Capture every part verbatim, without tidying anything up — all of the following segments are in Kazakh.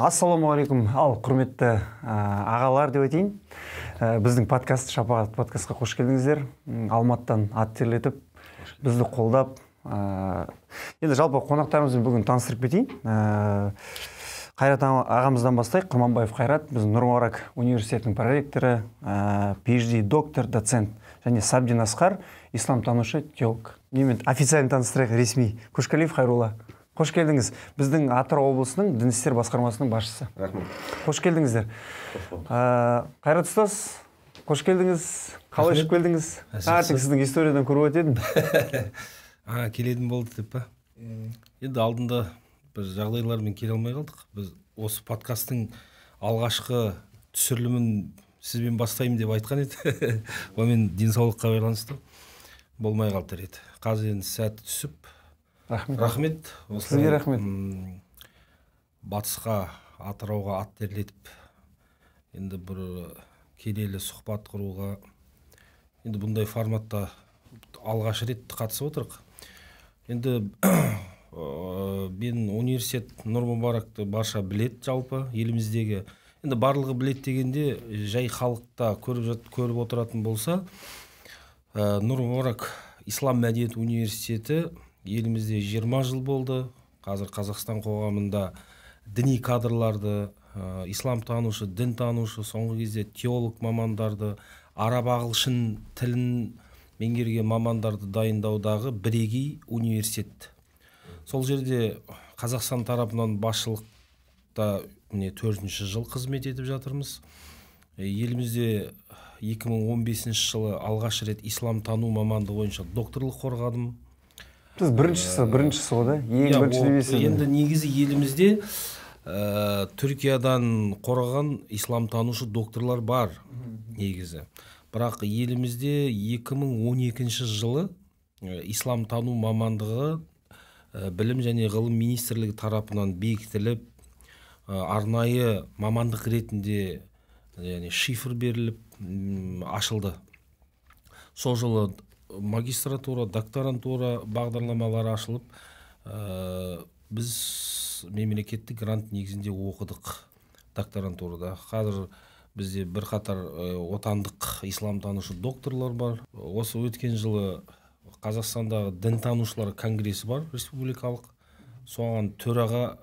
Assalamu alaikum. Ал, құрметті ағалар деп айтайын. Біздің подкаст Шапағат подкастқа қош келдіңіздер. Алматыдан ат терлетіп, бізді қолдап. Енді жалпы қонақтарымызды бүгін таныстырып кетейін. Қайрат ағамыздан бастайық. Қурманбаев Қайрат, біздің Нұр-Марак университетінің проректоры, PhD доктор, доцент. Және Сабдин Асқар, ислам танушы, теолог. Немен официально таныстырайық, ресми. Кушкалиев Qayроlla. Қош келдіңіз. Біздің Атырау облысының Дін істер басқармасының басшысы. Рахмет. Қош келдіңіздер. Қайрат ұстаз, қош келдіңіз. Қалай шығып келдіңіз? Артық сіздің историядан көріп өтедім. А, келедім болды деп па. Енді алдында біз жағдайлармен келе алмай қалдық. Біз осы подкастың алғашқы түсірілімін сізбен бастаймын деп айтқан еді. Онымен денсаулыққа байланысты болмай қалды еді. Қазір енді сәт түсіп рахмет. Сізге рахмет. Батысқа, Атырауға ат терлетіп, енді бір келелі сұхбат құруға, енді бұндай форматта алғаш рет қатысып отырық. Енді мен университет Нұр-Мубаракты барша білет жалпы еліміздегі. Енді барлығы білет дегенде жай халықта көріп отыратын болса, Нұр-Мубарак Ислам мәдениет университеті елімізде жиырма жыл болды. Қазір Қазақстан қоғамында діни кадрларды, ислам танушы, дін танушы, соңғы кезде теолог мамандарды, араб ағылшын тілін меңгерген мамандарды дайындаудағы бірегей университет. Сол жерде Қазақстан тарапынан басшылықта міне төртінші жыл қызмет етіп жатырмыз. Елімізде екі мың он бесінші жылы алғаш рет ислам тану мамандығы бойынша докторлық қорғадым. Сіз біріншісі, біріншісі ода, ең бірінші дебесі. Енді негізі елімізде Түркиядан қорған ислам танушы докторлар бар негізі. Бірақ елімізде екі мың он екінші жылы ислам тану мамандығы білім және ғылым министрлігі тарапынан бекітіліп, арнайы мамандық ретінде шифр беріліп, ашылды. Сол жылы магистратура, докторантура бағдарламалары ашылып, біз мемлекеттік грант негізінде оқыдық докторантурада. Қазір бізде бірқатар отандық ислам танушы докторлар бар. Осы өткен жылы Қазақстандағы дін танушылар конгресі бар, республикалық. Соған төраға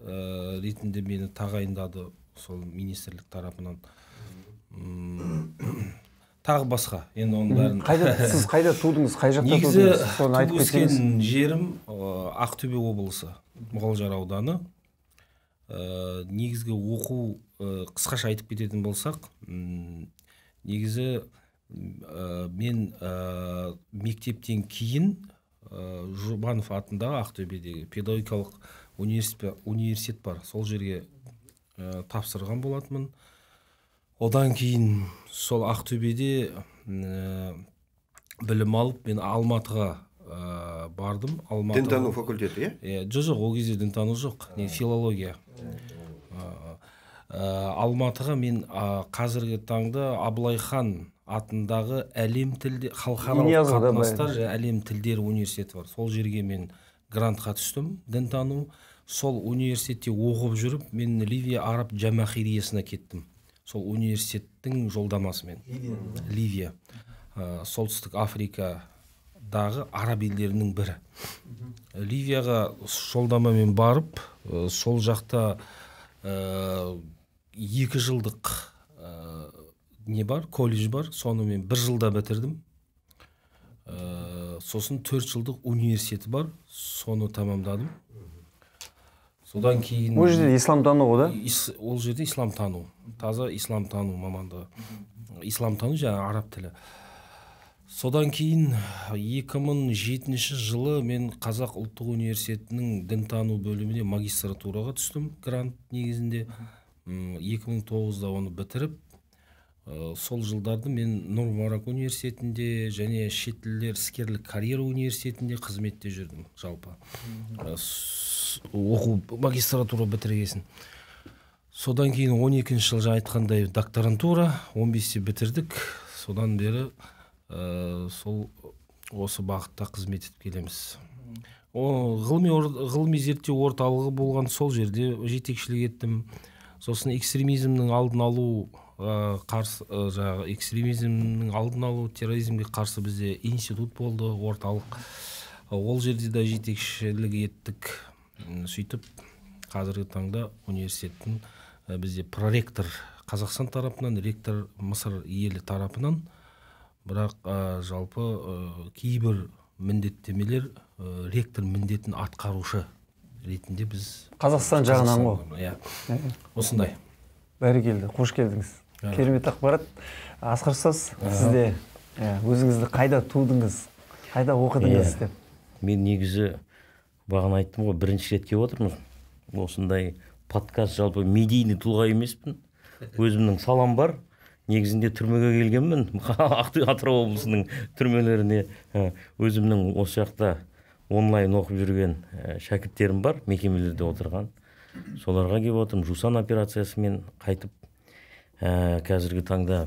ретінде мені тағайындады сол министрлік тарапынан. Тағы басқа, енді оның бәрін. Сіз қайда тудыңыз, қай жақта тудыңыз? Негізі туып өскен жерім Ақтөбе облысы, Мұғалжар ауданы. Негізгі оқу, қысқаша айтып кететін болсақ, негізі мен мектептен кейін Жұбанов атындағы Ақтөбедегі педагогикалық университет бар. Сол жерге тапсырған болатынмын. Одан кейін сол Ақтөбеде білім алып, мен Алматыға бардым. Дінтану факультеті, е? Жоқ-жоқ, ол кезде дінтану жоқ, филология. Алматыға мен қазіргі таңда Абылай хан атындағы әлем тілдер, халықаралық қатынастар, әлем тілдер университеті бар. Сол жерге мен грантқа түстім, дінтану. Сол университетте оқып жүріп, мен Ливия араб жамахириясына кеттім. Сол университеттің жолдамасымен. Ливия. Солтүстік Африкадағы араб елдерінің бірі. Ливияға жолдамамен барып, сол жақта екі жылдық не бар, колледж бар. Соны мен бір жылда бітірдім. Сосын төрт жылдық университеті бар. Соны тамамдадым. Содан кейін... Ол жерде ислам тану ода? Ол жерде ислам тану. Таза ислам тану маманды. Ислам тану және араб тілі. Содан кейін екі мың жетінші жылы мен Қазақ ұлттық университетінің дін тану бөліміне магистратураға түстім. Грант негізінде екі мың тоғызда оны бітіріп, сол жылдарды мен Нұр-Марак университетінде және шетелдер іскерлік карьера университетінде қызметте жүрдім жалпы. Оқу магистратура бітіргесін. Содан кейін он екінші жыл жа айтқандай докторантура, он бесте бітірдік. Содан бері сол осы бағытта қызмет етіп келеміз. ғылыми зерттеу орталығы болған сол жерде жетекшілік еттім. Сосын экстремизмнің алдын алу қарсы, жаңағы экстремизмнің алдын алу, терроризмге қарсы бізде институт болды, орталық. Ол жерде де жетекшілік еттік. Сөйтіп қазіргі таңда университеттің бізде проректор Қазақстан тарапынан, ректор Мысыр елі тарапынан, бірақ жалпы кейбір міндеттемелер ректор міндетін атқарушы ретінде біз Қазақстан жағынан ғой. Осындай. Бәрекелді, қош келдіңіз. Керемет ақпарат. Асқар Ұстаз, сізде өзіңізді қайда тудыңыз, қайда оқыдыңыз деп? Мен негізі бағана айттым ғой, бірінші рет келіп отырмын. Осындай подкаст, жалпы медийный тұлға емеспін. Өзімнің салам бар. Негізінде түрмеге келгенмін, Атырау облысының түрмелеріне. Өзімнің осы жақта онлайн оқып жүрген шәкірттерім бар, мекемелерде отырған. Соларға келіп отырмын, жусан операциясымен қайтып, қазіргі таңда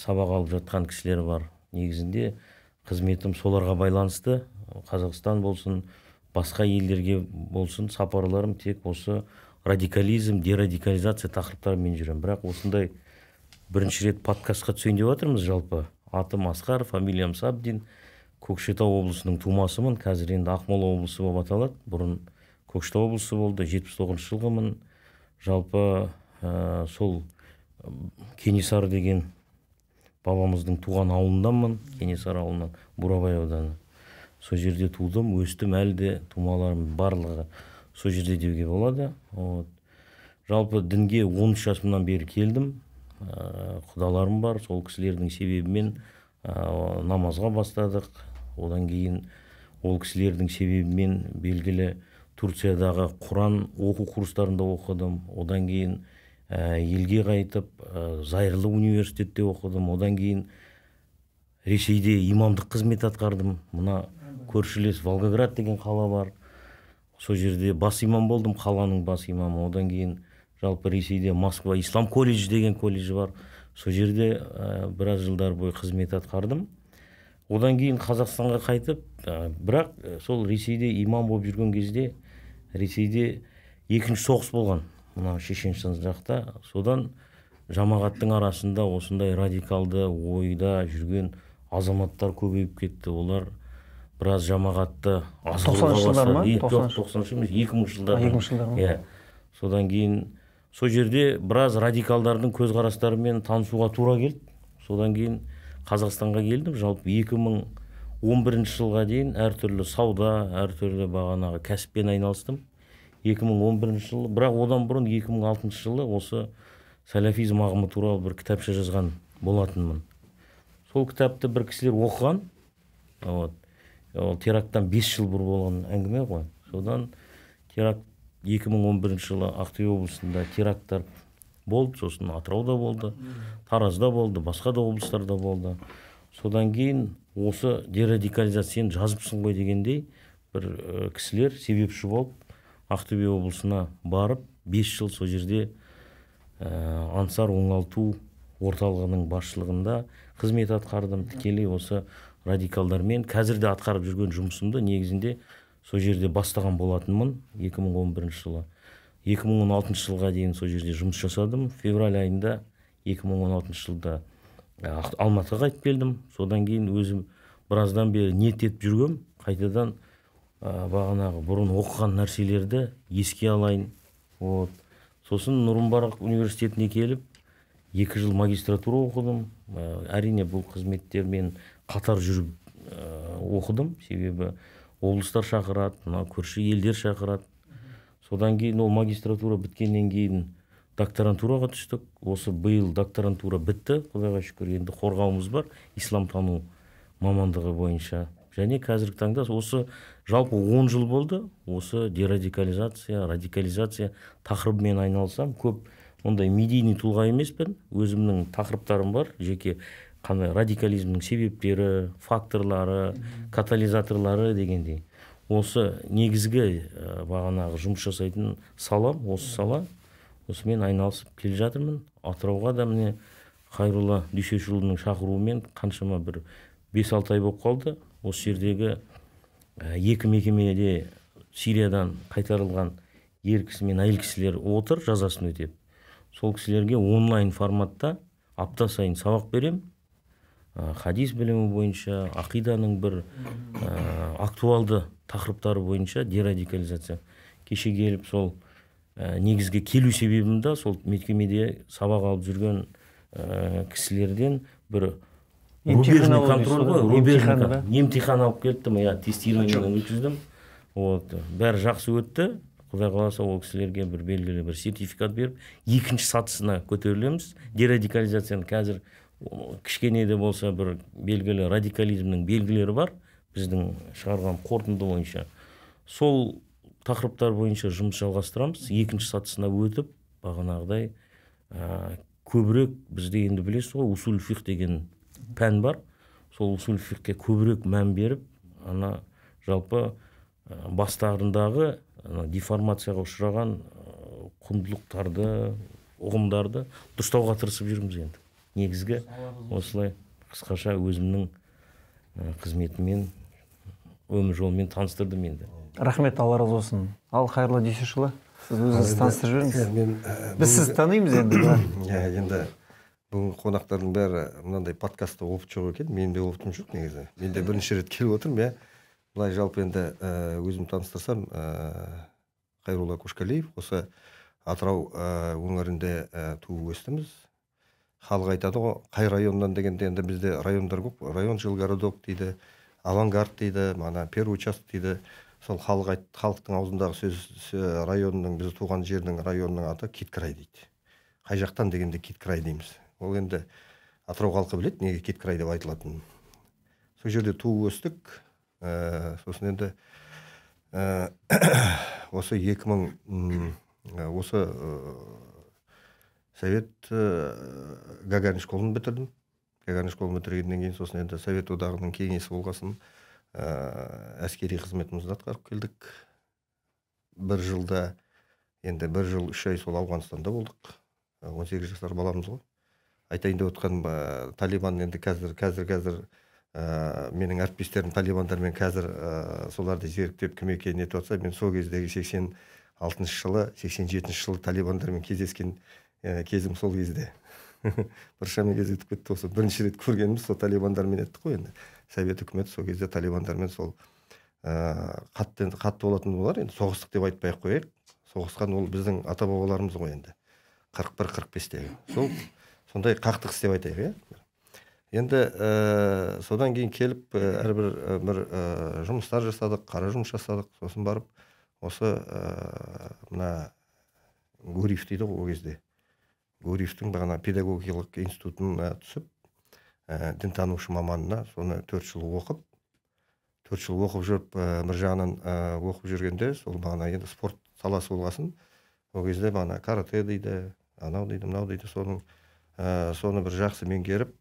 сабақ алып жатқан кісілер бар. Негізінде қызметім соларға байланысты, Қазақстан болсын, басқа елдерге болсын, сапарларым тек осы радикализм, дерадикализация тақырыптарымен жүрем. Бірақ осындай бірінші рет подкастқа түсейін деп отырмыз жалпы. Атым Асқар, фамилиям Сабдин, Көкшетау облысының тумасымын, қазір енді Ақмола облысы болып аталады. Бұрын Көкшетау облысы болды, жетпіс тоғызыншы жылғымын. Жалпы ә, сол Кенесары деген бабамыздың туған ауылынданмын, Кенесары ауылынан, Бурабай ауданы. Сол жерде тудым, өстім, әлі де тумаларым барлығы сол жерде деуге болады. От. Жалпы дінге он үш жасымнан бері келдім. Құдаларым бар, сол кісілердің себебімен ә, намазға бастадық. Одан кейін ол кісілердің себебімен белгілі Турциядағы Құран оқу курстарында оқыдым. Одан кейін ә, елге қайтып ә, Зайырлы университетте оқыдым. Одан кейін Ресейде имамдық қызмет атқардым. Мына көршілес Волгоград деген қала бар, сол жерде бас имам болдым, қаланың бас имамы. Одан кейін жалпы Ресейде Москва Ислам колледжі деген колледжі бар. Сол жерде ә, біраз жылдар бойы қызмет атқардым. Одан кейін Қазақстанға қайтып, ә, бірақ ә, сол Ресейде имам болып жүрген кезде Ресейде екінші соғыс болған. Мына Шешенстан жақта. Содан жамағаттың арасында осындай радикалды ойда жүрген азаматтар көбейіп кетті. Олар біраз жамағатты азалауға бастады. тоқсаныншы емес, екі мыңыншы жылдары. екі мыңыншы жылдары. Содан кейін сол жерде біраз радикалдардың көзқарастарымен танысуға тура келді. Содан кейін Қазақстанға келдім. Жалпы екі мың он бірінші жылға дейін әртүрлі сауда, әртүрлі бағанағы кәсіппен айналыстым. екі мың он бірінші жылы, бірақ одан бұрын екі мың алтыншы жылы осы салафизм ағымы туралы бір кітапша жазған болатынмын. Сол кітапты бір кісілер оқыған. Вот. Ол терактан бес жыл бұрын болған әңгіме ғой. Содан теракт екі мың он бірінші жылы Ақтөбе облысында теракттар болды, сосын Атырауда болды, Таразда болды, басқа да облыстарда болды. Содан кейін осы дерадикализацияны жазыпсың ғой дегендей бір кісілер себепші болып Ақтөбе облысына барып бес жыл сол жерде ә, Ансар оңалту орталығының басшылығында қызмет атқардым. Тікелей осы радикалдармен қазір де атқарып жүрген жұмысымды негізінде сол жерде бастаған болатынмын екі мың он бірінші жылы. екі мың он алтыншы жылға дейін сол жерде жұмыс жасадым. Февраль айында екі мың он алтыншы жылда Алматыға қайтып келдім. Содан кейін өзім біраздан бері ниет етіп жүргем, қайтадан ә, бағанағы бұрын оқыған нәрселерді еске алайын. Вот. Сосын Нұр-Марақ университетіне келіп екі жыл магистратура оқыдым. Ә, әрине бұл қызметтермен қатар жүріп ә, оқыдым, себебі облыстар шақырады, мына көрші елдер шақырады. Содан кейін ол магистратура біткеннен кейін докторантураға түстік. Осы биыл докторантура бітті, құдайға шүкір. Енді қорғауымыз бар, ислам тану мамандығы бойынша. Және қазіргі таңда осы жалпы он жыл болды осы дерадикализация, радикализация тақырыбымен айналысам. Көп ондай медийный тұлға емеспін, өзімнің тақырыптарым бар жеке. Қандай радикализмнің себептері, факторлары, катализаторлары дегендей. Осы негізгі бағанағы жұмыс жасайтын салам, осы сала, осымен айналысып келе жатырмын. Атырауға да міне Қайролла Дүйсешұлының шақыруымен қаншама бір бес алты ай болып қалды. Осы жердегі екі мекемеде Сириядан қайтарылған ер кісі мен әйел кісілер отыр, жазасын өтеп. Сол кісілерге онлайн форматта апта сайын сабақ берем. Хадис білімі бойынша, ақиданың бір актуалды тақырыптары бойынша дерадикализация. Кеше келіп сол негізге келу себебімді сол мекемеде сабақ алып жүрген кісілерден бір рубежный контроль ғой, рубежный емтихан алып келдім, я тестированиядан өткіздім. Вот, бәрі жақсы өтті. Құдай қаласа, ол кісілерге бір белгілі бір сертификат беріп, екінші сатысына көтерілеміз. Дерадикализацияның қазір кішкене де болса бір белгілі радикализмнің белгілері бар. Біздің шығарған қорытынды бойынша сол тақырыптар бойынша жұмыс жалғастырамыз. Екінші сатысына өтіп, бағанағыдай көбірек бізде енді білесіз ғой, усул фиқ деген пән бар. Сол усул фиқке көбірек мән беріп, ана жалпы бастарындағы деформацияға ұшыраған құндылықтарды, ұғымдарды дұрыстауға тырысып жүрміз енді. Негізгі осылай қысқаша өзімнің қызметімен, өмір жолымен таныстырдым енді. Рахмет, Алла разы болсын. Ал Қайырлы Дүйсешұлы, сіз өзіңіз таныстырып жүріңіз. Біз сізді танимыз енді. Енді бүгінгі қонақтардың бәрі мынандай подкастты оқып шығу екен. Мен де оқытым жоқ негізі. Мен де бірінші рет келіп отырмын, я. Бұлай жалпы енді өзім таныстырсам, Qayроlla Кушкалиев, осы Атырау өңірінде туып өстіміз. Халық айтады ғой, қай районнан дегенде, енді бізде райондар көп, район жилгородок дейді, авангард дейді, мана первый участок дейді. Сол халықтың аузындағы сөз районның, біз туған жердің районның аты Кеткірай дейді. Қай жақтан дегенде Кеткірай дейміз. Ол енді Атырау халқы біледі, неге Кеткірай деп айтылатынын. Сол жерде туып өстік. Сосын енді осы екі мың осы совет Гагарин школын бітірдім. Гагарин школын бітіргеннен кейін сосын енді совет одағының кеңесі болғасын әскери қызметімізді атқарып келдік. Бір жылда енді бір жыл үш ай сол Ауғанстанда болдық. он сегіз жасар баламыз ғой. Айтайын деп отқан Талибан енді қазір қазір қазір менің әріптестерім талибандармен қазір соларды зерттеп кім екенін етіп отырса, мен сол кездегі сексен алтыншы жылы, сексен жетінші жылы талибандармен кездескен кезім сол кезде. Бір шаммен кездесіп кетті осы. Бірінші рет көргеніміз сол талибандармен еттік қой енді. Совет үкіметі сол кезде талибандармен сол қатты болатын болар. Енді соғыстық деп айтпай қояйық. Соғысқан ол біздің ата-бабаларымыз ғой енді. қырық бір қырық бестегі. Сондай қақтығыс деп айтайық, иә. Енді содан кейін келіп, әрбір жұмыстар жасадық, қара жұмыс жасадық, сосын барып, осы мына Гурьев дейді ол кезде. Гурьевтің бағана педагогикалық институтына түсіп, дінтанушы маманына, соны төрт жыл оқып, төрт жыл оқып жүріп, бір жағынан оқып жүргенде, сол бағана енді спорт саласы болғасын, ол кезде бағана карате дейді, анау дейді, мынау дейді, соның соны бір жақсы меңгеріп,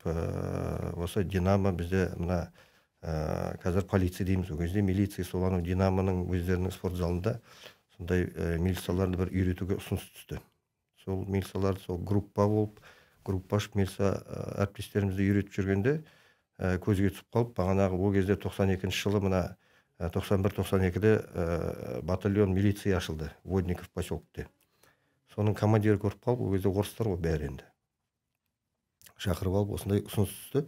осы динамо бізде мына қазір полиция дейміз, ол кезде милиция, соланың динамоның өздерінің спорт залында сондай милицияларды бір үйретуге ұсыныс түсті. Сол милицияларды сол группа болып, группашып милиция әріптестерімізді үйретіп жүргенде көзге түсіп қалып, бағанағы ол кезде тоқсан екінші жылы мына тоқсан бір тоқсан екіде батальон милиция ашылды Водников поселкте. Соның командирі көріп қалып, ол кезде орыстар ғой бәрі енді. Шақырып алып, осындай ұсыныс түсті.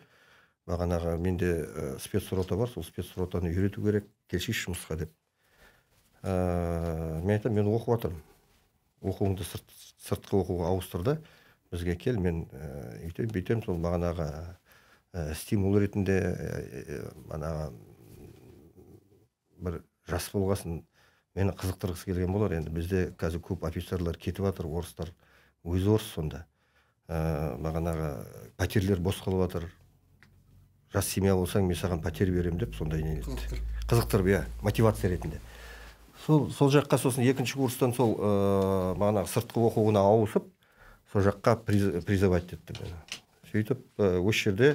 Бағанағы менде спецрота бар, сол спецротаны үйрету керек, келшейші жұмысқа деп. Мен айтам, мен оқып атырмын. Оқуыңды сыртқы оқуға ауыстырды. Бізге кел, мен үйтем, бейтем, сол бағанағы стимул ретінде бір жас болғасын, мені қызықтырғысы келген болар. Енді бізде қазір көп офицерлер кетіп атыр, орыстар, өз орыс сонда. Бағанағы пәтерлер бос қалып атыр, жас семья болсаң, мен саған пәтер берем деп, сондай нелетті. Қызықтырып, иә, мотивация ретінде. Сол жаққа сосын екінші курстан сол бағанағы сыртқы оқуына ауысып, сол жаққа призывать етті мені. Сөйтіп, өз жерде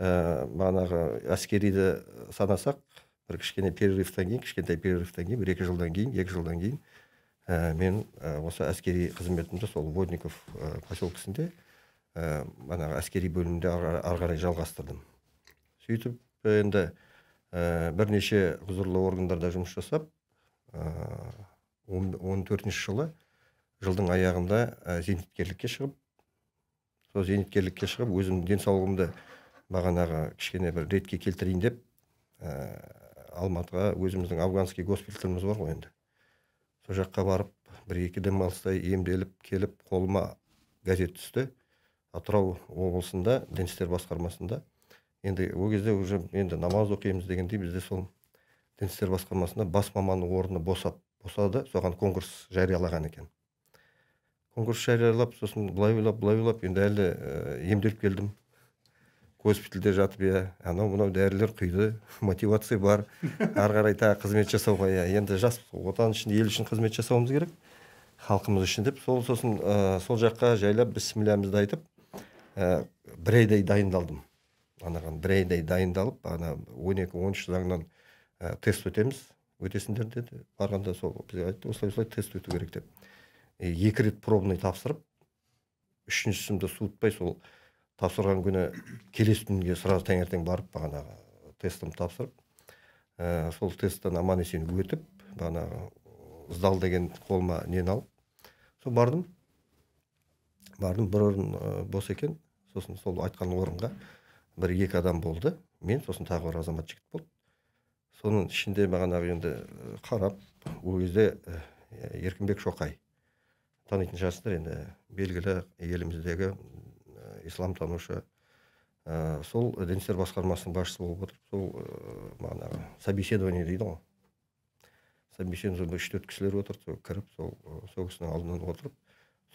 бағанағы әскериді санасақ, бір кішкене перерывтан кейін, кішкентай перерывтан кейін, бір-екі жылдан кейін, екі жылдан кейін, мен осы әскери қызметімді сол Водников поселкісінде әскери бөлімінде арғарай жалғастырдым. Сөйтіп, енді бірнеше құзырлы органдарда жұмыс жасап, он төртінші жылы жылдың аяғында зейнеткерлікке шығып, сол зейнеткерлікке шығып, өзім денсаулығымды бағанағы кішкене бір ретке келтірейін деп, Алматыға өзіміздің афганский госпиталіміз бар ғой енді. Сол жаққа барып, бір-екі демалыстай емделіп, келіп, қолыма газет түсті. Атырау облысында, Дін істер басқармасында. Енді ол кезде уже енді намаз оқимыз дегендей, бізде сол Дін істер басқармасында бас маманның орны босап, босады, соған конкурс жариялаған екен. Конкурс жариялап, сосын былай ойлап, былай ойлап, енді әлі емделіп келдім. Госпитальде жатып, анау мынау дәрілер құйды, мотивация бар, ары қарай тағы қызмет жасауға, енді жас отан үшін, ел үшін қызмет жасауымыз керек, халқымыз үшін деп, сол сосын сол жаққа жайлап бісмілләмізді айтып, бір айдай дайындалдым. Анаған бір айдай дайындалып, он екі он үш заңнан тест өтеміз, өтесіңдер деді, барғанда сол бізге айтты, осылай-осылай тест өту керек деп. Екі рет пробный тапсырып, үшіншісімді суытпай сол тапсырған күні келесі күнге сразу таңертең барып, бағанағы тестім тапсырып, сол тесттен аман есен өтіп, бағанағы сдал деген қолыма нені алып, сол бардым, бардым, бір орын бос екен, сосын сол айтқан орынға бір-екі адам болды, мен сосын тағы бір азамат жігіт болды. Соның ішінде бағанағы енді қарап, ол кезде Еркінбек Шоқай, танитын жасындар енді белгілі еліміздегі ислам танушы, сол Дін істер басқармасының басшысы болып отыр, сол мағанағы собеседование дейді ғой, собеседование үш төрт кісілер отыр, кіріп сол кісінің алдынан отырып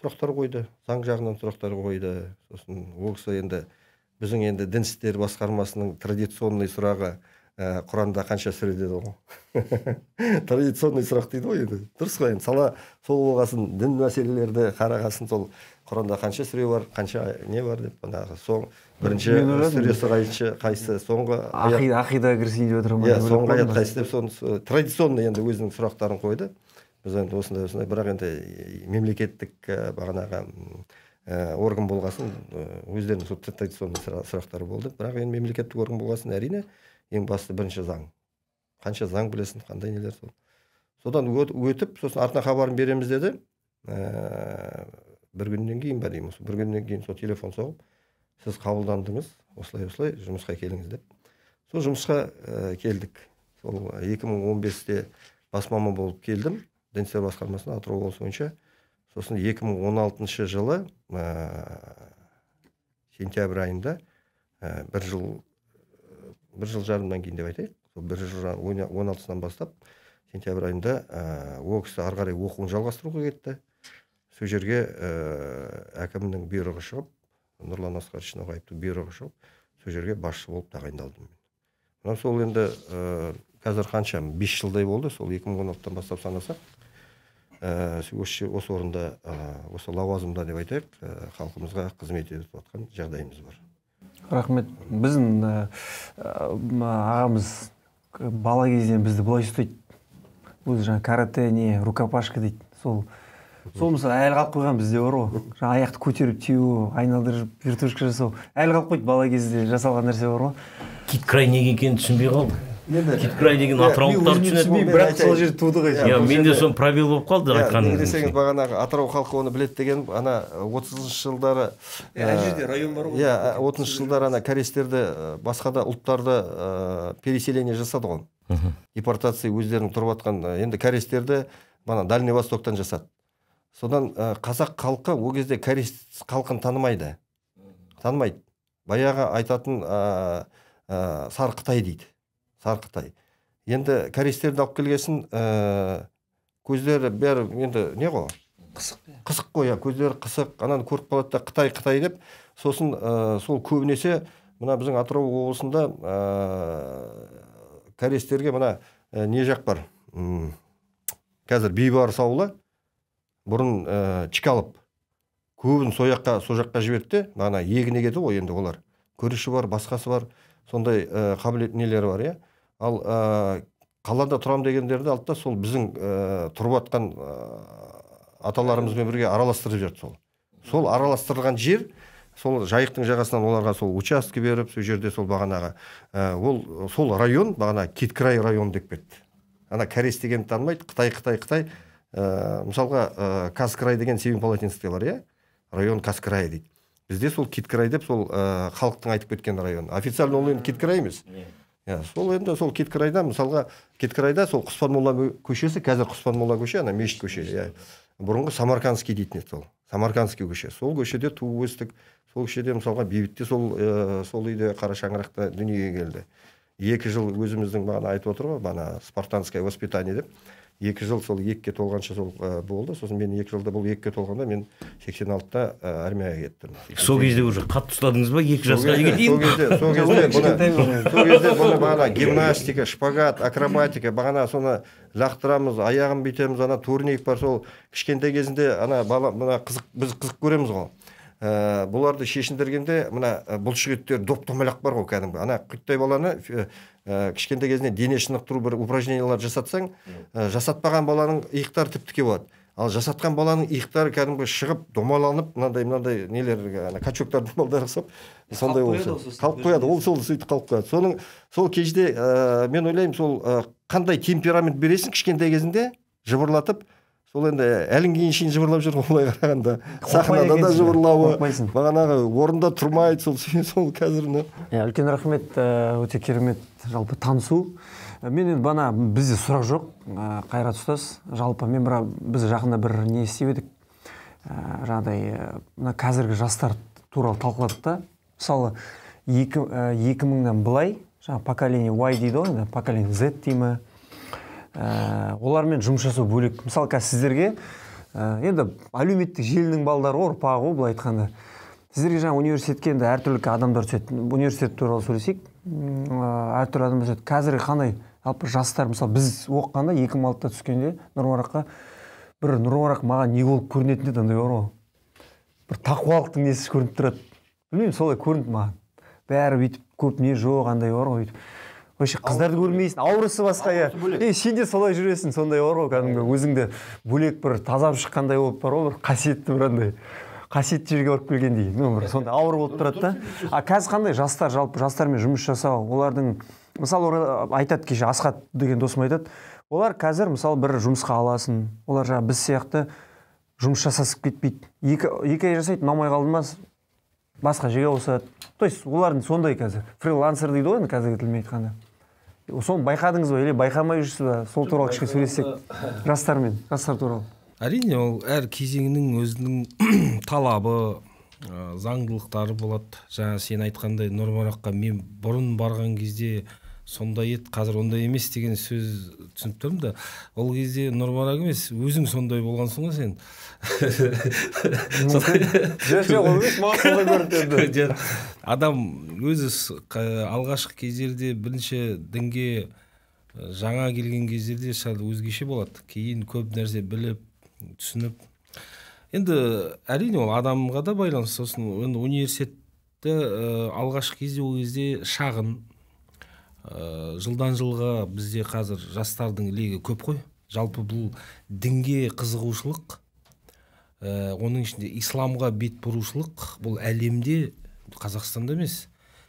сұрақтар қойды, заң жағынан сұрақтар қойды. Сосын ол кісі енді біздің енді Дін істер басқармасының традиционный сұрағы Құранда қанша сүре деді ғой, традиционный сұрақ дейді ғой, енді дұрыс қой, сала сол болғасын, дін мәселелерді қарағасын, сол Құранда қанша сүре бар, қанша не бар деп, банағы соң бірінші сүресі қайшы, қайсы соңғы ақида кірсейін деп отырмын, соңғы аят қайсы деп, соны традиционный енді өзінің сұрақтарын қойды. Біз енді осындай осындай, бірақ енді мемлекеттік бағанағы орган болғасын, өздерінің сол традиционный сұрақтары болды, бірақ енді мемлекеттік орган болғасын, әрине ең басты бірінші заң, қанша заң білесін, қандай нелер сол. Содан өтіп, сосын артына хабарын береміз деді. Бір күннен кейін ба дейміз, бір күннен кейін сол телефон соғып, сіз қабылдандыңыз, осылай-осылай жұмысқа келіңіз деп. Сол жұмысқа келдік. Сол екі мың он бесте бас маман болып келдім, Дін істер басқармасына Атырау облысы бойынша. Сосын екі мың он алтыншы жылы сентябрь айында бір жыл бір жыл жарымнан кейін деп айтайық, бір жыл он алтысынан бастап, сентябрь айында ол кісі ары қарай оқуын жалғастыруға кетті. Сол жерге әкімнің бұйрығы шығып, Нұрлан Асқарович Ноғаевтың бұйрығы шығып, сол жерге басшы болып тағайындалдым. Мына сол енді қазір қанша бес жылдай болды, сол екі мың он алтыдан бастап санасақ, осы орында, осы лауазымда деп айтайық, халқымызға қызмет етіп жатқан жағдайымыз бар. Рахмет. Біздің ағамыз бала кезден бізді былай ұстайды. Өзі жаңа карате, не, рукопашка дейді. Сол мысал әлі қалып қойған бізде бар ғой. Жаңа аяқты көтеріп, теуі, айналдырып, вертушка жасау. Әлі қалып қойды, бала кезде жасалған нәрсе бар ғой. Кит край неге екенін түсінбей қалды. Кит край деген атыраулықтар түсінеді. Бірақ сол жер туды ғой. Мен де сон пробел болып қалды айтқаным. Десеңіз бағанағы Атырау халқы оны білет деген, ана отызыншы жылдары отызыншы жылдары ана корейстерді, басқа да ұлттарды переселение жасады ғой. Депортация өздерінің тұрып атқан, енді корейстерді бана Дальний Востоктан жасады. Содан қазақ халқы ол кезде корей халқын танымайды. Танымайды. Баяғы айтатын Сары Қытай дейді. Сары Қытай. Енді корейстерді алып келгесін, көздері бәрі, енді не ғой? Қысық қоя, көздері қысық, ананы көріп қалады да Қытай, Қытай деп. Сосын сол көбінесе, мына біздің Атырау облысында корейстерге мына не жақ бар? Қазір Бейбарыс ауылы, бұрын Чкалов, көбін сол жаққа жіберді, мына егіне кетті ғой енді олар. Көріші бар, басқасы бар. Сондай қабілет нелері бар, е? Ал қалада тұрам дегендерді алтта сол біздің тұрып атқан аталарымызбен бірге араластырып жерді сол. Сол араластырылған жер сол жайықтың жағасынан оларға сол участке беріп, сол жерде сол бағанағы ол сол район бағана кеткрай район деп кетті. Ана Кәрес деген танымайды, Қытай Қытай Қытай. Мысалға Каскрай деген Семей Палатинскте бар, иә? Район Каскрай дейді. Бізде сол кеткрай деп сол халықтың айтып кеткен район. Официально ол енді кеткрай емес. Иә, сол енді сол кеткрайда мысалға кеткрайда сол Құспан Мола көшесі, қазір Құспан Мола көше, ана мешіт көше, иә. Бұрынғы Самаркандский дейтін еді сол. Самаркандский көше. Сол көшеде туып өстік. Сол көшеде мысалға бейбітте сол сол үйде қара шаңырақта дүниеге келді. Екі жыл өзіміздің бағана айтып отыр ғой, бағана спартанское воспитание деп. Екі жыл сол екіге толғанша сол болды. Сосын мен екі жылда бұл екіге толғанда мен сексен алтыда армияға кеттім. Сол кезде уже қатты ұстадыңыз ба? Екі жасқа дейін. Сол кезде бұны бағана гимнастика, шпагат, акробатика, бағана соны лақтырамыз, аяғын бүйтеміз, ана турник бар сол кішкентай кезінде ана бала мына қызық біз қызық көреміз ғой. Бұларды шешіндіргенде мына бұлшық еттер доп-домалақ бар ғой кәдімгі. Ана құттай баланы кішкентай кезінде дене шынықтыру бір упражнениялар жасатсаң, жасатпаған баланың иықтары тіп-тіке болады. Ал жасатқан баланың иықтары кәдімгі шығып, домаланып, мынандай-мынандай нелер, качоктар домалдары қысып, сондай олсы. Қалып қояды, ол сол сөйті қалып қояды. Соның сол кежде мен ойлаймын, сол қандай темперамент бересің кішкентай кезінде жыбырлатып, сол енді әлің кейін шейін жыбырлап жүр, олай қарағанда сахнада да жыбырлауы, бағанағы орында тұрмайды, сол сол қазірні. Үлкен рахмет, өте керемет жалпы танысу. Мен енді бана бізде сұрақ жоқ, Қайрат ұстаз, жалпы мен бұра біз жақында бір не істедік, жаңағыдай қазіргі жастар туралы талқылады да, мысалы екі мыңнан былай, жаңа поколение Y дейді ғой, поколение Z деймі, олармен жұмысшасу бөлек. Мысалы қазір сіздерге, енді әлеуметтік желінің балдары ұрпағы ғой, былай айтқанда, сіздерге жаңа университетке енді әртүрлі адамдар түседі, университет туралы сөйлесейік, әртүрлі адамдар түседі, қазіргі қандай алпы жастар, мысалы, біз оққанда екі мың алтыда түскенде Нұр-Мараққа бір Нұр-Марақ маған не болып көрінетін еді, андай бар ғой. Бір тақуалықтың несі көрініп тұрады. Білмеймін, солай көрінді маған. Бәрі өйтіп, көп не жоқ, андай бар ғой. Өйше қыздарды көрмейсің, ауырысы басқа. Сен де солай жүресің, сондай бар ғой, кәдімгі өзіңді бөлек бір тазап шыққандай болып бар ғой, бір қасиетті бір андай. Қасиетті жерге барып келгендей, сондай ауыр болып тұрады да. А қазір қандай жастар, жалпы жастармен жұмыс жасау, олардың мысалы айтады кеше Асхат деген досым айтады, олар қазір мысалы бір жұмысқа аласың, олар жаңа біз сияқты жұмыс жасасып кетпейді, екі ай жасайды, ұнамай қалды ма басқа жерге ауысады. То есть олардың сондай қазір фрилансер дейді ғой қазіргі тілмен айтқанда. Соны байқадыңыз ба, или байқамай жүрсіз ба? Сол туралы кішкене сөйлессек, жастармен, жастар туралы. Әрине, ол әр кезеңінің өзінің талабы, заңдылықтары болады. Жаңа сен айтқандай Нұр-Мараққа мен бұрын барған кезде сондай ет, қазір ондай емес деген сөз түсініп тұрмын да, ол кезде Нұр-Марақ емес, өзің сондай болғансың ғой сен. Адам өзі алғашқы кездерде бірінші дінге жаңа келген кездерде шал өзгеше болады. Кейін көп нәрсе біліп, түсініп. Енді әрине ол адамға да байланысты. Сосын енді университетті алғашқы кезде ол кезде шағын. Жылдан жылға бізде қазір жастардың легі көп қой. Жалпы бұл дінге қызығушылық, оның ішінде исламға бет бұрушылық, бұл әлемде, Қазақстанда емес,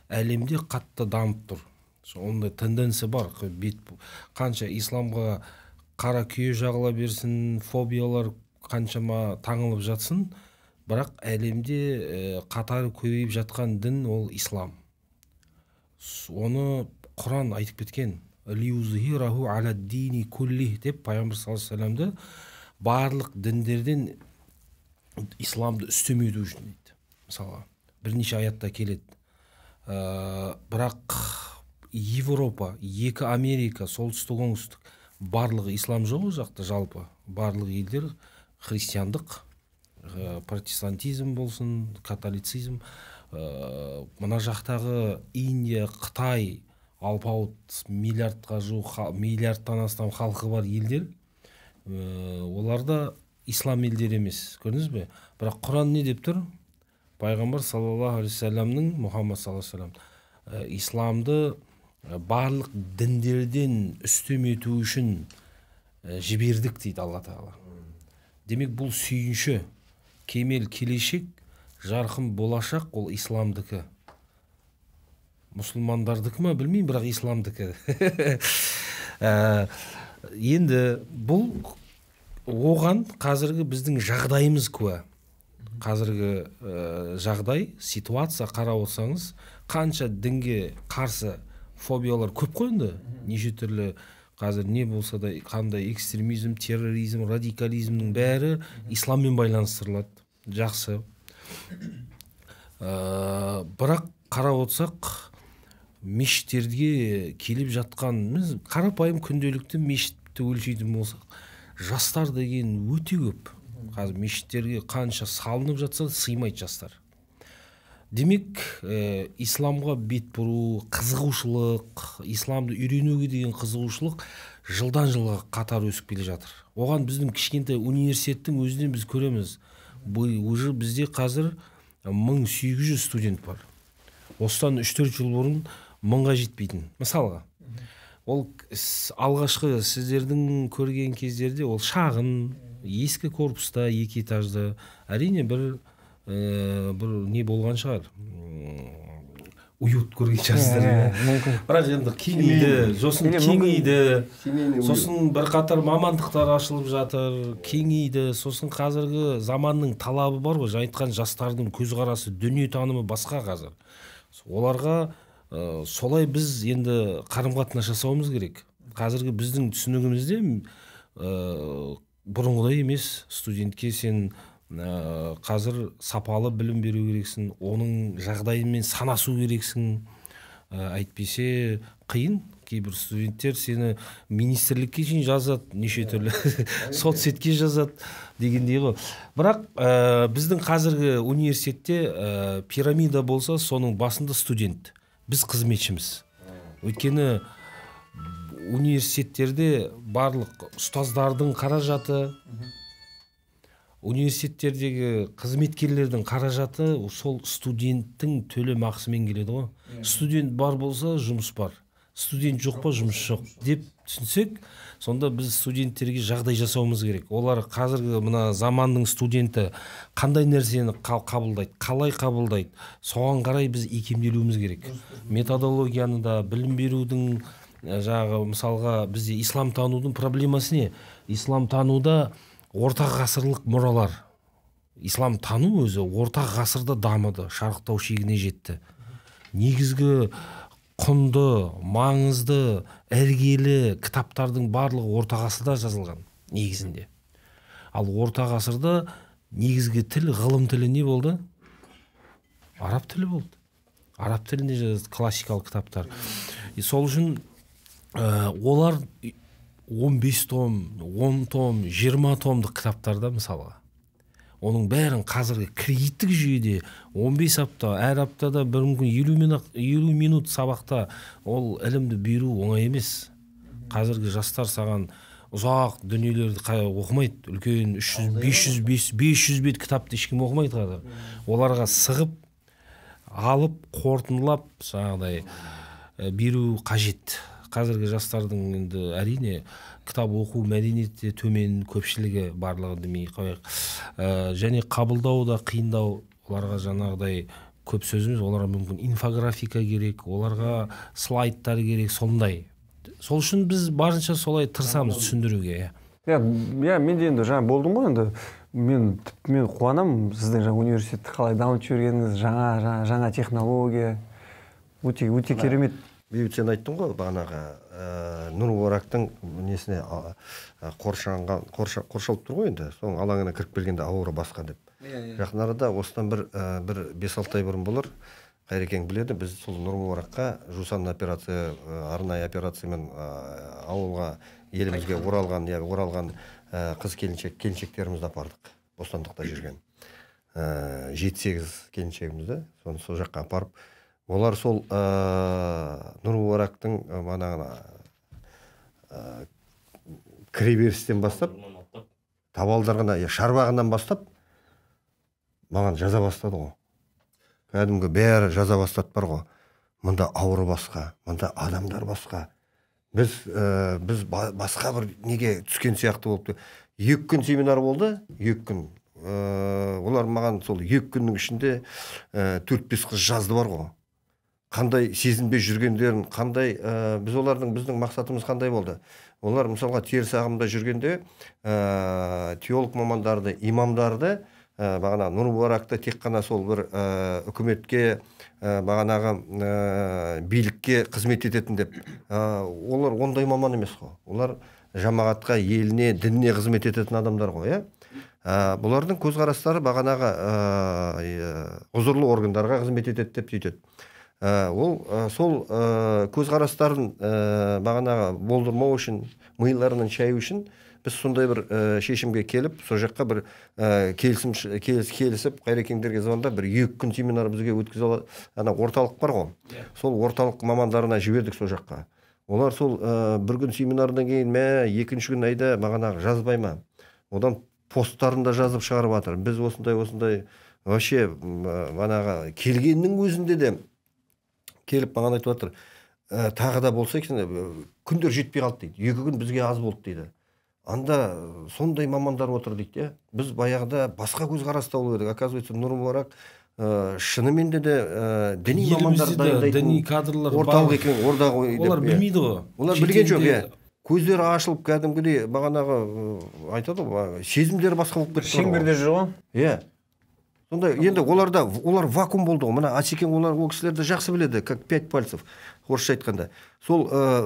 әлемде қатты дамып тұр. Онда тенденция бар. Қанша исламға қара күйе жағыла берсін, фобиялар қаншама таңылып жатсын, бірақ әлемде қатары көбейіп жатқан дін ол ислам. Оны Құран айтып кеткен, «Лиузхираху аля дини куллих» деп Пайғамбар саллаллаху алейхи уассаламды барлық діндерден исламды үстемеуді үшін дейді. Мысалы, бірнеше аятта келеді. Бірақ Европа, екі Америка, солтүстік оңтүстік барлығы ислам жоқ жақты жалпы. Барлық елдер христиандық, протестантизм болсын, католицизм. Мына жақтағы Индия, Қытай, алпауыт миллиардқа жуық, миллиардтан астам халқы бар елдер. Оларда ислам елдер емес, көрдіңіз бе? Бірақ Құран не деп тұр? Пайғамбар саллаллаху алейхи уассаламның, Мұхаммад саллаллаху алейхи уассалам, исламды барлық діндерден үстем ету үшін жібердік дейді Алла Тағала. Демек бұл сүйінші, кемел келешек жарқын болашақ ол исламдікі. Мұсылмандардікі ма білмеймін, бірақ исламдікі. Енді бұл оған қазіргі біздің жағдайымыз куә. Қазіргі жағдай, ситуация қарап отырсаңыз, қанша дінге қарсы фобиялар көп қойынды, неше түрлі қазір не болса да қандай экстремизм, терроризм, радикализмнің бәрі исламмен байланыстырылады. Жақсы. Бірақ қарап отырсақ, мешіттерге келіп жатқан, біз қарапайым күнделікті мешітті өлшейтін болсақ, жастар деген өте көп. Қазір мешіттерге қанша салынып жатса, сыймайды жастар. Демек, исламға бет бұру, қызығушылық, исламды үйренуге деген қызығушылық жылдан жылға қатар өсіп келе жатыр. Оған біздің кішкентай университеттің өзінен біз көреміз. Бұл бізде қазір мың сегіз жүз студент бар. Осыдан үш төрт жыл бұрын мыңға жетпейтін. Мысалға, ол алғашқы сіздердің көрген кездерде ол шағын, ескі корпуста, екі этажды, әрине бір бір не болған шығар, уют көрген шығарсыздар, бірақ енді кеңейді, сосын кеңейді, сосын бірқатар мамандықтар ашылып жатыр, кеңейді, сосын қазіргі заманның талабы бар ғой, айтқан жастардың көзқарасы, дүние танымы басқа қазір. Оларға солай біз енді қарым-қатынас жасауымыз керек. Қазіргі біздің түсінігімізде бұрынғыдай емес, студентке сен қазір сапалы білім беру керексің, оның жағдайымен санасу керексің, айтпесе қиын. Кейбір студенттер сені министрлікке шейін жазады, неше түрлі соцсетке жазады дегендей ғой. Бірақ біздің қазіргі университетте пирамида болса, соның басында студент. Біз қызметшіміз. Өйткені университеттерде барлық ұстаздардың қаражаты, университеттердегі қызметкерлердің қаражаты сол студенттің төлем ақысымен келеді ғой. Студент бар болса, жұмыс бар. Студент жоқ па, жұмыс жоқ деп түсінсек, сонда біз студенттерге жағдай жасауымыз керек. Олар қазіргі мына заманның студенті қандай нәрсені қабылдайды, қалай қабылдайды, соған қарай біз икемделуіміз керек. Методологияны да, білім берудің жағы, мысалға бізде ислам танудың проблемасы не? Ислам тануда орта ғасырлық мұралар. Ислам тану өзі орта ғасырда дамыды, шарықтау шегіне жетті. Негізгі құнды, маңызды, әргелі кітаптардың барлығы орта ғасырда жазылған негізінде. Ал орта ғасырда негізгі тіл, ғылым тілі не болды? Араб тілі болды. Араб тілінде жазылды классикалық кітаптар. Сол үшін олар он бес том, он том, жиырма томдық кітаптарда мысалға. Оның бәрін қазіргі кредиттік жүйеде он бес апта, әр аптада бір мүмкін елу минут сабақта ол ілімді беру оңай емес. Қазіргі жастар саған ұзақ дүниелерді оқымайды. Үлкен үш жүз бес жүз бет кітапты ешкім оқымайды қазір. Оларға сығып, алып, қорытындылап жаңағыдай беру қажет. Қазіргі жастардың енді әрине кітап оқу мәдениетте төмен, көпшілігі барлығы демей қойық. Және қабылдау да қиындау, оларға жаңағыдай көп сөзіміз, оларға мүмкін инфографика керек, оларға слайдтар керек, сондай. Сол үшін біз барынша солай тырысамыз түсіндіруге. Мен де енді жаңа болдым ғой, енді мен қуанамын сіздің университетті қалай дамып жібергеніңіз, жаңа технология, өте керемет. Бейбіт, сен айттың ғой бағанағы Нұр-Марактың несіне қоршалып тұр ғой енді, соның алаңына кіріп келгенде ауыры басқан деп. Жақын арада осыдан бір бес алты ай бұрын болар, Қайрекең біледі, біз сол Нұр-Маракқа жусан операция, арнайы операциямен ауылға, елімізге оралған қыз келіншектерімізді апардық, бостандықта жүрген. жеті сегіз келіншегімізді, соны сол жаққа апарып, олар сол Нұр-Марактың кіреберістен бастап, табалдырғына, шарбағынан бастап, маған жаза бастады ғой. Кәдімгі бәрі жаза бастады бар ғой. Мұнда ауыр басқа, мұнда адамдар басқа. Біз басқа бір неге түскен сияқты болыпты. Екі күн семинар болды, екі күн олар маған сол екі күннің ішінде төрт бес қыз жазды бар ғой. Қандай сезінбей жүргендерін, қандай біз олардың біздің мақсатымыз қандай болды? Олар мысалға теріс ағымда жүргенде теолог мамандарды, имамдарды бағана Нұр-Маракта тек қана сол бір үкіметке бағанағы билікке қызмет ететін деп. Олар ондай маман емес қой. Олар жамағатқа, еліне, дініне қызмет ететін адамдар ғой. Бұлардың көзқарастары бағанағы құзырлы органдарға қызмет етеді деп сөйтеді. Ол сол көзқарастарын бағанағы болдырмау үшін, миыларынан шаю үшін біз сондай бір шешімге келіп, сол жаққа бір келісіп, қайрекеңдерге звонда бір екі күн семинар бізге өткізе ана орталық бар ғой. Сол орталық мамандарына жібердік сол жаққа. Олар сол бір күн семинардан кейін мә, екінші күн айда мағанағы жазбай ма. Одан посттарында жазып шығарып атыр. Біз осындай, осындай, вообще манағы келгеннің өзінде де келіп маған айтып атыр. Тағы да болса, күндер жетпей қалды дейді. Екі күн бізге аз болды дейді. Анда сондай мамандар отыр дейді. Біз баяғыда басқа көзқараста болып едік. Оказывается, Нұр-Марак шынымен де діни мамандар дайындайтын орталық екен, ордағы ойды. Олар білмейді ғой. Олар білген жоқ, иә. Көздері ашылып, кәдімгідей бағанағы айтады ғой, сезімдері басқа болып кетті. Шеңберде жүр ғой. Иә. Сонда енді оларда олар вакуум болды. Мына Асекең олар ол кісілерді жақсы біледі, как пять пальцев, орысша айтқанда. Сол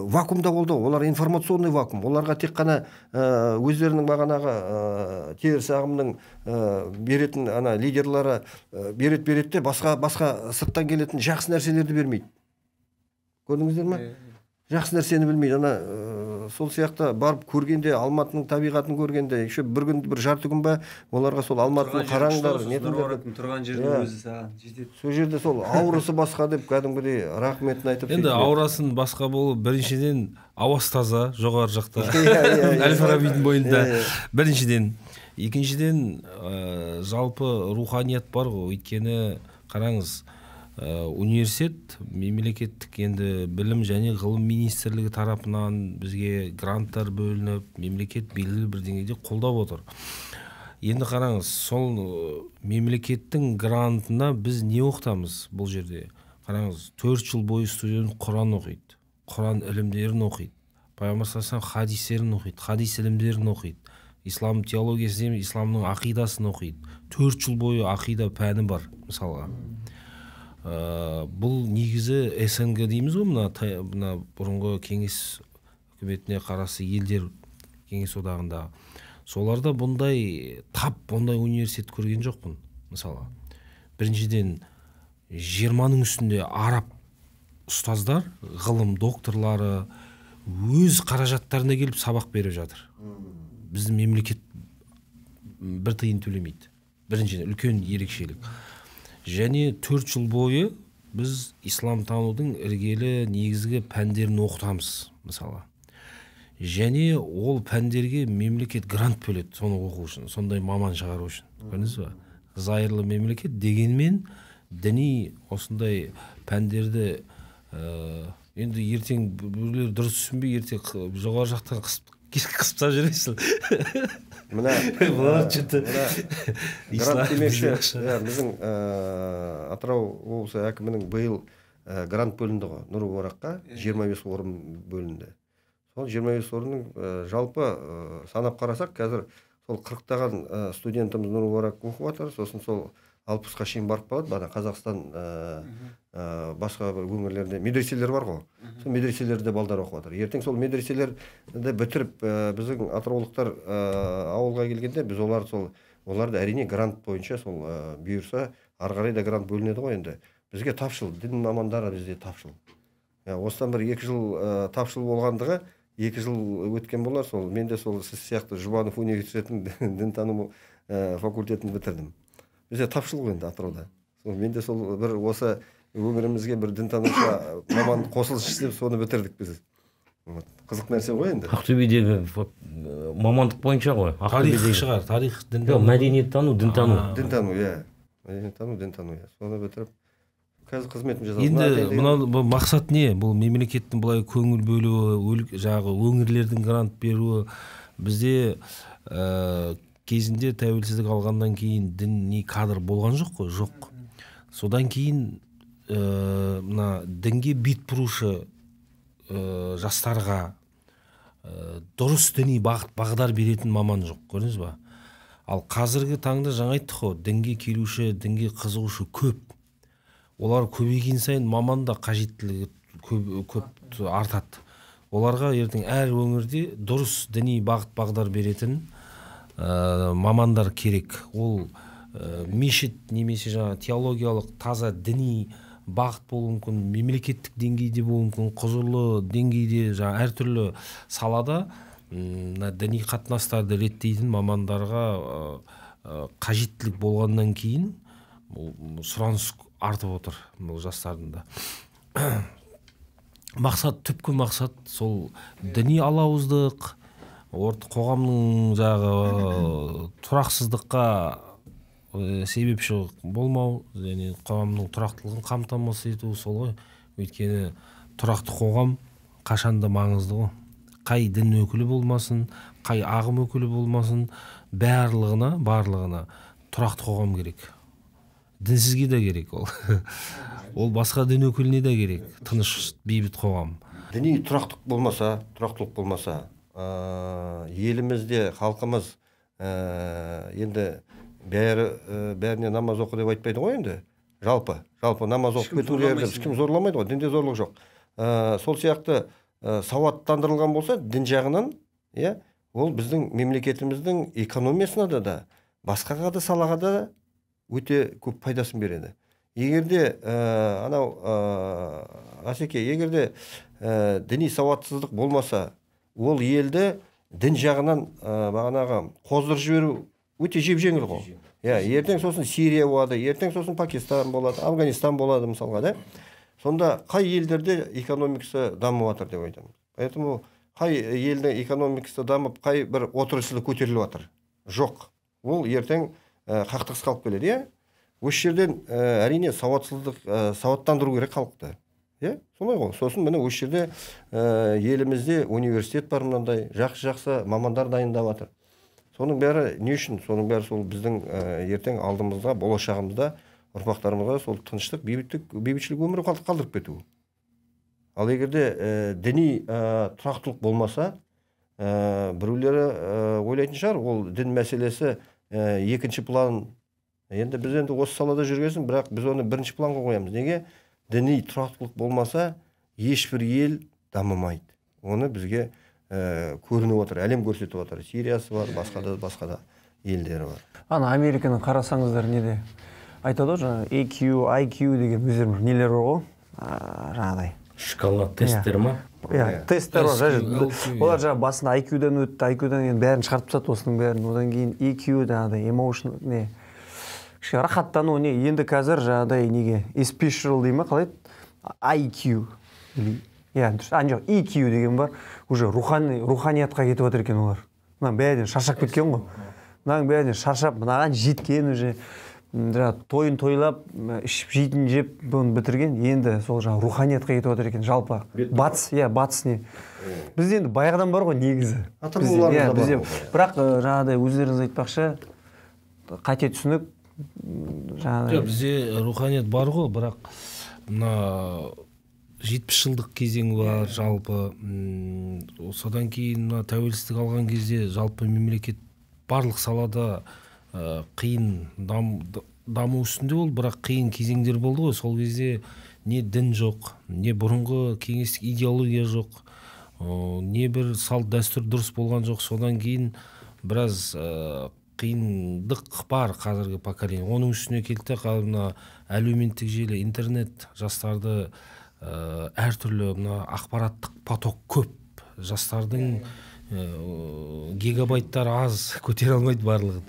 вакуумда болды. Олар информационный вакуум. Оларға тек қана өздерінің бағанағы теріс ағымның беретін ана лидерлары берет-беретте басқа басқа сырттан келетін жақсы нәрселерді бермейді. Көрдіңіздер ме? Жақсы нәрсені білмейді. Ана сол сияқты барып көргенде Алматының табиғатын көргенде, еще бір күн бір жарты күн ба, оларға сол Алматының қараңдар, нетіндер тұрған жердің өзі саған жетеді. Сол жерде сол аурасы басқа деп кәдімгідей рахметін айтып. Енді аурасын басқа болып, біріншіден ауасы таза, жоғары жақта. Әл-Фарабидің бойында. Біріншіден, екіншіден жалпы руханият бар ғой. Өйткені қараңыз, университет мемлекеттік енді білім және ғылым министрлігі тарапынан бізге гранттар бөлініп, мемлекет белгілі бір деңгейде қолдап отыр. Енді қараңыз, сол мемлекеттің грантына біз не оқытамыз бұл жерде? Қараңыз, төрт жыл бойы студент Құран оқиды, Құран ілімдерін оқиды, пайғамбар саллаллаху алейхи вассалам хадистерін оқиды, хадис ілімдерін оқиды, ислам теологиясын, исламның ақидасын оқиды. Төрт жыл бойы ақида пәні бар, мысалға. Бұл негізі эс эн гэ дейміз ғой, мына бұрынғы кеңес үкіметіне қарасы елдер кеңес одағында. Соларда бұндай тап, бұндай университет көрген жоқпын, мысалы. Біріншіден, жиырманың үстінде араб ұстаздар, ғылым докторлары өз қаражаттарына келіп сабақ беріп жатыр. Біздің мемлекет бір тиын төлемейді. Біріншіден, үлкен ерекшелік. Және төрт жыл бойы біз ислам танудың іргелі негізгі пәндерін оқытамыз, мысалы. Және ол пәндерге мемлекет грант бөледі, соны оқу үшін, сондай маман шығару үшін. Көрдіңіз ба? Зайырлы мемлекет дегенмен діни осындай пәндерді енді ертең біреулер дұрыс түсінбей, ертең жоғары жақтан қысып жүресің. Мына грант демекші, біздің Атырау облысы әкімінің биыл грант бөлінді ғой, Нұр-Маракқа жиырма бес орын бөлінді. Сол жиырма бес орынның жалпы санап қарасақ, қазір сол қырықтаған студентіміз Нұр-Марак оқып жатыр, сосын сол алпысқа шейін барып қалады, бана Қазақстан басқа өңірлерде медреселер бар ғой. Сол медреселерде балдар оқып жатыр. Ертең сол медреселерді бітіріп, біздің атыраулықтар ауылға келгенде, біз олар сол оларды әрине грант бойынша сол бұйырса, ары қарай да грант бөлінеді ғой енді. Бізге тапшыл, дін мамандары бізде тапшыл. Осыдан бір екі жыл тапшыл болғандығы, екі жыл өткен болар, сол мен де сол сіз сияқты Жұбанов университетінің дінтаным факультетін бітірдім. Бізде тапшыл ғой енді Атырауда. Мен де сол бір осы өмірімізге бір дінтанушы маман қосылыш істеп соны бітірдік біз. Қызық нәрсе ғой енді. Ақтөбедегі мамандық бойынша ғой. Тарих шығар, тарих, дінтану. Мәдениеттану, дінтану. Дінтану, иә. Мәдениеттану, дінтану, иә. Соны бітіріп, қазір қызметін жасадық. Енді мақсат не? Бұл мемлекеттің былай көңіл бөлуі, жағы өңірлердің грант беруі. Бізде кезінде тәуелсіздік алғаннан кейін діни кадр болған жоқ қой, жоқ. Содан кейін мына дінге бет бұрушы жастарға дұрыс діни бағыт бағдар беретін маман жоқ, көрдіңіз ба? Ал қазіргі таңда жаңа айттық қой, дінге келуші, дінге қызығушы көп. Олар көбейген сайын маман да қажеттілігі көп артады. Оларға ертең әр өңірде дұрыс діни бағыт бағдар беретін мамандар керек. Ол мешіт немесе жаңа теологиялық таза діни бағыт болуы мүмкін, мемлекеттік деңгейде болуы мүмкін, құзырлы деңгейде, жаңа әртүрлі салада діни қатынастарды реттейтін мамандарға қажеттілік болғаннан кейін сұраныс артып отыр бұл жастардың да. Мақсат, түпкі мақсат сол діни алауыздық, қоғамның жағы тұрақсыздыққа себепші болмау, және қоғамның тұрақтылығын қамтамасыз ету, сол ғой. Өйткені тұрақты қоғам қашанда маңызды ғой. Қай дін өкілі болмасын, қай ағым өкілі болмасын, барлығына, барлығына тұрақты қоғам керек. Дінсізге де керек ол. Ол басқа дін өкіліне де керек. Тыныш, бейбіт қоғам. Діни тұрақтық болмаса, тұрақтылық болмаса, елімізде халқымыз енді бәріне намаз оқы деп айтпайды ғой енді. Жалпы, жалпы намаз оқып кетулерді ешкім зорламайды ғой, дінде зорлық жоқ. Сол сияқты сауаттандырылған болса, дін жағынан, ол біздің мемлекетіміздің экономиясына да да, басқаға да салаға да өте көп пайдасын береді. Егерде, анау, Асеке, егерде діни сауатсыздық болмаса, ол елді дін жағынан бағанағы қоздыр жіберу өте жеп-жеңіл ғой. Ертең сосын Сирия болады, ертең сосын Пакистан болады, Афганистан болады мысалға да. Сонда қай елдерде экономикасы дамып жатыр деп айтамыз. Поэтому қай елдің экономикасы дамып, қай бір отырысылы көтеріліп жатыр? Жоқ. Ол ертең қақтығыс қалып келеді, иә? Осы жерден әрине сауатсыздық, сауаттандыру керек халықты. Солай ғой. Сосын міне осы жерде елімізде университет бар мынандай, жақсы-жақсы мамандар дайындап жатыр. Соның бәрі не үшін? Соның бәрі сол біздің ертең алдымызда, болашағымызда, ұрпақтарымызға сол тыныштық, бейбітшілік өмірі қалдырып кету. Ал егерде діни тұрақтылық болмаса, біреулері ойлайтын шығар, ол дін мәселесі екінші план. Енді біз енді осы салада жүргесін, бірақ біз оны бірінші планға қоямыз. Неге? Діни тұрақтылық болмаса, ешбір ел дамымайды. Оны бізге көрініп отыр, әлем көрсетіп отыр. Сириясы бар, басқа да елдері бар. Ана Американың қарасаңыздар неде айтады ғой, эй кью, ай кью деген өздеріміз нелер бар ғой, жаңағыдай. Шкала тесттер ма? Иә, тесттер бар. Олар жаңа басында ай кьюдан өтті, ай кьюдан енді бәрін шығарып тастады осының бәрін. Одан кейін ай кью жаңағыдай emotion не, кішкене рахаттану не, енді қазір жаңағыдай неге special дей ма, қалай ай кью. ай кью деген бар, уже руханиятқа кетіп отыр екен олар. Мұнан бәрден шаршап кеткен ғой. Мұнан бәрден шаршап, мұнаған жеткен уже, тойын тойлап, ішіп жейтін жеп бұны бітірген, енді сол жаңа руханиятқа кетіп отыр екен, жалпы. Батыс, иә, батыс не. Біз енді баяғыдан бар ғой негізі. Бірақ жаңағыдай өздеріңіз айтпақшы, қате түсінік. Бізде руханият бар ғой, бірақ жетпіс жылдық кезең бар, жалпы содан кейін тәуелсіздік алған кезде жалпы мемлекет барлық салада қиын даму үстінде ол, бірақ қиын кезеңдер болды ғой. Сол кезде не дін жоқ, не бұрынғы кеңестік идеология жоқ, не бір салт дәстүр дұрыс болған жоқ. Содан кейін біраз қиындық бар қазіргі поколение. Оның үстіне келді қалымына әлеуметтік желі, интернет жастарды әртүрлі ақпараттық поток көп, жастардың гигабайттар аз, көтер алмайды барлығын.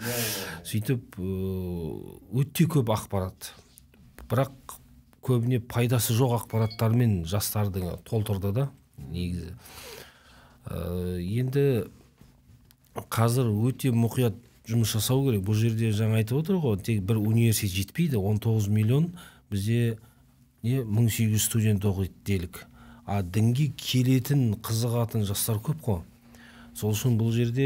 Сөйтіп өте көп ақпарат, бірақ көбіне пайдасы жоқ ақпараттармен жастардың толтырды да негізі. Енді қазір өте мұқият жұмыс жасау керек. Бұл жерде жаңа айтып отыр ғой, тек бір университет жетпейді, он тоғыз миллион бізде мың сегіз жүз студент оқиды делік. А дінге келетін, қызығатын жастар көп қой. Сол үшін бұл жерде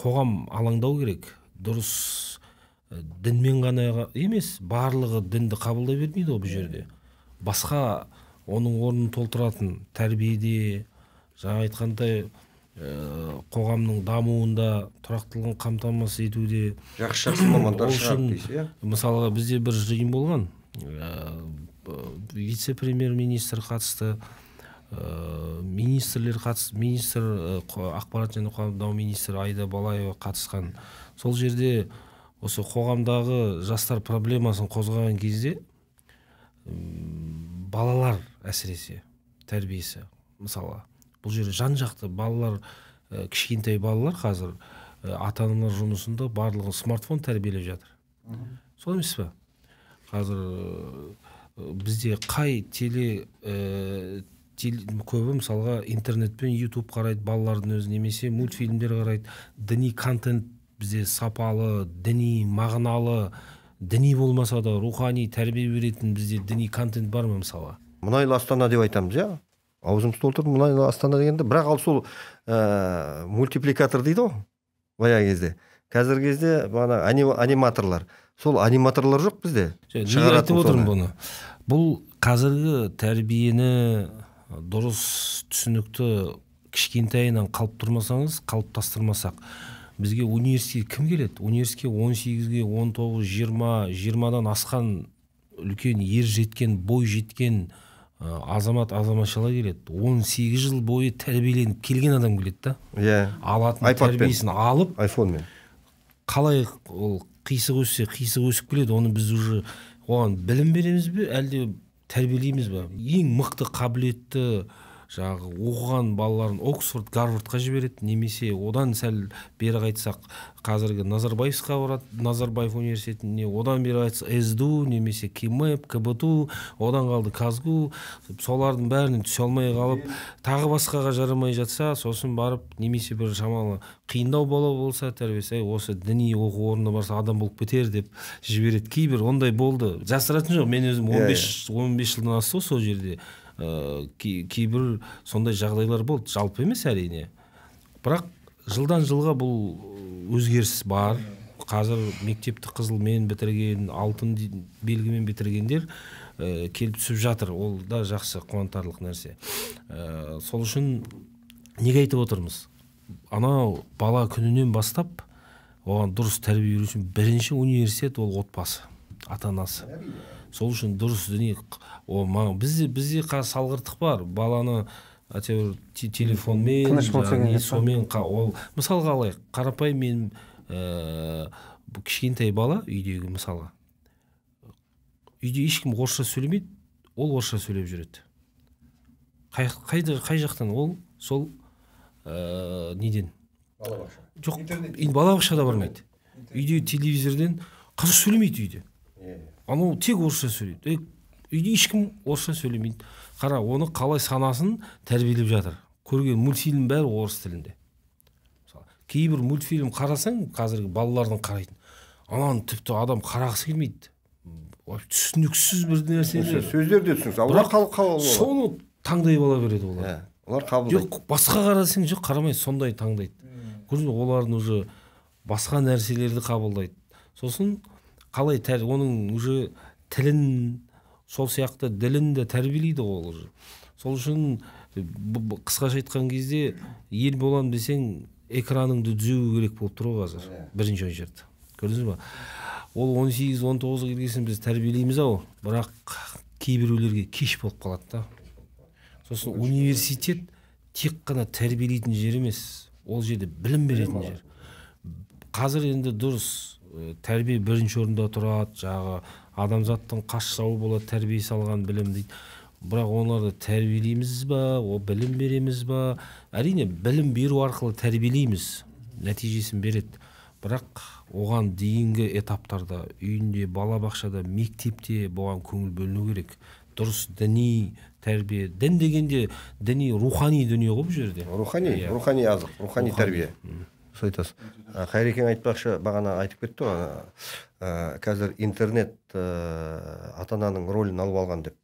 қоғам алаңдау керек. Дұрыс дінмен ғана емес, барлығы дінді қабылдай бермейді бұл жерде. Басқа оның орнын толтыратын тәрбиеде, жаңа айтқандай, қоғамның дамуында тұрақтылығын қамтамасыз етуде жақсы-жақсы мамандар шығады дейсіз, иә? Мысалы, бізде бір жиын болған, вице-премьер-министр қатысты, министрлер қатысты, министр ақпарат және қоғамдық даму министрі Аида Балаева қатысқан. Сол жерде осы қоғамдағы жастар проблемасын қозғаған кезде балалар әсіресе тәрбиесі, мысалы, бұл жерде жан-жақты балалар, кішкентай балалар қазір ата-аналар жұмысында барлығын смартфон тәрбиелеп жатыр. Сол емес пе? Қазір бізде қай теле көбі мысалға интернетпен YouTube қарайды балалардың өзі, немесе мультфильмдер қарайды. Діни контент бізде сапалы, діни мағыналы, діни болмаса да рухани тәрбие беретін бізде діни контент бар ма мысалы? Мұнайлы Астана деп айтамыз, иә? Аузымызды толтырып мұнайлы Астана дегенде, бірақ ал сол мультипликатор дейді ғой баяғы кезде. Қазіргі кезде бағана аниматорлар. Сол аниматорлар жоқ бізде. Шығаратып отырмын бұны. Бұл қазіргі тәрбиені дұрыс түсінікті кішкентайынан қалып тұрмасаңыз, қалыптастырмасақ. Бізге университет кім келеді? Университетке он сегізге, он тоғыз, жиырма, жиырмадан асқан үлкен ер жеткен, бой жеткен азамат азаматшалар келеді. он сегіз жыл бойы тәрбиеленіп келген адам келеді. Алатын тәрбиесін алып, қалай қисық өссе, қисық өсіп келеді. Оны біз уже оған білім береміз бе, әлде тәрбиелейміз бе? Ең мықты қабілетті жағы оқыған балаларын Оксфорд, Гарвардқа жібереді, немесе одан сәл бері айтсақ қазіргі Назарбаевқа барады, Назарбаев университетіне, одан бері айтсақ СДУ, немесе КИМЭП, КБТУ, одан қалды Казгу, солардың бәрінен түсе алмай қалып, тағы басқаға жарамай жатса, сосын барып, немесе бір шамалы қиындау бала болса, тәрбиесі осы діни оқу орнына барса адам болып кетер деп жібереді. Кейбір ондай болды. Жасыратын жоқ, мен өзім он бес жылдан асты сол жерде. Кейбір сондай жағдайлар болды, жалпы емес әрине, бірақ жылдан жылға бұл өзгеріс бар. Қазір мектепті қызылмен бітірген, алтын белгімен бітіргендер келіп түсіп жатыр. Ол да жақсы, қуантарлық нәрсе. Сол үшін неге айтып отырмыз? Анау бала күнінен бастап оған дұрыс тәрбие беру үшін бірінші университет ол отбасы, ата-анасы. Сол үшін дұрыс дүние. Бізде салғыртық бар. Баланы телефонмен, сомен, мысалға алайық. Қарапай мен кішкентай бала үйдегі мысалға. Үйде ешкім орысша сөйлемейді, ол орысша сөйлеп жүреді. Қай жақтан ол? Сол неден? Балабақша. Жоқ, балабақша да бармайды. Үйде телевизорден қазір сөйлемейді үйде. Анау тек орысша сөйлейді. Үйде ешкім орысша сөйлемейді. Қара, оны қалай санасын тәрбиелеп жатыр. Көрген мультфильм бәрі орыс тілінде. Кейбір мультфильм қарасаң, қазіргі балалардың қарайтын. Анан тіпті адам қарағысы келмейді. Түсініксіз бір нәрселер. Сөздер де түсініксіз. Олар қабылдайды. Соны таңдай бала береді олар. Олар қабылдайды. Басқа қарасаң, жоқ, қарамай, сондай таңдайды. Көрдің, олардың уже басқа нәрселерді қабылдайды. Сосын қалай тәр, оның уже тілін, сол сияқты ділін де тәрбиелейді ол уже. Сол үшін қысқаша айтқан кезде ел болан десең, экраныңды түзеу керек болып тұр қазір. Бірінші ой жерді. Көрдіңіз ба? Ол он сегіз он тоғыз келгесін біз тәрбиелейміз ау, бірақ кейбіреулерге кеш болып қалады да. Сосын университет тек қана тәрбиелейтін жер емес, ол жерде білім беретін жер. Қазір енді дұрыс тәрбие бірінші орында тұрады, жағы адамзаттың қаш жауы болады, тәрбие салған білім дейді. Бірақ оларды тәрбиелейміз ба, о білім береміз ба? Әрине, білім беру арқылы тәрбиелейміз, нәтижесін береді. Бірақ оған дейінгі этаптарда, үйінде, балабақшада, мектепте болған көңіл бөліну керек. Дұрыс діни тәрбие. Дін дегенде діни рухани дүние ғой жерде. Рухани, рухани азық, рухани тәрбие. Сойтас. Қайрекен айтпақшы, бағана айтып кетті ғой, қазір интернет ата-ананың ролін алып алған деп.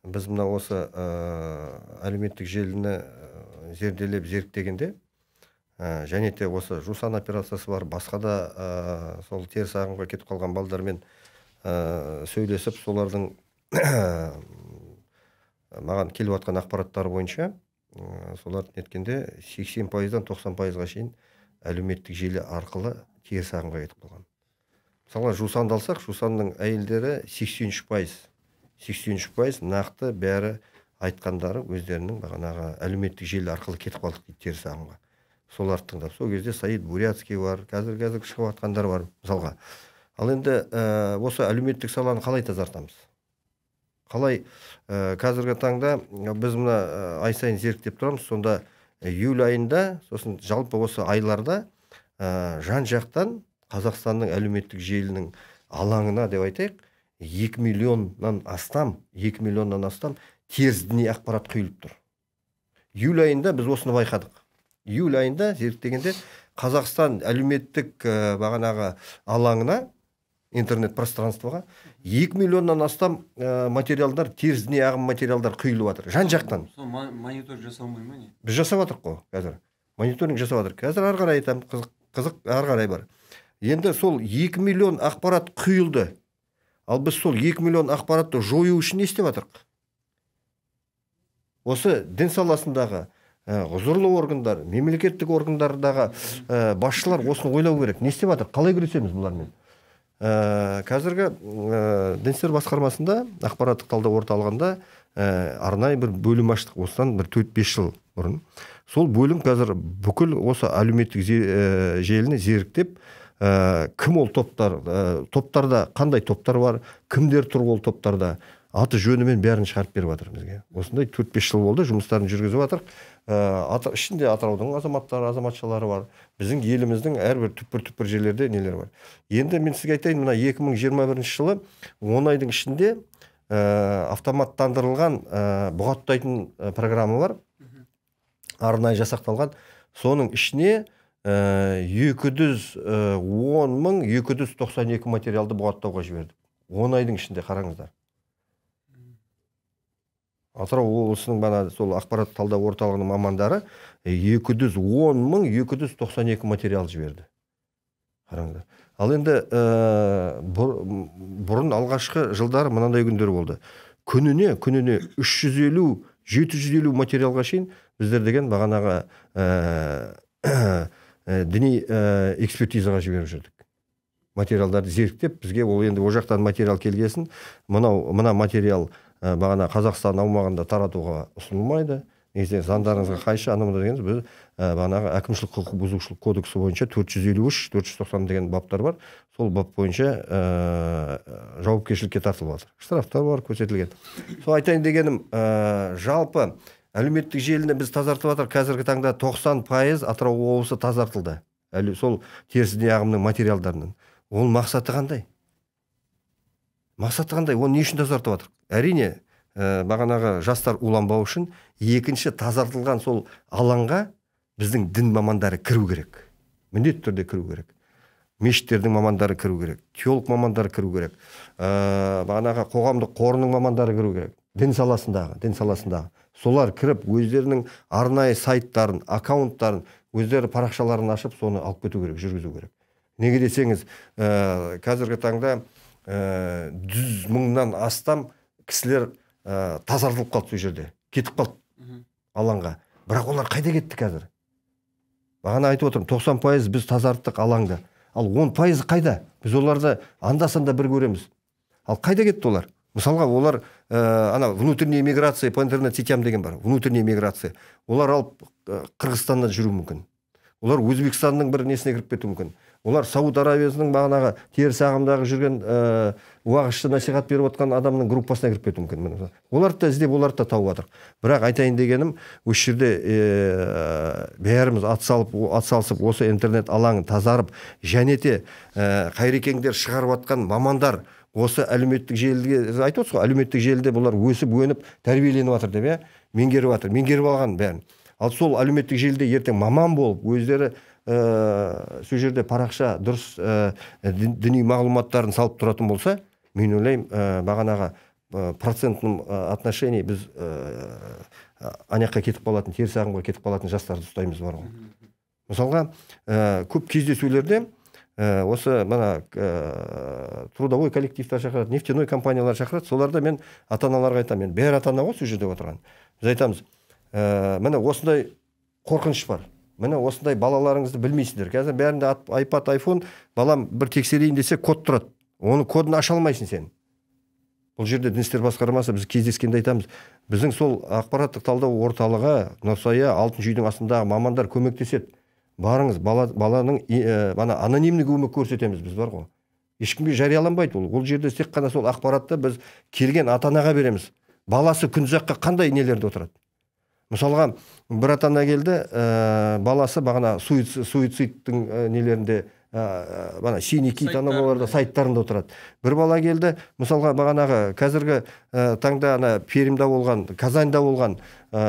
Біз мына осы әлеуметтік желіні зерделеп зерттегенде және те осы жусан операциясы бар, басқа да сол теріс ағымға кетіп қалған балдармен сөйлесіп, солардың маған келіп жатқан ақпараттар бойынша солардың неткенде сексен пайыздан тоқсан пайызға шейін әлеуметтік желі арқылы теріс ағымға кетіп қалған. Мысалы, жусанды алсақ, жусанның әйелдері сексен үш пайыз нақты бәрі айтқандары өздерінің бағанағы әлеуметтік желі арқылы кетіп қалдық дейді теріс ағымға. Соларды тыңдап, сол кезде Саид Бурятский бар, қазір-қазір шығып жатқандар бар мысалға. Ал енді осы әлеуметтік саланы қалай тазартамыз? Қалай қазіргі таңда біз мына ай сайын зерттеп тұрамыз, сонда июль айында, сосын жалпы осы айларда жан-жақтан Қазақстанның әлеуметтік желінің алаңына деп айтайық, екі миллионнан астам теріс діни ақпарат құйылып тұр. Июль айында біз осыны байқадық. Июль айында зерттегенде Қазақстан әлеуметтік бағанағы алаңына, интернет пространствоға екі миллионнан астам материалдар, теріс діни ағым материалдар құйылып жатыр. Жан жақтан. Мониторинг жасалмай ма не? Біз жасап жатырық қой қазір. Мониторинг жасап жатыр. Қазір ары қарай айтам, қызық ары қарай бар. Енді сол екі миллион ақпарат құйылды. Ал біз сол екі миллион ақпаратты жою үшін не істеп жатырық? Осы дін саласындағы құзырлы органдар, мемлекеттік органдардағы басшылар осыны ойлау керек. Не істеп жатыр? Қалай күресеміз бұлармен? Қазіргі дін істер басқармасында ақпараттық талдау орталығында арнайы бір бөлім аштық. Осыдан бір төрт-бес жыл бұрын. Сол бөлім қазір бүкіл осы әлеуметтік желіні зерттеп, кім ол топтар, топтарда қандай топтар бар, кімдер тұр ол топтарда, аты жөнімен бәрін шығарып беріп жатыр бізге. Осындай төрт-бес жыл болды, жұмыстарын жүргізіп жатыр. Ішінде Атыраудың азаматтары, азаматшалары бар. Біздің еліміздің әрбір түпкір-түпкір жерлерде нелер бар. Енді мен сізге айтайын, мына екі мың жиырма бірінші жылы он айдың ішінде автоматтандырылған бұғаттайтын программа бар. Арнайы жасақталған. Соның ішіне екі жүз он мың екі жүз тоқсан екі материалды бұғаттауға жібердік. он айдың ішінде қараңыздар. Атырау облысының бана сол ақпарат талдау орталығының мамандары екі жүз он мың екі жүз тоқсан екі материал жіберді. Қараңыздар. Ал енді бұрын алғашқы жылдары мынандай күндер болды. Күніне, күніне үш жүз елу жеті жүз елу материалға шейін біздер деген бағанағы діни экспертизаға жіберіп жүрдік. Материалдарды зерттеп, бізге ол енді о жақтан материал келгесін, мына материал бағана Қазақстан аумағында таратуға ұсынылмайды. Негізінен заңдарыңызға қайшы, анамында дегеніз, біз бағанағы әкімшілік құқық бұзушылық кодексі бойынша төрт жүз елу үш төрт жүз тоқсан деген баптар бар. Сол бап бойынша жауапкершілікке тартылып жатыр. Штрафтар бар, көрсетілген. Сол айтайын дегенім, жалпы әлеуметтік желіні біз тазартып жатыр. Қазіргі таңда тоқсан пайыз Атырау облысы тазартылды. Сол теріс діни ағымның материалдарының. Ол мақсаты қандай? Мақсаты қандай? Оны не үшін тазартып жатыр? Әрине, бағанағы жастар уланбау үшін. Екінші, тазартылған сол алаңға біздің дін мамандары кіру керек. Міндетті түрде кіру керек. Мешіттердің мамандары кіру керек. Теолог мамандары кіру керек. Бағанағы қоғамдық қорының мамандары кіру керек. Дін саласындағы, дін саласындағы. Солар кіріп, өздерінің арнайы сайттарын, аккаунттарын, өздері парақшаларын ашып, соны алып кету керек, жүргізу керек. Неге десеңіз, қазіргі таңда жүз мыңнан астам кісілер тазартылып қалды сол жерде, кетіп қалды алаңға. Бірақ олар қайда кетті қазір? Бағана айтып отырмын, тоқсан пайыз біз тазарттық алаңды. Ал он пайыз қайда? Біз оларды анда-санда бір көреміз. Ал қайда кетті олар? Мысалға, олар внутренняя миграция по интернет-сетям деген бар. Внутренняя миграция. Олар алып Қырғызстаннан жүру мүмкін. Олар Өзбекстанның бір несіне кіріп кету мүмкін. Олар Сауд Арабиясының бағанағы теріс ағымдағы жүрген уағызшы насихат беріп отқан адамның группасына кіріп кету мүмкін. Оларды да іздеп, оларды да тауып жатыр. Бірақ айтайын дегенім, осы жерде бәріміз атсалысып, осы интернет алаңын тазарып, және де қайрекеңдер шығарып отқан мамандар осы әлеуметтік желіде, айтып отырсыз ғой, әлеуметтік желіде бұлар өсіп, өніп, тәрбиеленіп жатыр деп, меңгеріп жатыр, меңгеріп алған бәрін. Ал сол әлеуметтік желіде ертең маман болып, өздері сол жерде парақша, дұрыс діни мағлұматтарын салып тұратын болса, мен ойлаймын, бағанағы процентнің отношении біз anakka ketip kalатын, tersi ketip kalатын жастарды ұстаймыз бар ғой. Мысалға, көп кездесулерде осы мына трудовой коллективтер шақырады, нефтяной компаниялар шақырады. Соларда мен ата-аналарға айтам, мен бәрі ата-ана осы жерде отырған. Біз айтамыз, міне осындай қорқыныш бар. Міне осындай балаларыңызды білмейсіздер. Қазір бәрінде iPad, iPhone, балам бір тексерейін десе код тұрады. Оның кодын аша алмайсың сен. Бұл жерде дін істер басқармасы біз кездескенде айтамыз, біздің сол ақпараттық талдау орталығы Нұрсая алтыншы үйдің астындағы мамандар көмектеседі. Барыңыз, бала, баланың ә, бана анонимді көмек көрсетеміз біз бар ғой. Ешкімге жарияланбайды ол. Ол жерде тек қана сол ақпаратты біз келген ата-анаға береміз. Баласы күнзаққа қандай нелерде отырады. Мысалға, бір ата-ана келді, ә, баласы бағана суицид, суицидтің ә, нелерінде бана синий анамаларда сайттарында отырады. Бір бала келді, мысалға бағанағы қазіргі таңда ана Перімде болған, Казанда болған,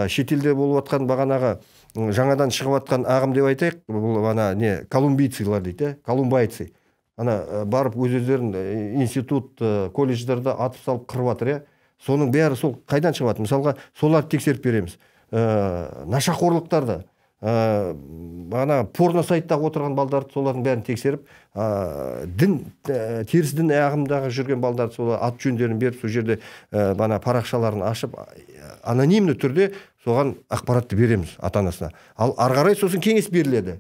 шетелде болып атқан бағанағы жаңадан шығып атқан ағым деп айтайық, бұл ана не колумбийцылар дейді, колумбайцы. Ана барып өздерін институт, колледждерді атып салып қырып атыр. Соның бәрі сол қайдан шығып атыр? Мысалға соларды тексеріп береміз. Нашақорлықтарды, бағана порно сайттағы отырған балдарды солардың бәрін тексеріп, дін, теріс дін ағымдағы жүрген балдарды солар ат жөндерін беріп, сол жерде бағана парақшаларын ашып, анонимді түрде соған ақпаратты береміз ата-анасына. Ал арғарай сосын кеңес беріледі.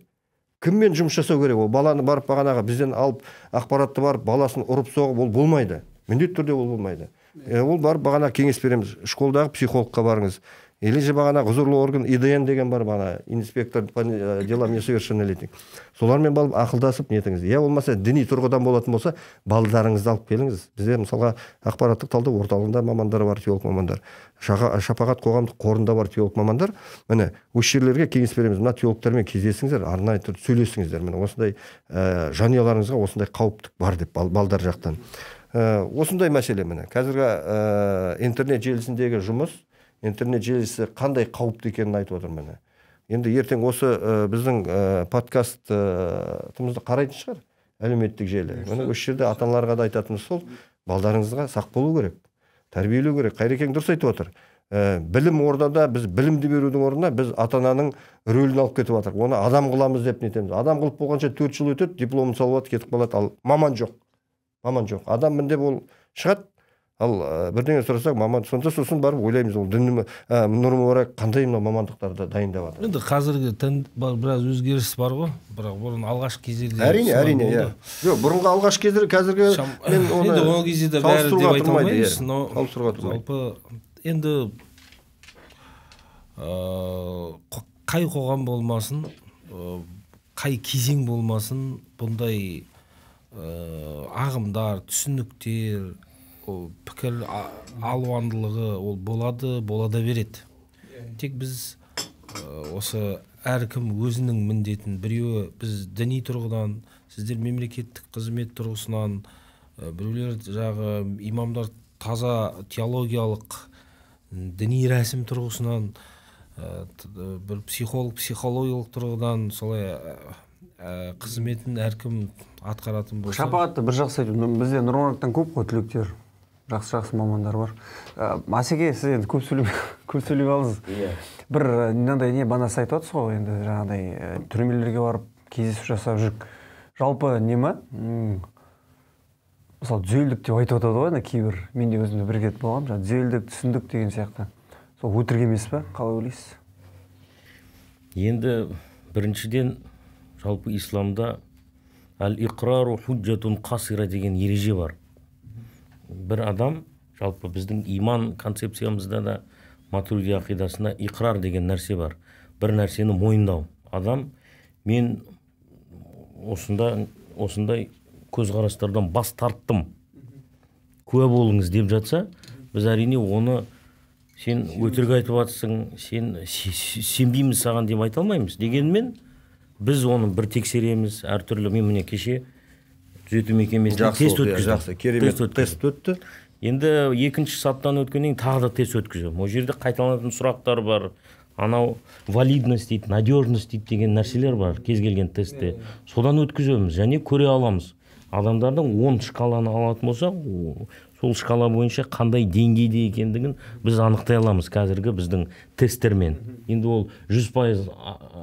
Кіммен жұмыс жасау керек? Ол баланы барып бағанаға бізден алып ақпаратты барып баласын ұрып соғып ол болмайды. Міндетті түрде ол болмайды. Ол барып бағана кеңес береміз. Школдағы психологқа барыңыз. Или же бағана құзырлы орган ИДН деген бар бағана, инспектор по делам несовершеннолетних. Солармен балып ақылдасып нетіңіз. Я болмаса діни тұрғыдан болатын болса, балдарыңызды алып келіңіз. Бізде мысалға ақпараттық талдау орталығында мамандар бар, теолог мамандар. Шапағат қоғамдық қорында бар теолог мамандар. Міне, осы жерлерге кеңес береміз. Мына теологтармен кездесіңіздер, арнайы түрде сөйлесіңіздер. Міне, осындай жанұяларыңызға осындай қауіптік бар деп балдар жақтан. Осындай мәселе міне. Қазіргі интернет желісіндегі жұмыс интернет желісі қандай қауіпті екенін айтып отырмын. Енді ертең осы ә, біздің ә, подкастымызды қарайтын шығар әлеуметтік желі. Міне осы жерде ата-аналарға да айтатынымыз сол, балдарыңызға сақ болу керек, тәрбиелеу керек. Қайрекең дұрыс айтып отыр. Ә, білім ордада біз білімді берудің орнына біз ата-ананың рөлін алып кетіп жатырмыз. Оны адам қыламыз деп нетеміз. Адам қылып болғанша төрт жыл өтеді, дипломын салып алады, кетіп қалады. Ал маман жоқ. Маман жоқ. Адам мінде ол шығады. Ал бірдеңе сұрасақ маман, сонда сосын барып ойлаймыз ол дінім Нұр-Марақ қандай мына мамандықтарды дайындап жатыр. Енді қазіргі тен біраз өзгеріс бар ғой, бірақ бұрын алғашқы кездерде әрине әрине иә. Жоқ, бұрынғы алғашқы кездер қазіргі мен оны енді ол кездерде бәрі деп айта алмаймыз, но салыстыруға тұрмайды. Енді қай қоғам болмасын, қай кезең болмасын, бұндай ағымдар, түсініктер, пікір алуандылығы ол болады, болады береді. Тек біз осы әркім өзінің міндетін, біреуі біз діни тұрғыдан, сіздер мемлекеттік қызмет тұрғысынан, біреулер жағы имамдар таза теологиялық діни рәсім тұрғысынан, бір психолог психологиялық тұрғыдан солай қызметін әркім атқаратын болса. Шапағатты бір жақсы айтып, бізде Нұр-Марактан көп қой түлектер. Жақсы-жақсы мамандар бар. Асеке, сіз енді көп сөйлеп алдыңыз. Бір мынандай не бана сайт айтып ғой, енді жаңағыдай түрмелерге барып кездесу жасап жүрік. Жалпы неме? Мысалы түзелдік деп айтып отырды ғой, кейбір мен де өзімді бір кетіп болғам, жаңа түзелдік, түсіндік деген сияқты. Сол өтірік емес пе? Қалай ойлайсыз? Енді біріншіден жалпы исламда ал-иқрару худжатун қасира деген ереже бар. Bir adam, жалпы біздің иман концепциямызда да матуридия ақидасында иқрар деген нәрсе бар. Бір нәрсені мойындау. Адам мен осында осындай көзқарастардан бас тарттым. Куә болыңыз деп жатса, біз әрине оны сен өтірік айтып жатсың, сен сенбейміз саған деп айта алмаймыз. Дегенмен біз оны бір тексереміз, әртүрлі мен міне кеше түзету мекемесіне тест өткізді. Тест өтті. Енді екінші саттан өткеннен тағы да тест өткізді. Ол жерде қайталанатын сұрақтар бар. Анау валидность дейді, надежность дейді деген нәрселер бар кез келген тестте. Содан өткіземіз және көре аламыз. adamlardan on шкаланы алатын болсақ, сол шкала бойынша қандай деңгейде екендігін біз анықтай аламыз қазіргі біздің тесттермен. Енді ол жүз пайыз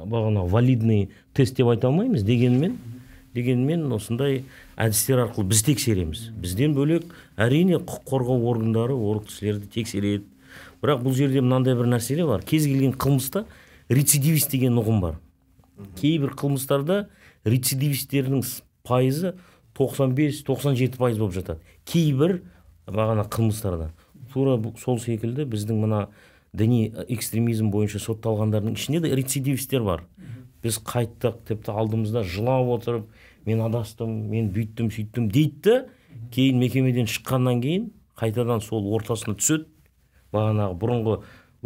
бағана валидный тест деп айта алмаймыз, дегенмен, дегенмен осындай әдістер арқылы біз тексереміз. Бізден бөлек әрине құқық қорғау органдары орыс кісілерді тексереді. Бірақ бұл жерде мынандай бір нәрселер бар. Кез келген қылмыста рецидивист деген ұғым бар. Кейбір қылмыстарда рецидивистердің пайызы тоқсан бес тоқсан жеті пайыз болып жатады. Кейбір бағана қылмыстарда. Тура сол секілді біздің мына діни экстремизм бойынша сотталғандардың ішінде де рецидивистер бар. Біз қайттық, тіпті алдымызда жылап отырып, мен адастым, мен бүйттім, сүйттім дейді. Кейін мекемеден шыққаннан кейін қайтадан сол ортасына түседі. Бағанағы бұрынғы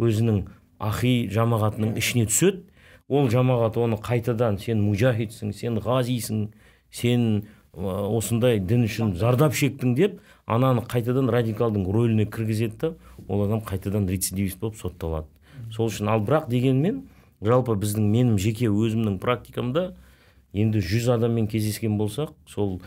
өзінің ахи жамағатының ішіне түседі. Ол жамағат оны қайтадан сен мужахидсің, сен ғазисің, сен осындай дін үшін зардап шектің деп ананы қайтадан радикалдың рөліне кіргізеді. Ол адам қайтадан рецидивист болып сотталады. Сол үшін ал бірақ дегенмен жалпы біздің менің жеке өзімнің практикамда енді жүз адаммен кездескен болсақ, сол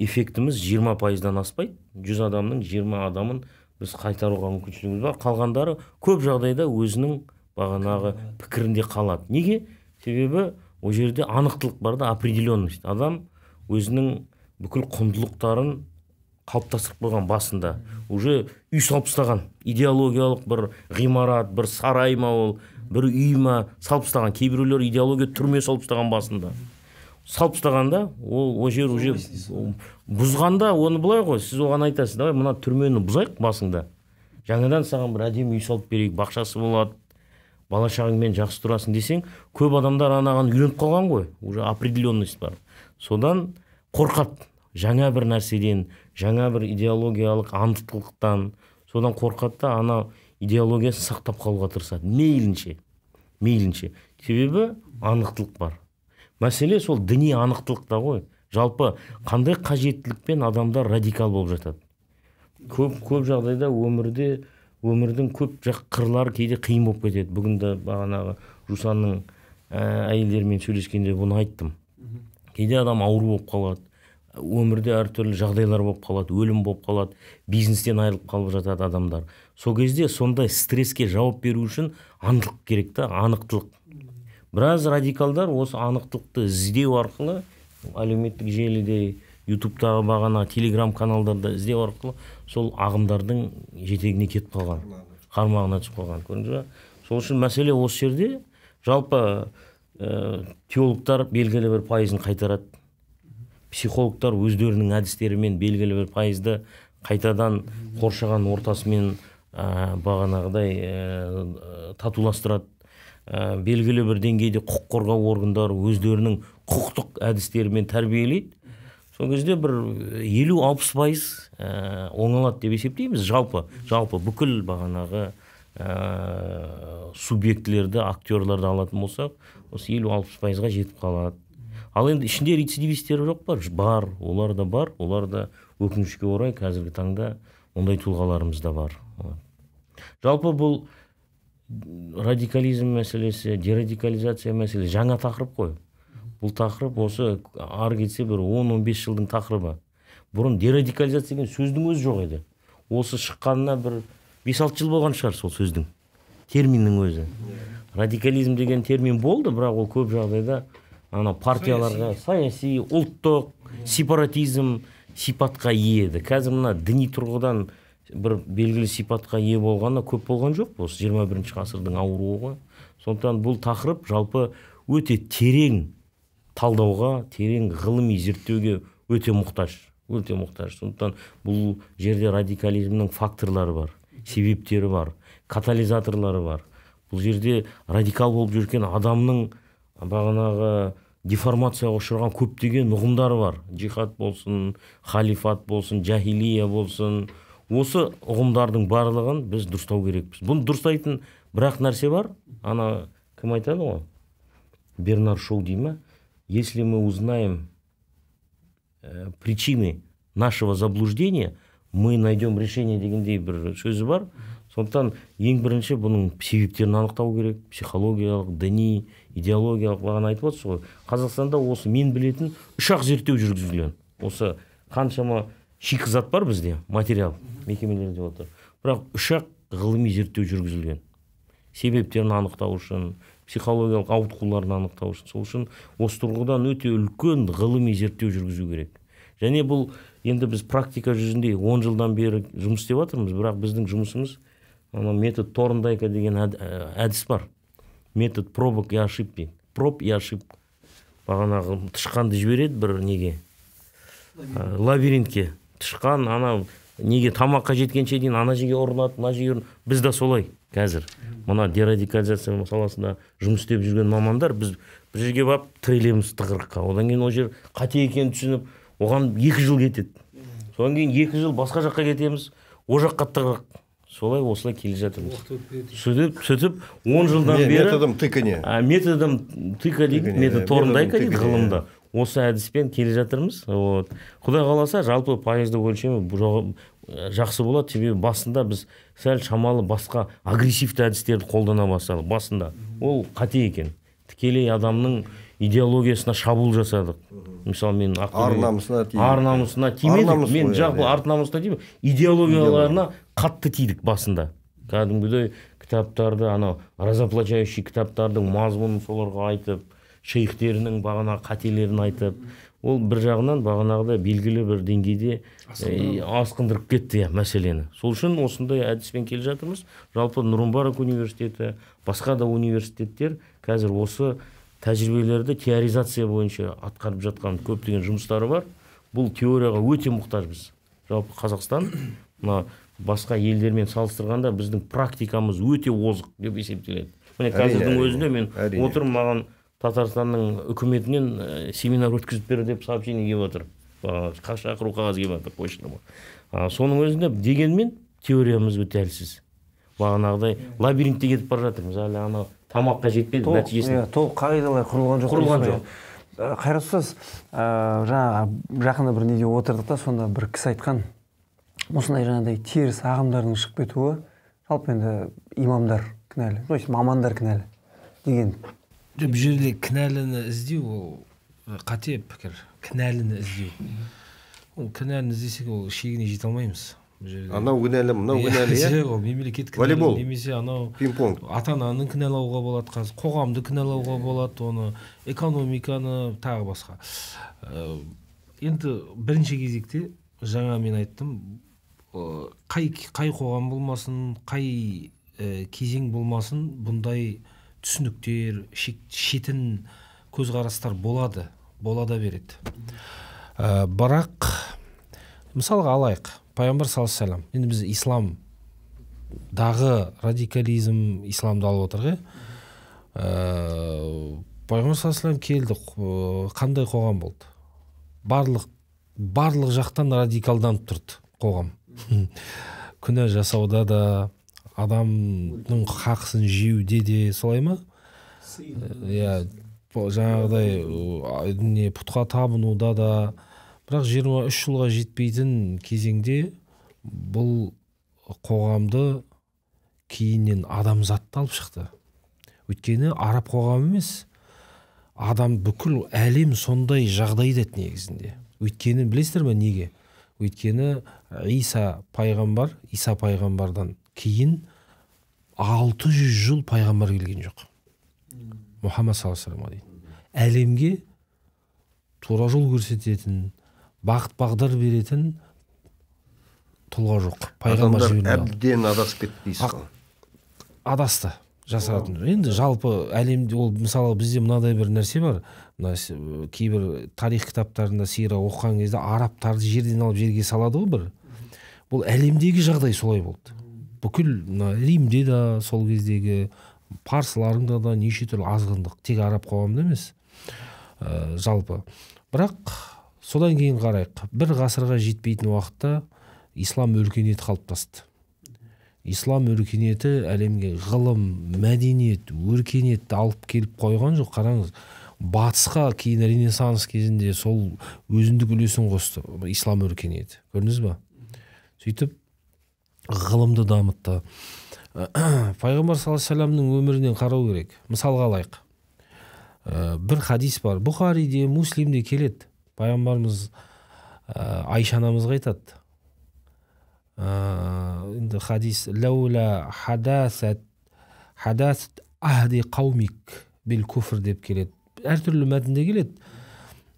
эффектіміз жиырма пайыздан аспайды. жүз адамның жиырма адамын біз қайтаруға мүмкіншілігіміз бар. Қалғандары көп жағдайда өзінің бағанағы пікірінде қалады. Неге? Себебі ол жерде анықтылық бар да, определенность. Адам өзінің бүкіл құндылықтарын қалыптастырып қойған басында. Уже үй салып тастаған, идеологиялық бір ғимарат, бір сарай ма ол, бір үй ма салып тастаған. Кейбіреулер идеология түрме салып тастаған басында. Салып тастағанда ол ол жер уже бұзғанда оны былай ғой, сіз оған айтасыз, давай мына түрмені бұзайық басында. Жаңадан саған бір әдемі үй салып берейік, бақшасы болады. Бала шағыңмен жақсы тұрасың десең, көп адамдар анаған үйреніп қалған ғой, уже определенность бар. Содан қорқады. Жаңа бір нәрседен, жаңа бір идеологиялық анықтылықтан, содан қорқады да ана идеологиясын сақтап қалуға тырысады. Мейлінше, мейлінше. Себебі анықтылық бар. Мәселе сол діни анықтылықта ғой. Жалпы қандай қажеттілікпен адамдар радикал болып жатады. Көп, көп жағдайда өмірде, өмірдің көп жақ қырлары кейде қиын болып кетеді. Бүгінде бағанағы Жусанның әйелдерімен сөйлескенде бұны айттым. Кейде адам ауыр болып қалады. Өмірде әртүрлі жағдайлар болып қалады, өлім болып қалады, бизнестен айырылып қалып жатады адамдар. Сол кезде сондай стресске жауап беру үшін анықтық керек та, анықтылық. Біраз радикалдар осы анықтықты іздеу арқылы, әлеуметтік желіде, ютубтағы бағана, телеграм каналдарда іздеу арқылы сол ағымдардың жетегіне кетіп қалған, қармағына түсіп қалған. Көрінді. Сол үшін мәселе осы жерде. Жалпы ә, теологтар белгілі бір пайызын қайтарады. Психологтар өздерінің әдістерімен белгілі бір пайызды қайтадан қоршаған ортасымен ә, бағанағыдай ә, татуластырады. Ә, белгілі бір деңгейде құқық қорғау органдары өздерінің құқықтық әдістерімен тәрбиелейді. Сол кезде бір елу алпыс пайыз ә, оңалады деп есептейміз. Жалпы, жалпы бүкіл бағанағы ә, субъектілерді, актерларды алатын болсақ, осы елу алпыс пайызға жетіп қалады. Ал енді ішінде рецидивистер жоқ бар, бар, олар да бар, олар да өкінішке орай қазіргі таңда ондай тұлғаларымыз да бар. Жалпы бұл радикализм мәселесі, дерадикализация мәселесі жаңа тақырып қой. Бұл тақырып осы ары кетсе бір он он бес жылдың тақырыбы. Бұрын дерадикализация деген сөздің өзі жоқ еді. Осы шыққанына бір бес алты жыл болған шығар сол сөздің, терминнің өзі. Радикализм деген термин болды, бірақ ол көп жағдайда ана партияларға, саяси, ұлттық, сепаратизм сипатқа ие еді. Қазір мына діни тұрғыдан бір белгілі сипатқа ие болғаны көп болған жоқ осы жиырма бірінші ғасырдың ауруы. Сондықтан бұл тақырып жалпы өте терең талдауға, терең ғылыми зерттеуге өте мұқтаж, өте мұқтаж. Сондықтан бұл жерде радикализмнің факторлары бар, себептері бар, катализаторлары бар. Бұл жерде радикал болып жүрген адамның бағанағы деформацияға ұшыраған көптеген ұғымдары бар. Джихад болсын, халифат болсын, жахилия болсын. Осы ұғымдардың барлығын біз дұрыстау керекпіз. Бұны дұрыстайтын бірақ нәрсе бар. Ана кім айтады ғой? Бернард Шоу деймі. Если мы узнаем э, причины нашего заблуждения, мы найдем решение дегендей бір сөзі бар. Сондықтан ең бірінші бұның себептерін анықтау керек. Психологиялық, діни, идеологиялық бағана айтып отырсыз ғой. Қазақстанда осы мен білетін үш ақ зерттеу жүргізілген. Осы қаншама шиқ зат бар бізде, материал мекемелерде отыр. Бірақ үш-ақ ғылыми зерттеу жүргізілген. Себептерін анықтау үшін, психологиялық ауытқуларын анықтау үшін, сол үшін осы тұрғыдан өте үлкен ғылыми зерттеу жүргізу керек. Және бұл енді біз практика жүзінде он жылдан бері жұмыс істеп жатырмыз, бірақ біздің жұмысымыз ана метод Торндайка деген әдіс бар. Метод пробок и ошибки. Проб и ошибка. Бағанағы тышқанды жібереді бір неге лабиринтке. Тышқан ана неге тамаққа жеткенше дейін ана жерге орнатып, мына жерге орнатып. Біз де солай қазір. Мына дерадикализация саласында жұмыс істеп жүрген мамандар біз бір жерге барып тірелеміз тығырыққа. Одан кейін ол жер қате екенін түсініп, оған екі жыл кетеді. Содан кейін екі жыл басқа жаққа кетеміз, о жаққа тығырық. Солай осылай келе жатырмыз. Сөйтіп, сөйтіп он жылдан бері методом тыкания. А методом тыкания, метод Торндайка дейді ғылымда. Осы әдіспен келе жатырмыз. Вот. Құдай қаласа, жалпы пайыздық өлшемі жақсы болады. Себебі басында біз сәл шамалы басқа агрессивті әдістерді қолдана бастадық басында. Ол қате екен. Тікелей адамның идеологиясына шабуыл жасадық. Мысалы мен ар намысына тимедік, мен жалпы ар намысына тимедік, идеологияларына қатты тидік басында. Кәдімгідей кітаптарды, анау разоблачающий кітаптардың мазмұнын соларға айтып, шейхтерінің бағана қателерін айтып, ол бір жағынан бағанағыда белгілі бір деңгейде асқындырып кетті мәселені. Сол үшін осындай әдіспен келе жатырмыз. Жалпы Нұр-Мүбарак университеті, басқа да университеттер қазір осы тәжірибелерді теоризация бойынша атқарып жатқан көптеген жұмыстары бар. Бұл теорияға өте мұқтажбыз. Жалпы Қазақстан басқа елдермен салыстырғанда біздің практикамыз өте озық деп есептеледі. Міне қазірдің өзінде мен отырмын, маған Татарстанның үкіметінен семинар өткізіп бер деп сообщение келіп отыр. Шақыру қағаз келіп отыр почтаға. Соның өзінде дегенмен теориямыз өте әлсіз. Бағанағыдай лабиринтте кетіп бара жатырмыз. Әлі анау тамаққа жетпеді нәтижесінде. Толық қағидалар құрылған жоқ. Құрылған жоқ. Қайрат ұстаз, жақында бір неде отырдық та, сонда бір кісі айтқан, осындай жаңағыдай теріс ағымдардың шығып кетуі, жалпы енді имамдар кінәлі, то есть мамандар кінәлі деген. Бұл жерде кінәліні іздеу, ол қате пікір. Кінәліні іздеу. Ол кінәліні іздесек, ол шегіне жете алмаймыз. Анау кінәлі, мынау кінәлі, иә? Жоқ, мемлекет кінәлі, немесе анау ата-ананың кінәлауға болады, қазір қоғамды кінәлауға болады, оны экономиканы тағы басқа. Енді бірінші кезекте жаңа мен айттым, қай қоғам болмасын, қай кезең болмасын, бұндай түсініктер, шетін көзқарастар болады, болады береді. Бірақ, мысалға алайық. Пайғамбар саллаллаху алейхи ва саллям, енді біз исламдағы радикализм, исламды алып отырған. Пайғамбар саллаллаху алейхи ва саллям келді, қандай қоғам болды? Барлық, барлық жақтан радикалданып тұрды қоғам. Күнә жасауда да, адамның хақсын жеуде де, солай ма? Жаңағыдай пұтқа табынуда да. Бірақ жиырма үш жылға жетпейтін кезеңде бұл қоғамды кейіннен адамзатты алып шықты. Өйткені араб қоғамы емес, адам бүкіл әлем сондай жағдайда негізінде. Өйткені білесіздер ме неге? Өйткені Иса пайғамбар, Иса пайғамбардан кейін алты жүз жыл пайғамбар келген жоқ. Мұхаммед саллаллаху алейхи ва саллям. Әлемге тура жол көрсететін, бағыт-бағдар беретін тұлға жоқ. Адамдар әбден адасып кетпейсі. Адасты жасыратын. Енді жалпы әлемде ол, мысалы, бізде мынадай бір нәрсе бар. Кейбір тарих кітаптарында сира оқыған кезде арабтарды жерден алып жерге салады ғой бір. Бұл әлемдегі жағдай солай болды. Бүкіл Римде да, сол кездегі парсыларында да неше түрлі азғындық. Тек араб қоғамында емес. Жалпы. Бірақ содан кейін қарайық, бір ғасырға жетпейтін уақытта ислам өркениеті қалыптасты. Ислам өркениеті әлемге ғылым, мәдениет, өркениетті алып келіп қойған жоқ. Қараңыз, батысқа кейін Ренессанс кезінде сол өзіндік үлесін қосты ислам өркениеті. Көрдіңіз ба? Сөйтіп ғылымды дамытты. Пайғамбар саллаллаху алейхи ва саллямның өмірінен қарау керек. Мысалға алайық. Бір хадис бар. Бұхариде, Муслимде келеді. Пайғамбарымыз Aisha anamız aytadi. Endi hadis laula hadasat hadas ahdi qavmik bil kufr deb keladi. Her türlü matnda keladi.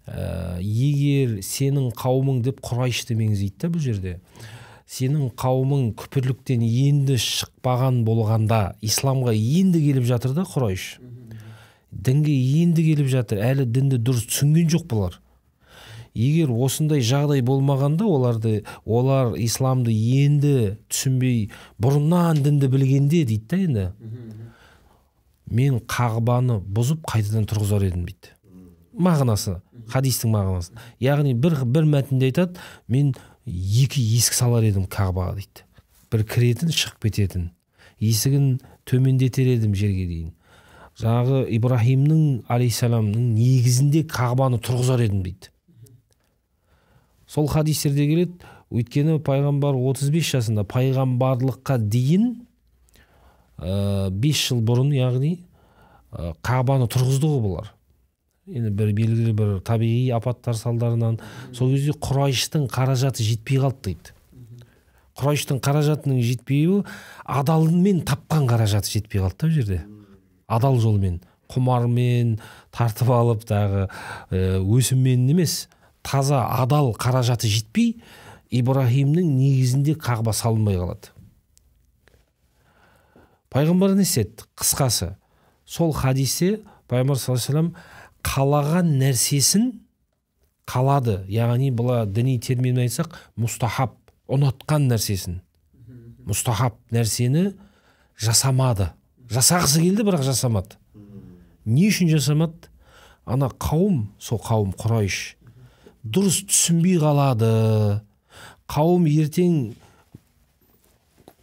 Eğer senin kavmin deb Qurayshni mengzeydi da bu yerde. Senin kavmin küpürlükten endi çıkpagan bolganda, İslamga endi kelip jatır da Quraysh. Dinge endi kelip jatır. Äli dindi durus tüşüngen jok bular. Eğer osınday jağday bolmaganda olardı, olar İslam'dı endi tüşünbey, burundan dindi bilgende deydi da endi. Men Qa'bani bozup qaytadan turguzar edim deydi. Mağınası, hadistin mağınası. Yani bir, bir metinde aytadi, men iki esik salar edim Qa'baga deydi. Bir kiretin, şıqıp ketedin. Esigin tömendeter edim jerge deyin. Janağı İbrahim'nin aleyhisselam'nın negizinde Qa'bani turguzar edim deydi. Sol hadislerде келеді, өйткені пайғамбар отыз бес жасында, пайғамбарлыққа дейін беш жыл бұрын, яғни Қабаны тұрғызды ғой бұлар. Енді бір белгілі бір табиғи апаттар салдарынан сол кезде Құрайштың қаражаты жетпей қалды дейді. Құрайштың қаражатының жетпеуі адалмен тапқан қаражаты жетпей қалды да жерде. Адал жолмен, құмармен тартып алып дағы өсіммен емес. Таза адал қаражаты жетпей, Ибрахимнің негізінде Қағба салынбай қалады. Пайғамбар не істеді? Қысқасы, сол хадисте Пайғамбар саллаллаху алейхи ва саллям қалаған нәрсесін қалады, яғни бұла діни терминмен айтсақ, мұстахаб, ұнатқан нәрсесін. Мұстахаб нәрсені жасамады. Жасағысы келді, бірақ жасамады. Не үшін жасамады? Ана қауым, сол қауым Құрайш дұрыс түсінбей қалады. Қауым ертең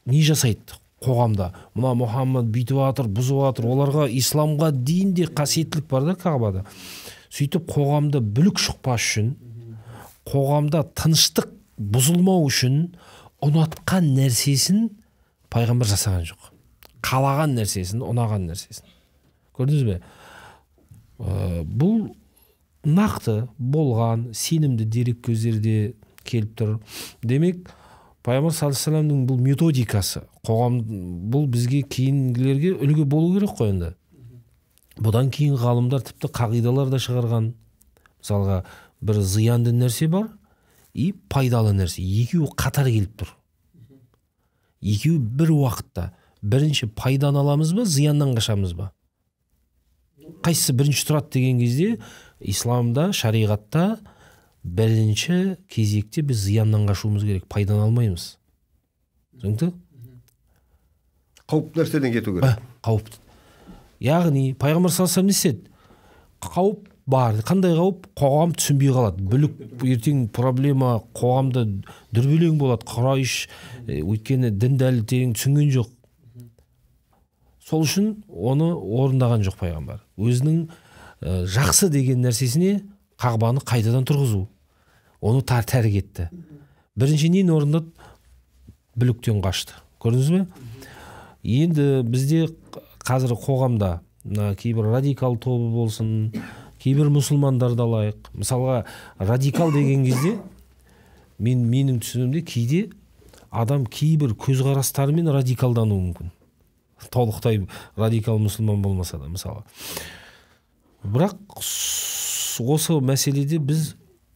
не жасайды қоғамда? Мына Мұхаммед бүйтіп атыр, бұзып атыр. Оларға исламға динде қасиеттілік бар да Қағбада. Сөйтіп қоғамда бүлік шықпас үшін, қоғамда тыныштық бұзылмау үшін ұнатқан нәрсесін пайғамбар жасаған жоқ. Қалаған нәрсесін, ұнаған нәрсесін. Көрдіңіз бе? Бұл нақты болған сенімді дерек көздерде келіп тұр. Демек, Пайғамбар саллаллаху алейхи ва саллямның бұл методикасы, қоғам бұл бізге кейінгілерге үлгі болу керек қой енді. Бұдан кейін ғалымдар тіпті қағидалар да шығарған. Мысалға, бір зиянды нәрсе бар, и пайдалы нәрсе. Екеуі қатар келіп тұр. Екеуі бір уақытта. Бірінші пайдан аламыз ба, зияннан қашамыз ба? Қайсысы бірінші тұрады деген кезде İslam'da, şariatta birinci кезекте biz ziyandan kaçmamız gerek, paydan almayımız. Çünkü қауіп нәрседен кету керек. Қауіп. Яғни Пайғамбар саллаллаху алейхи ва саллям не істеді? Қауіп бар. Қандай қауіп? Қоғам түсінбей қалады. Бүлік, ертең проблема қоғамда дүрбелең болады. Құрайш өйткені дін дәлелдерін түсінген жоқ. Сол үшін оны орындаған жоқ Пайғамбар. Өзінің жақсы деген нәрсесіне Қағбаны қайтадан тұрғызу. Оны тартар кетті. Бірінші нені орындады? Бүліктен қашты. Көрдіңіз бе? Енді бізде қазір қоғамда кейбір радикал тобы болсын, кейбір мұсылмандар да лайық. Мысалға, радикал деген кезде мен менің түсінімде кейде адам кейбір көзқарастарымен радикалдануы мүмкін. Толықтай радикал мұсылман болмаса да, мысалы. Бірақ осы мәселеде біз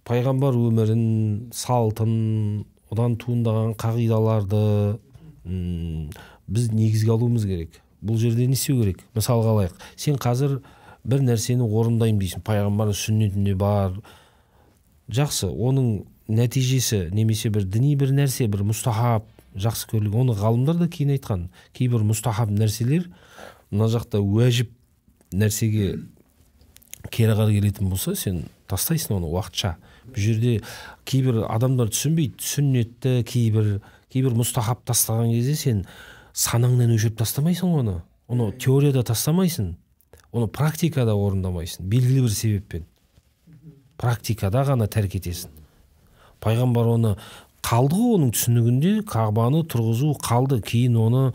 пайғамбар өмірін, салтын, одан туындаған қағидаларды біз негізге алуымыз керек. Бұл жерде не істеу керек? Мысалға алайық, сен қазір бір нәрсені орындаймын дейсің, пайғамбардың сүннетінде бар. Жақсы, оның нәтижесі немесе бір діни бір нәрсе, бір мұстахаб, жақсы көрлік. Оны ғалымдар да кейін айтқан. Кейбір мұстахаб нәрселер мына жақта уәжіп нәрсеге кері қар келетін болса, сен тастайсың оны уақытша. Бұл жерде кейбір адамдар түсінбейді, сүннетті, кейбір кейбір мұстахаб тастаған кезде сен санаңнан өшіріп тастамайсың оны. Оны теорияда тастамайсың, оны практикада орындамайсың, белгілі бір себеппен. Практикада ғана тәрк етесің. Пайғамбар оны қалды ғой, оның түсінігінде Қағбаны тұрғызу қалды, кейін оны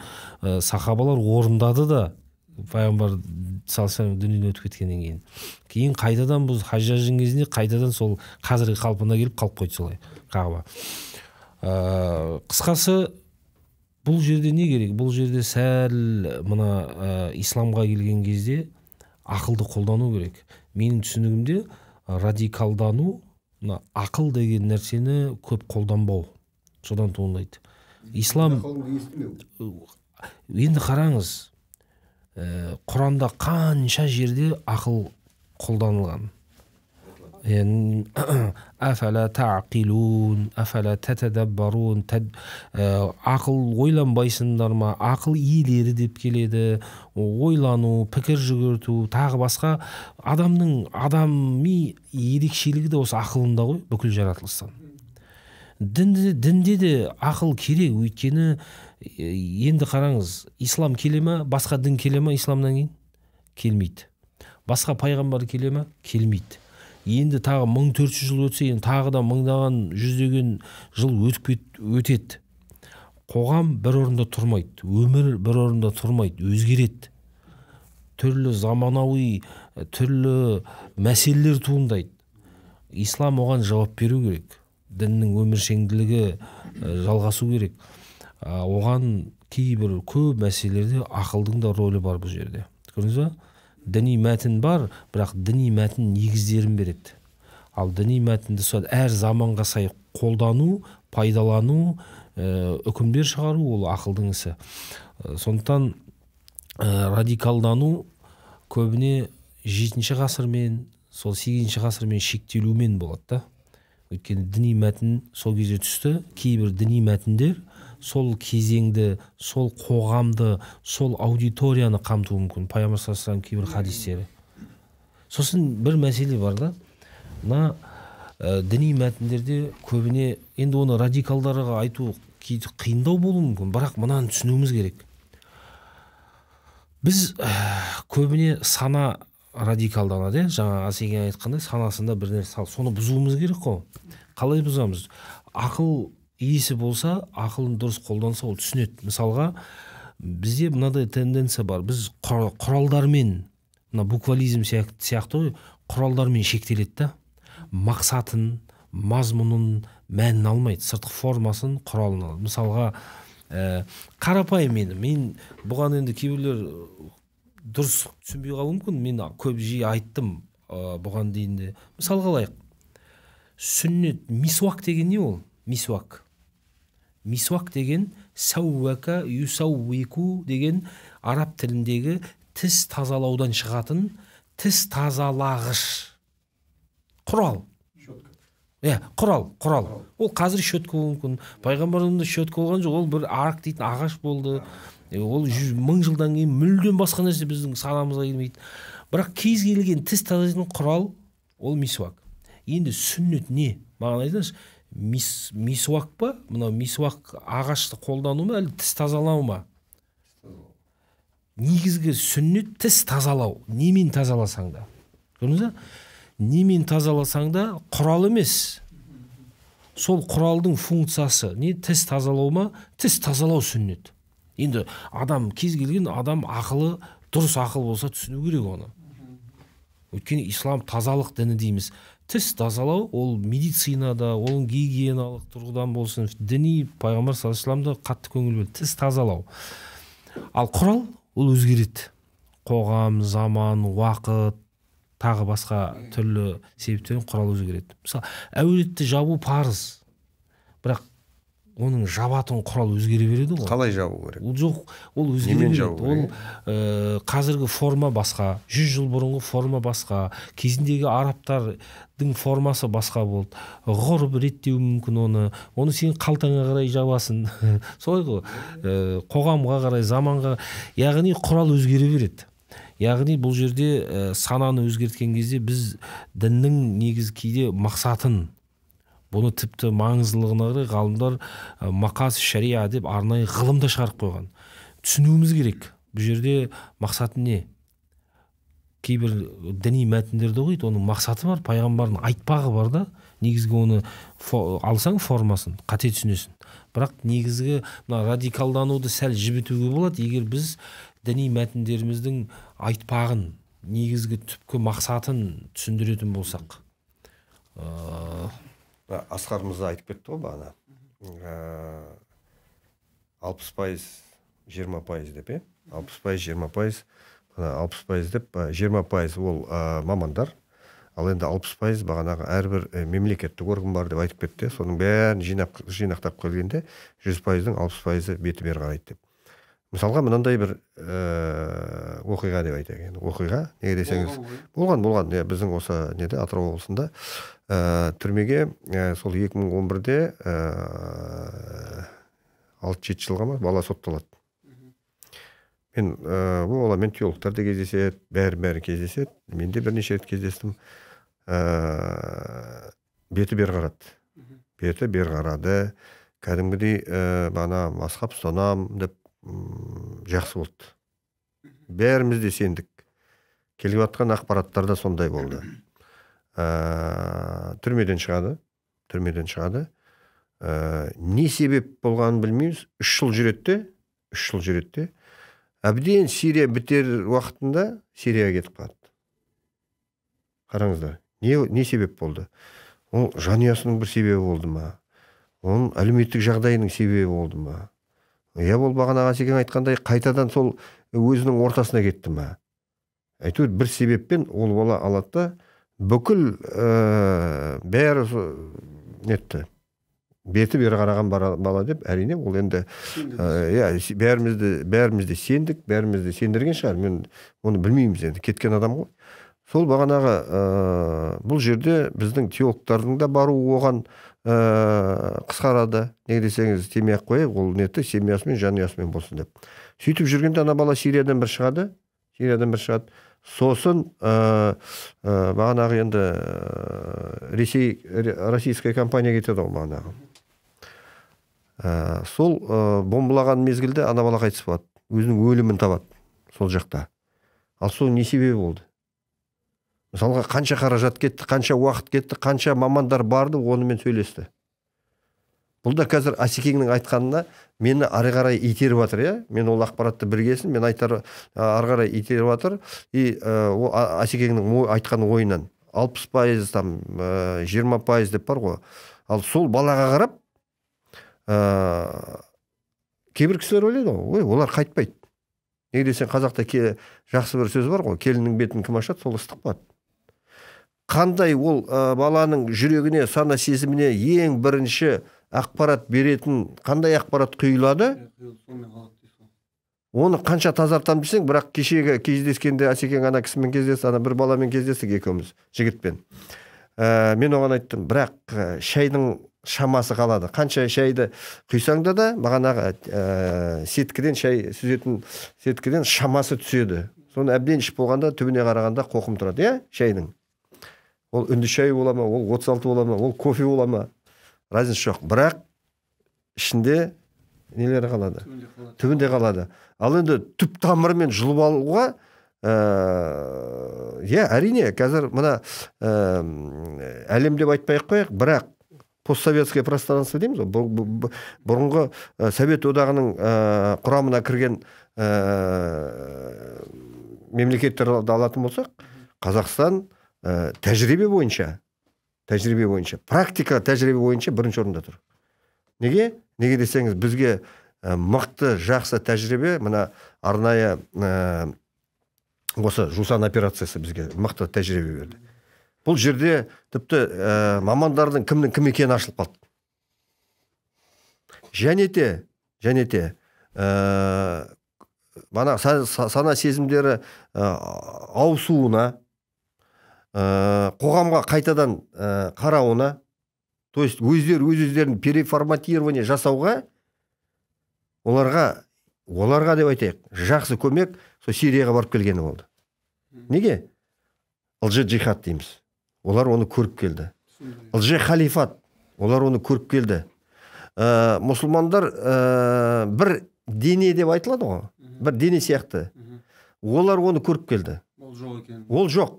сахабалар орындады да. payg'ambar sallallohu alayhi vasallam dunyodan o'tib ketgandan keyin keyin qaytadan bu hajjajning kezinde qaytadan sol hozirgi qalbına kelib qalib qo'ydi solay Ka'ba. Qisqasi bu yerda ne gerek? Bu yerda sal mana islomga kelgan kezdе aqlni qo'ldaну gerek. Mening tushunigimda radikaldanu мына aql degan narsani ko'p qo'ldanbau содан туындайды. İslam endi qarangыз, Qur'onda qancha жерде aql qo'ldanilgan. Yani afala ta'qilun, afala tatadabbarun, aql o'ylanbaysizlarmi, aql iyileri deb keledi, o'ylanu, fikir jugurtu, tag'i boshqa adamning adamiy erikshiligi de o'sha aqlında qo'y, bukul yaratılıştan. Dinde, dinde de aql kerak, o'tkeni endi qarangız, islom kelimi, boshqa din kelimi islomdan keyin kelmaydi. Boshqa payg'ambar kelimi kelmaydi. Енді тағы мың төрт жүз жыл өтсе, енді тағы да мыңдаған жүздеген жыл өтіп өтеді. Қоғам бір орында тұрмайды, өмір бір орында тұрмайды, өзгереді. Түрлі заманауи, түрлі мәселелер туындайды. Ислам оған жауап беру керек. Діннің өміршеңділігі жалғасу керек. Оған кейбір көп мәселелерде ақылдың да рөлі бар бұл жерде. Көрдіңіз бе? Dini мәтін бар, бірақ dini мәтін негіздерін береді. Ал dini мәтінді сол әр заманға сай қолдану, пайдалану, үкімдер шығару ол ақылдың ісі. Сондықтан радикалдану көбіне жетінші ғасыр мен сол сегізінші ғасыр мен шектелумен болады да. Өйткені dini мәтін сол кезде түсті, кейбір dini мәтіндер сол кезеңді, сол қоғамды, сол аудиторияны қамтуы мүмкін. Пайғамбар саллаллаху алейхи кейбір хадистері. Сосын бір мәселе бар да. Мына ә, діни мәтіндерде көбіне енді оны радикалдарға айту қиындау болуы мүмкін, бірақ мынаны түсінуіміз керек. Біз ә, көбіне сана радикалданады, ә? Жаңа Асеге айтқандай, санасында бір нәрсе сал. Соны бұзуымыз керек қой. Қалай бұзамыз? Ақыл iyisi болса, ақылын дұрыс қолданса, ол түсінеді. Мысалға, бізде мынадай тенденция бар. Біз құралдармен, мына буквализм сияқты құралдармен шектеледі да. Мақсатын, мазмұнын, мәнін алмайды, сыртқы формасын құралын алады. Мысалға, ә, қарапайым мен, мен бұған енді кейбіреулер дұрыс түсінбей қалуы мүмкін. Мен көп жиі айттым, ә, бұған дейін де. Мысалға алайық. Сүннет мисуак деген не ол? Мисуак. Мисуак деген сауака юсауику деген араб тіліндегі тіс тазалаудан шығатын тіс тазалағыш құрал. Е, құрал, құрал. Ол қазір шөтке болуы мүмкін. Пайғамбарымызда шөтке болған жоқ, ол бір арық дейтін ағаш болды. Ол мың жылдан кейін мүлдем басқа нәрсе біздің санамызға келмейді. Бірақ кез келген тіс тазалайтын құрал ол мисуак. Енді сүннет не? Маған айтыңыз, Мис, мисуак па? Мына мисуак ағашты қолдану ма, әлі тіс тазалау ма? Негізгі сүннет тіс тазалау. Немен тазаласаң да? Көрдіңіз бе? Немен тазаласаң да құрал емес. Сол құралдың функциясы не? Тіс тазалау ма? Тіс тазалау сүннет. Енді адам кез келген адам ақылы дұрыс ақыл болса түсіну керек оны. Өйткені ислам тазалық діні дейміз. Тіс тазалау ол медицинада, ол гигиеналық тұрғыдан болсын, діни пайғамбар саллаллаху алейхи вассаламда қатты көңіл бөлді. Тіс тазалау. Ал құрал ол өзгереді. Қоғам, заман, уақыт, тағы басқа түрлі себептерден құрал өзгереді. Мысалы, әуретті жабу парыз. Бірақ оның жабатын құрал өзгере береді ғой. Қалай жабу керек? Ол жоқ, ол өзгере береді. Ол ә, қазіргі форма басқа, жүз жыл бұрынғы форма басқа, кезіндегі арабтардың формасы басқа болды. Ғұрып реттеу мүмкін оны. Оны сен қалтаңа қарай жабасын. Солай ғой. Ә, қоғамға қарай, заманға, яғни құрал өзгере береді. Яғни бұл жерде ә, сананы өзгерткен кезде біз діннің негізгі кейде мақсатын, бұны тіпті маңыздылығына қарай ғалымдар мақас шариа деп арнайы ғылымда шығарып қойған. Түсінуіміз керек. Бұл жерде мақсаты не? Кейбір діни мәтіндерде қойды, оның мақсаты бар, пайғамбардың айтпағы бар да, негізгі оны фо, алсаң формасын, қате түсінесің. Бірақ негізгі мына радикалдануды сәл жібітуге болады, егер біз dini мәтіндеріміздің айтпағын, негізгі түпкі мақсатын түсіндіретін болсақ. Асқарымызды айтып кетті ғой бағана. алпыс пайыз жиырма пайыз деп, алпыс пайыз жиырма пайыз, алпыс пайыз деп, жиырма пайыз ол мамандар, ал енді алпыс пайыз бағанағы әрбір мемлекеттік орган бар деп айтып кетті, соның бәрін жинақтап келгенде жүз пайыздың алпыс пайызы беті бер қарайды деп. Мысалға, мынандай бір оқиға деп айтайық енді. Оқиға, неге десеңіз, болған, болған. Біздің осы неде Атырау облысында түрмеге сол екі мың он бірде алты жеті жылға ма бала сотталады. Мен бұл бала ментеологтар да кездеседі, бәрі-бәрі кездеседі. Мен де бірнеше рет кездестім. Беті бер қарады. Беті бер қарады. Кәдімгідей бана масқап ұстанам деп жақсы болды. Бәріміз де сендік. Келіп атқан ақпараттарда сондай болды. Түрмеден шығады. Түрмеден шығады. Не себеп болғанын білмейміз. Үш жыл жүретті. Үш жыл жүретті. Әбден Сирия бітер уақытында Сирияға кетіп қалды. Қараңыздар. Не себеп болды? Ол жанұясының бір себебі болды ма? Оның әлеуметтік жағдайының себебі болды ма? Я бол баған аға секен айтқандай қайтадан сол өзінің ортасына кетті ма? Әйтеуір бір себеппен ол бала алатта бүкіл бәрі нетті. Беті бері қараған бала деп әрине ол енді бәрімізді сендік, бәрімізді сендірген шығар. Мен оны білмейміз енді кеткен адам ғой. Сол баған аға бұл жерде біздің теологтардың да бару оған қысқарады, не десеңіз темей ақ қойы, ол неті семьясымен, жанұясымен болсын деп. Сөйтіп жүргенде ана бала Сириядан бір шығады, Сириядан бір шығады. Сосын бағанағы енді Ресей, российская компания кетеді ол бағанағы. Сол бомбылаған мезгілде ана бала қайтыс болады, өзінің өлімін табады сол жақта. Ал сол не себебі болды? Мысалға, қанша қаражат кетті, қанша уақыт кетті, қанша мамандар барды, онымен сөйлесті. Бұл да қазір Асекеңнің айтқанына мені ары-қарай итеріп атыр, е? Мен ол ақпаратты біргесін, мен ары-қарай итеріп атыр. И Асекеңнің айтқан ойынан алпыс пайыз, жиырма пайыз деп бар ғой. Ал сол балаға қарап, кейбір кісілер ойлайды, олар қайтпайды. Неге десең, қазақта жақсы бір сөз бар ғой, келіннің бетін кім ашады, сол ыстық болады. Қандай ол баланың жүрегіне, сана сезіміне ең бірінші ақпарат беретін, қандай ақпарат құйылады? Оны қанша тазартам десең, бірақ кешегі кездескенде Асекең ана кісімен кездесті, ана бір баламен кездестік екеуміз, жігітпен. Мен оған айттым, бірақ шайдың шамасы қалады. Қанша шайды құйсаңда да, бағанағы сеткіден шай сүзетін сеткіден шамасы түседі. Соны әбден ішіп болғанда, түбіне қарағанда қоқым тұрады, е, шайдың. Ол үнді шай олама, ол отыз алты олама, ол кофе олама. Разница жоқ. Бірақ ішінде нелері қалады? Түбінде қалады. Ал енді түп тамырмен жұлып алуға, е, әрине, қазір мына әлем деп айтпай-ақ қояқ, бірақ постсоветское пространство дейміз, бұрынғы Совет одағының құрамына кірген мемлекеттерді алатын болсақ, Қазақстан тәжірибе бойынша, тәжірибе бойынша, практика тәжірибе бойынша бірінші орында тұр. Неге? Неге десеңіз, бізге мықты жақсы тәжірибе, мына арнайы осы жусан операциясы бізге мықты тәжірибе берді. Бұл жерде тіпті мамандардың кімнің кім екені ашылып қалды. Және те, және те, бана сана сезімдері ауысуына, қоғамға қайтадан қарауына, то есть өздер өз-өздерін переформатирование жасауға, оларға, оларға деп айтайық, жақсы көмек со Сирияға барып келгені болды. Неге? Ылжи джихад дейміз. Олар оны көріп келді. Ылжи халифат. Олар оны көріп келді. Мұсылмандар бір дене деп айтылады ғой. Бір дене сияқты. Олар оны көріп келді. Ол жоқ.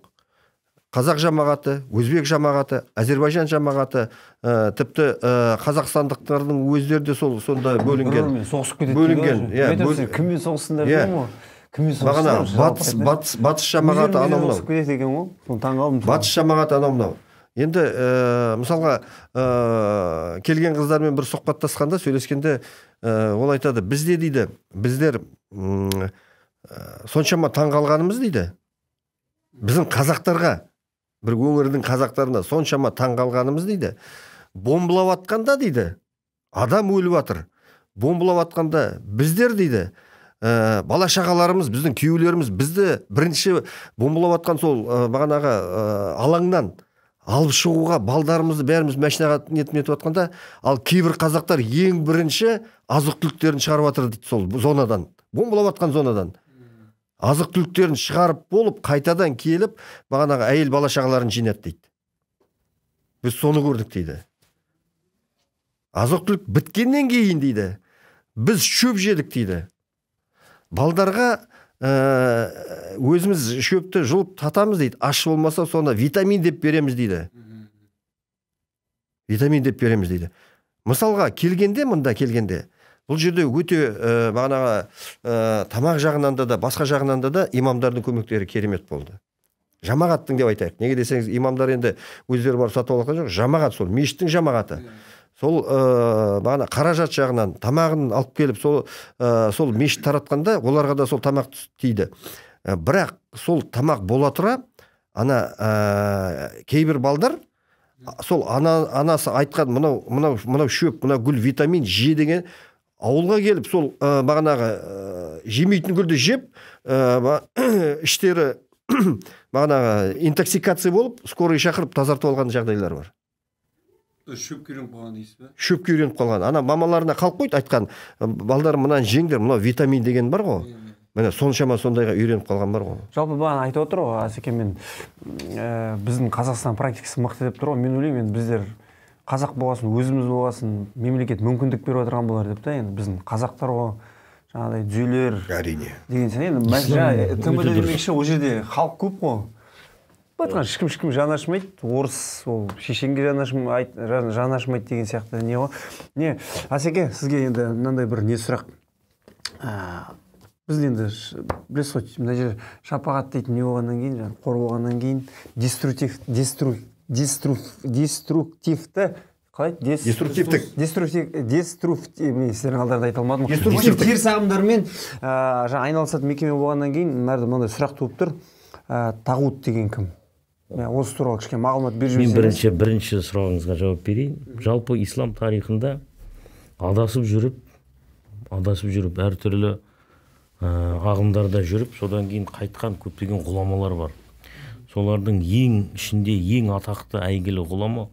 Қазақ жамағаты, өзбек жамағаты, Азербайжан жамағаты, тіпті қазақстандықтардың өздері де сол сонда бөлінген. Бөлінген. Кіммен соғысында білмеймін ғой. бағана батыс батыс батыс жамағаты анау мынау батыс жамағаты анау мынау. Енді мысалға келген қыздармен бір сұхбаттасқанда сөйлескенде ол айтады, бізде дейді біздер соншама таңғалғанымыз дейді біздің қазақтарға, бір өңірдің қазақтарына соншама таңғалғанымыз дейді, бомбылап атқанда дейді адам өліп жатыр, бомбылап атқанда біздер дейді Ә, бала шағаларымыз, біздің күйеулеріміз бізді бірінші бомбалап атқан сол ә, бағанағы ә, алаңнан алып шығуға балдарымызды бәріміз машинаға нетіп нетіп атқанда, ал кейбір қазақтар ең бірінші азық түліктерін шығарып жатыр дейді сол зонадан, бомбалап атқан зонадан. Азық түліктерін шығарып болып қайтадан келіп бағанағы әйел бала шағаларын жинап дейді. Біз соны көрдік дейді. Азық түлік біткеннен кейін дейді, біз шөп жедік дейді. Балдарға ә, өзіміз шөпті жұлып татамыз дейді, аш болмаса соны витамин деп береміз дейді. Витамин деп береміз дейді. Мысалға келгенде, мында келгенде, бұл жерде өте ә, бағанағы ә, тамақ жағынан да да басқа жағынан да да имамдардың көмектері керемет болды. Жамағаттың деп айтайық. Неге десеңіз, имамдар енді өздері барып сатып алған жоқ, жамағат сол, мешіттің жамағаты. Сол ә, бағана қаражат жағынан тамағын алып келіп сол ә, сол мешіт таратқанда оларға да сол тамақ тиді. Ә, бірақ сол тамақ бола тұра ана ә, кейбір балдар сол ана анасы айтқан мынау мынау мынау шөп, мынау гүл витамин же деген, ауылға келіп сол ә, бағанағы ә, жемейтін гүлді жеп ә, іштері бағанағы интоксикация болып скорый шақырып тазартып алған жағдайлар бар. Шөпке үйреніп қалған дейсіз бе? Шөпке үйреніп қалған. Ана мамаларына қалып қойды, айтқан, балдарым мынаны жеңдер, мынау витамин деген бар ғой. Міне соншама сондайға үйреніп қалған бар ғой. Жалпы бағана айтып отыр ғой, Асеке, мен біздің Қазақстан практикасы мықты деп тұр ғой. Мен ойлаймын, біздер қазақ болғасын, өзіміз болғасын, мемлекет мүмкіндік беріп отырған болар деп та, енді біздің қазақтар ғой, жаңағыдай дүйлер. Әрине. Деген сен енді мәселе тымбыл демекші, ол жерде халық көп қой. Батқан шықым-шықым жанашмайды, орыс ол шешенге жанашмайды деген сияқты не ғой. Не, Асеке, сізге енді мынандай бір не сұрақ. Біз енді білесіз ғой, мына жер шапағат дейтін не болғаннан кейін, қор болғаннан кейін деструктивті қалай? Деструктивтік. Деструктивтік. Мен сіздердің алдарында айта алмадым. Деструктивтік. Теріс ағымдармен айналысатын мекеме болғаннан кейін мынандай сұрақ туып тұр. Тағут деген кім? Осы туралы кішкене мағлұмат беріп жіберсеңіз. Мен бірінші бірінші сұрағыңызға жауап берейін. Жалпы ислам тарихында адасып жүріп, адасып жүріп, әртүрлі ағымдарда жүріп, содан кейін қайтқан көптеген ғұламалар бар. Солардың ең ішінде ең атақты әйгілі ғұлама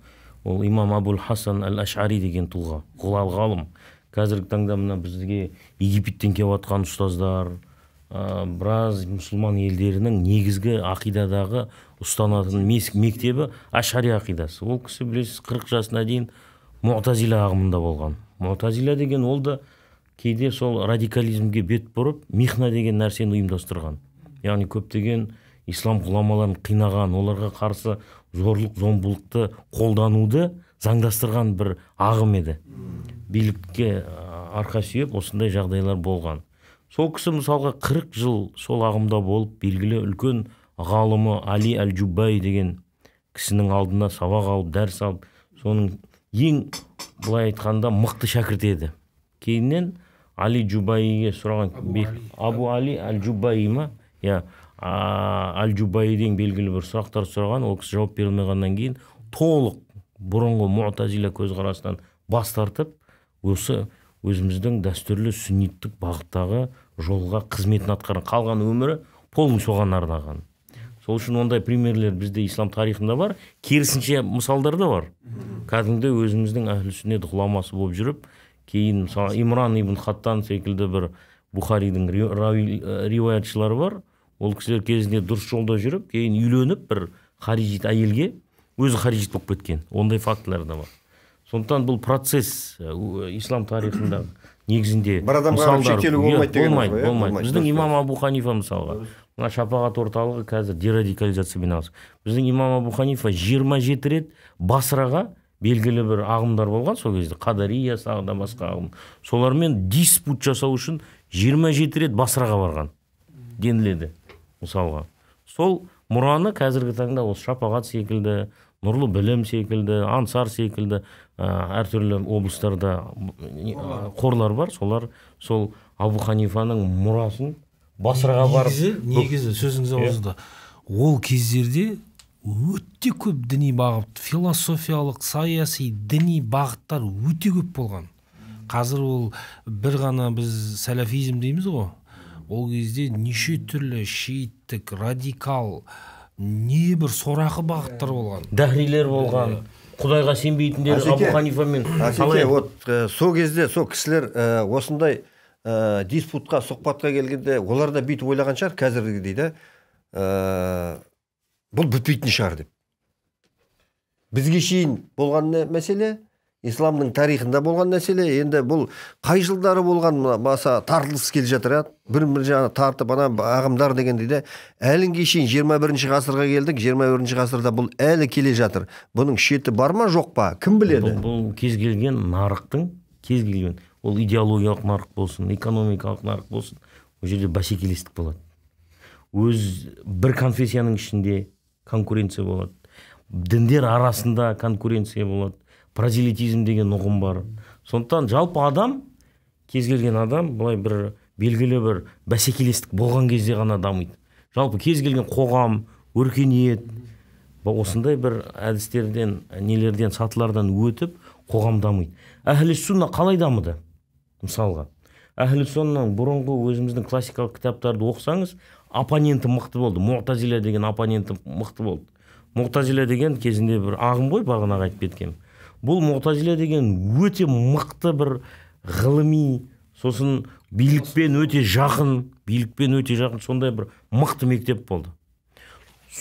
ол имам Абул Хасан әл-Ашари деген тұлға, ғалым. Қазіргі таңда мына бізге Египеттен келіп жатқан ұстаздар, біраз мұсылман елдерінің негізгі ақидадағы ұстанатын мектебі ашари ақидасы. Ол кісі білесіз қырық жасына дейін Му'тазила ағымында болған. Му'тазила деген ол да кейде сол радикализмге бет бұрып михна деген нәрсені ұйымдастырған. Яғни көптеген ислам ғұламаларын қинаған, оларға қарсы зорлық зомбылықты қолдануды заңдастырған бір ағым еді. Билікке арқа сүйеп осындай жағдайлар болған. Сол кісі мысалға қырық жыл сол ағымда болып, белгілі үлкен ғалымы Али аль-Jubayi деген кісінің алдына сабақ алып, дәріс алып, соның ең былай айтқанда мықты шәкірт еді. Кейіннен Али аль-Jubayiге сұраған Абу Али аль-Jubayi ма? Я аль-Jubayiдің белгілі бір сұрақтар сұраған, ол кісі жауап берілмегеннен кейін толық бұрынғы Му'тазила көзқарасынан бас тартып, осы өзіміздің дәстүрлі сүнниттік бағыттағы жолға қызметін атқарған, қалған өмірі полын соған арнаған. Сол үшін ондай примерлер бізде ислам тарихында бар, керісінше мысалдар да бар. Кәдімгі өзіміздің әхлі сүннет ғұламасы болып жүріп, кейін мысалы Имран ибн Хаттан секілді бір Бухаридің риуаятшылары бар. Ол кісілер кезінде дұрыс жолда жүріп, кейін үйленіп бір харижит әйелге өзі харижит болып кеткен. Ондай фактілер да бар. Сондықтан бұл процесс ислам тарихында негізінде мысалдар болмайды, болмайды. Біздің имам Абу Ханифа мысалға, мына шапағат орталығы қазір дерадикализация бинасы. Біздің имам Абу Ханифа жиырма жеті рет Басраға белгілі бір ағымдар болған сол кезде, Қадария сағында басқа ағым. Солармен диспут жасау үшін жиырма жеті рет Басраға барған. деніледі. Мысалға. Сол мұраны қазіргі таңда осы шапағат секілді, нұрлы білім секілді, ансар секілді, әртүрлі облыстарда қорлар бар. Солар сол Абу Ханифаның мұрасын басыраға барып. Негізі, сөзіңіз ауызда. Ол кездерде өте көп діни бағыт, философиялық, саяси, діни бағыттар өте көп болған. Қазір ол бір ғана біз сәләфизм дейміз ғой. Ол кезде неше түрлі шииттік, радикал, не бір сорақы бағыттар болған. Дәхрилер болған, құдайға сенбейтіндер, Абу Ханифа мен. Асеке, вот сол кезде, сол кісілер осындай диспутқа, сұхбатқа келгенде, олар да бүйтіп ойлаған шығар, қазіргі дейді, бұл бітпейтін шығар деп. Бізге шейін болған мәселе, исламның тарихында болған мәселе, енді бұл қай жылдары болған баса тартылыс келе жатыр, бір-бір жағы тартып ана ағымдар деген дейді. Әлінге шейін жиырма бірінші ғасырға келдік, жиырма бірінші ғасырда бұл әлі келе жатыр. Бұның шеті бар ма, жоқ па? Кім біледі? Бұл кез келген нарықтың, кез келген, ол идеологиялық нарық болсын, экономикалық нарық болсын, ол жерде бәсекелестік болады. Өз бір конфессияның ішінде конкуренция болады. Діндер арасында конкуренция болады. Прозелитизм деген ұғым бар. Сондықтан жалпы адам, кез келген адам, бұлай бір белгілі бір бәсекелестік болған кезде ғана дамиды. Жалпы кез келген қоғам, өркениет, осындай бір әдістерден, нелерден, сатылардан өтіп, қоғам дамиды. Әхлі сүнна қалай дамыды? Мысалға, әхлі сүннаның бұрынғы өзіміздің классикалық кітаптарды оқысаңыз, оппоненті мықты болды. Муътазила деген оппоненті мықты болды. Муътазила деген кезінде бір ағым ғой, бағанағы айтып кеткен. Бұл Муғтазиле деген өте мықты бір ғылыми, сосын билікпен өте жақын, билікпен өте жақын, сондай бір мықты мектеп болды.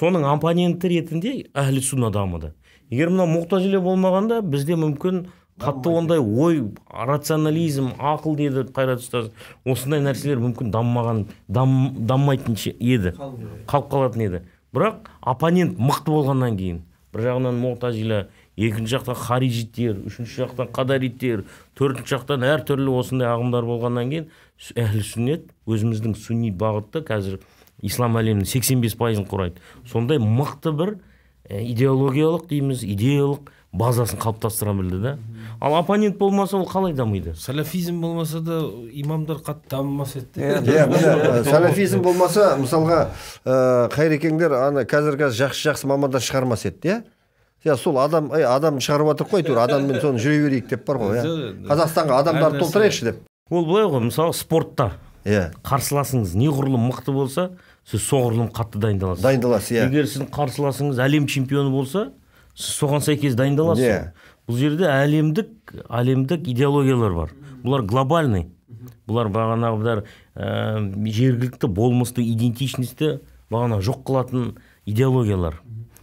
Соның оппоненті ретінде әхлі сүнна дамыды. Егер мына Муғтазиле болмағанда, бізде мүмкін қатты ондай ой, рационализм, ақыл деді Қайрат ұстаз, осындай нәрселер мүмкін даммаған, даммайтын еді, қалып қалатын еді. Бірақ оппонент мықты болғаннан кейін, бір жағынан Муғтазиле, екінші жақтан харижиттер, үшінші жақтан қадариттер, төртінші жақтан әр түрлі осындай ағымдар болғаннан кейін әхлі сүннет, өзіміздің сүнни бағытты қазір ислам әлемінің сексен бес пайызын құрайды. Сондай мықты бір идеологиялық дейміз, идеялық базасын қалыптастыра білді да. Ал оппонент болмаса ол қалай дамиды? Салафизм болмаса да имамдар қатты дамымас еді. Салафизм болмаса, мысалға, қайрекеңдер қазір-қазір жақсы-жақсы мамандар шығармас еді. Я сол адам, ай адам шығарып атыр қой, тұр, адам мен соны жүре берейік деп бар ғой, Қазақстанға адамдарды толтырайықшы деп. Ол былай ғой, мысалы спортта қарсыласыңыз неғұрлым мықты болса, сіз соғұрлым қатты дайындаласыз. Дайындаласыз, иә. Егер сіз қарсыласыңыз әлем чемпионы болса, сіз соған сәйкес дайындаласыз. Бұл жерде әлемдік, әлемдік идеологиялар бар. Бұлар глобальный. Бұлар бағанағыдар жергілікті болмысты, идентичності бағана жоқ қылатын идеологиялар.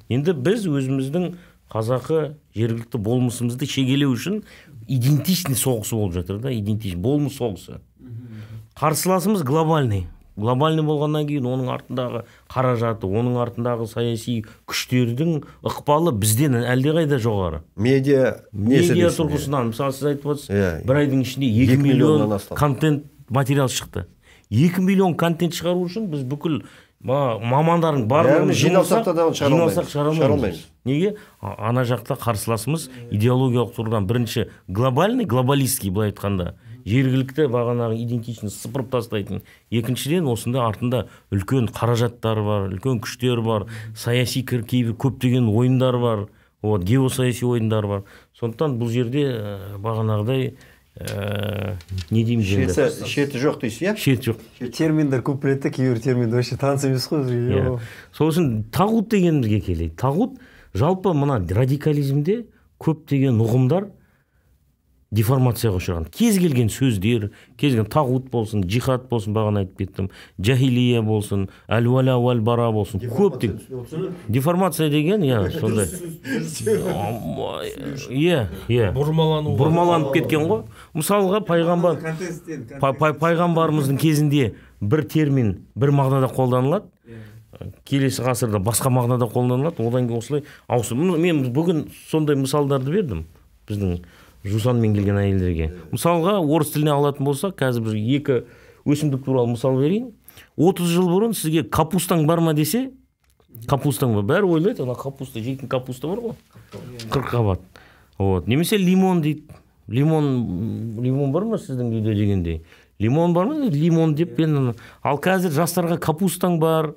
Енді біз өзіміздің қазақы жергілікті болмысымызды шегелеу үшін идентичный соғысы болып жатыр да, идентичный болмыс соғысы. Қарсыласымыз глобальный. Глобальный болғаннан кейін оның артындағы қаражаты, оның артындағы саяси күштердің ықпалы бізден әлдеқайда жоғары. Медиа, медиа тұрғысынан, мысалы сіз айтып отырсыз, бір айдың ішінде екі миллион контент материал шықты. екі миллион контент шығару үшін біз бүкіл мамандардың барлығын жиналсақ шығарылмаймыз. Неге? Ана жақта қарсыласымыз идеологиялық тұрған бірінші глобальный, глобалистский бұл айтқанда жергілікті бағанағы идентичность сыпырып тастайтын. Екіншіден осында артында үлкен қаражаттар бар, үлкен күштер бар, саяси кіркейбі көптеген ойындар бар, геосаяси ойындар бар. Сондықтан бұл жерде бағанағыдай не дейміз енді? Шеті жоқ дейсі, иә? Шеті жоқ. Терминдер көп білетті, кейбір терминдер өші таныс емес қой. Сол үшін тағут дегенімізге келейді. Тағут жалпы мына радикализмде көп деген ұғымдар деформацияға ұшыраған. Кез келген сөздер, кез келген тағут болсын, джихад болсын, бағана айтып кеттім, джахилия болсын, әл-уәла уәл-бара болсын, көп деген. Деформация деген, иә, сондай. Иә, иә. Бұрмаланып кеткен ғой. Мысалға, пайғамбарымыздың кезінде бір термин, бір мағынада қолданылады, келесі ғасырда басқа мағынада қолданылады, одан кейін осылай ауысып. Мен бүгін сондай мысалдарды бердім біздің жусанмен келген әйелдерге. Мысалға, орыс тіліне алатын болса, қазір бір екі өсімдік туралы мысал берейін. отыз жыл бұрын сізге капустаң бар ма десе, капустаң бар, бәрі ойлайды, ана капуста, жейтін капуста бар ғой, қырыққабат. Вот. Немесе лимон дейді. Лимон, лимон бар ма сіздің үйде дегендей? Лимон бар ма? Лимон деп мен, ал қазір жастарға капустаң бар,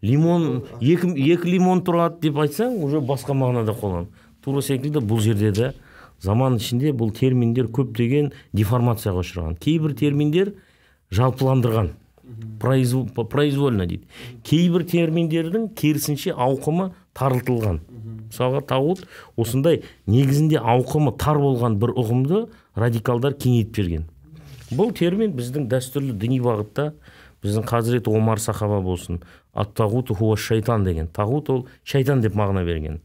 лимон, екі, екі лимон тұрады деп айтсаң, уже басқа мағынада қолан. Тура секілді бұл жерде де заман ішінде бұл терминдер көптеген деформацияға ұшыраған. Кейбір терминдер жалпыландырған, произвольно дейді. Кейбір терминдердің керісінше ауқымы тарылтылған. Мысалға тауыт осындай негізінде ауқымы тар болған бір ұғымды радикалдар кеңейтіп берген. Бұл термин біздің дәстүрлі діни бағытта біздің Хазіреті Омар Сақаба болсын, ат-тағуту хуа шайтан деген. Тағут ол шайтан деп мағына берген.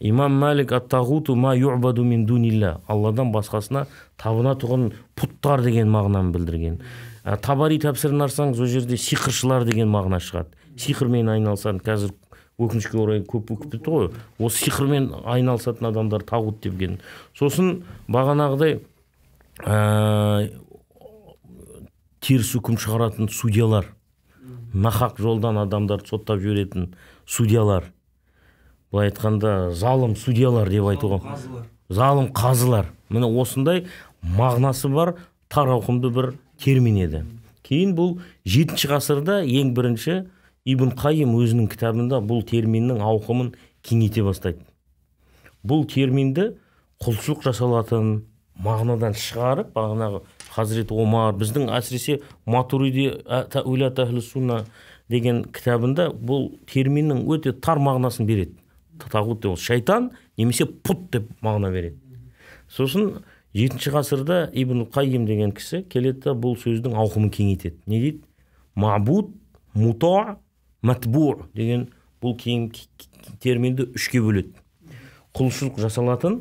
Имам Малик ат-тағуту ма юбаду мин дунилла. Алладан басқасына табынатұғын пұттар деген мағынан білдірген. Табари тәпсірін арсаңыз, ол жерде сиқыршылар деген мағына шығады. Сиқырмен айналсан, қазір өкінішке орай көп өкіпті ғой. Ол сиқырмен айналсатын адамдар тағут депген. Сосын бағанағыдай теріс үкім шығаратын судьялар, нахақ жолдан адамдарды соттап жіберетін судьялар. Былай айтқанда залым судьялар деп айтуға. Залым қазылар. Міне осындай мағынасы бар тар ауқымды бір термин еді. Кейін бұл жетінші ғасырда ең бірінші Ибн Qayим өзінің кітабында бұл терминнің ауқымын кеңейте бастайды. Бұл терминді құлшылық жасалатын мағынадан шығарып, бағанағы Хазіреті Омар, біздің әсіресе Матуриди тәуилат әхлі сунна деген кітабында бұл терминнің өте тар мағынасын береді. Тағут деп, шайтан немесе пұт деп мағына береді. Сосын жетінші ғасырда Ибн Qayим деген кісі келеді, бұл сөздің ауқымын кеңейтеді. Не дейді? Мабуд, мута, матбур деген бұл терминді үшке бөледі. Құлшылық жасалатын,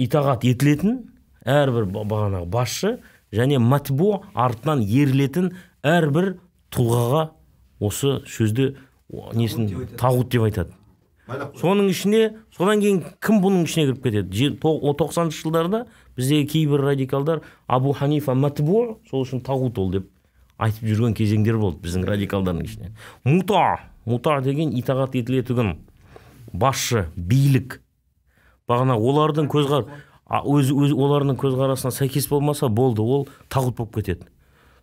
итағат етілетін әрбір бағанағы басшы және матбу артынан ерілетін әрбір тұлғаға осы сөзді несін тағут деп айтады. Соның ішіне, содан кейін кім бұның ішіне кіріп кетеді? тоқсаныншы жылдарда біздегі кейбір радикалдар Абу Ханифа матбу, сол үшін тағут ол деп айтып жүрген кезеңдер болды біздің радикалдардың ішіне. Мута, мута деген итағат етілетігін, басшы, билік. Бағана олардың көзғар, өз олардың көзқарасына сәйкес болмаса болды, ол тағут болып кетеді.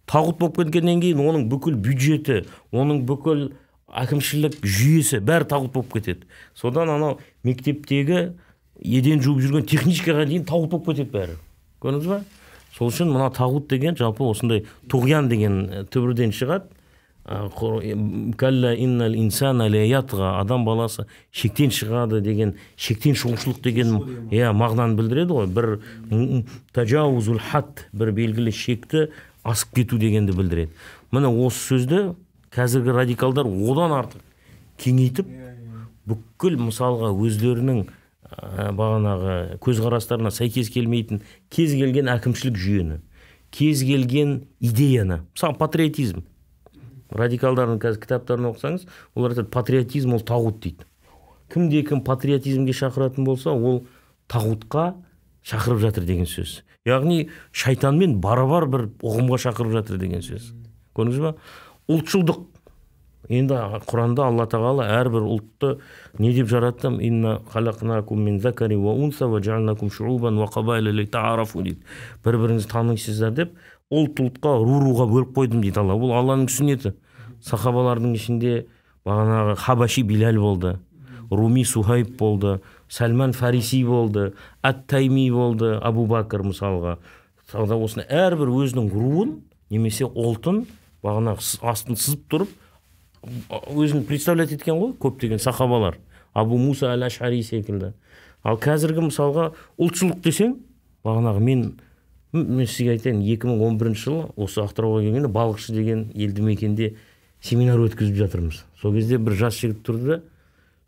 Тағут болып кеткеннен кейін оның бүкіл бюджеті, оның бүкіл әкімшілік жүйесі бәрі тағут болып кетеді. Содан анау мектептегі еден жуып жүрген техничкаға дейін тағут болып кетеді бәрі. Көрдіңіз ба? Сол үшін мына тағут деген жалпы осындай тұғиян деген түбірден шығады. Калла иннал инсана ля ятға, адам баласы шектен шығады деген, шектен шығушылық деген мағынаны білдіреді ғой. Бір тажауызул хат, бір белгілі шекті асып кету дегенді білдіреді. Міне осы сөзді қазіргі радикалдар одан артық кеңейтіп, бүкіл мысалға өздерінің бағанағы көзқарастарына сәйкес келмейтін кез келген әкімшілік жүйені, кез келген идеяны, мысалы патриотизм. Радикалдардың қазір кітаптарын оқысаңыз, олар айтады, патриотизм ол тағут дейді. Кімде кім патриотизмге шақыратын болса, ол тағутқа шақырып жатыр деген сөз. Яғни шайтанмен барабар бір ұғымға шақырып жатыр деген сөз. Көрдіңіз ба? Ұлтшылдық. Енді Құранда Алла Тағала әрбір ұлтты не деп жараттым? Инна халақнакум мин закари ва унса ва жаалнакум шуубан ва қабайла литаарафу дейді. Бір-біріңізді танисыздар деп ұлт-ұлтқа, руруға бөліп қойдым дейді Алла. Бұл Алланың сүннеті. Сахабалардың ішінде бағанағы Хабаши Билал болды, Руми Сухайб болды, Сәлман Фариси болды, Ат-Тайми болды, Абу Бакр мысалға. Сауда осыны әрбір өзінің руын немесе ұлтын бағанағы астын сызып тұрып өзін представлять еткен ғой көптеген сахабалар. Абу Муса әл-Ашари секілді. Ал қазіргі мысалға ұлтшылық десең, бағанағы мен мен сізге айтайын, екі мың он бірінші жылы осы Ақтауға келгенде балықшы деген елді мекенде семинар өткізіп жатырмыз. Сол кезде бір жас жігіт тұрды да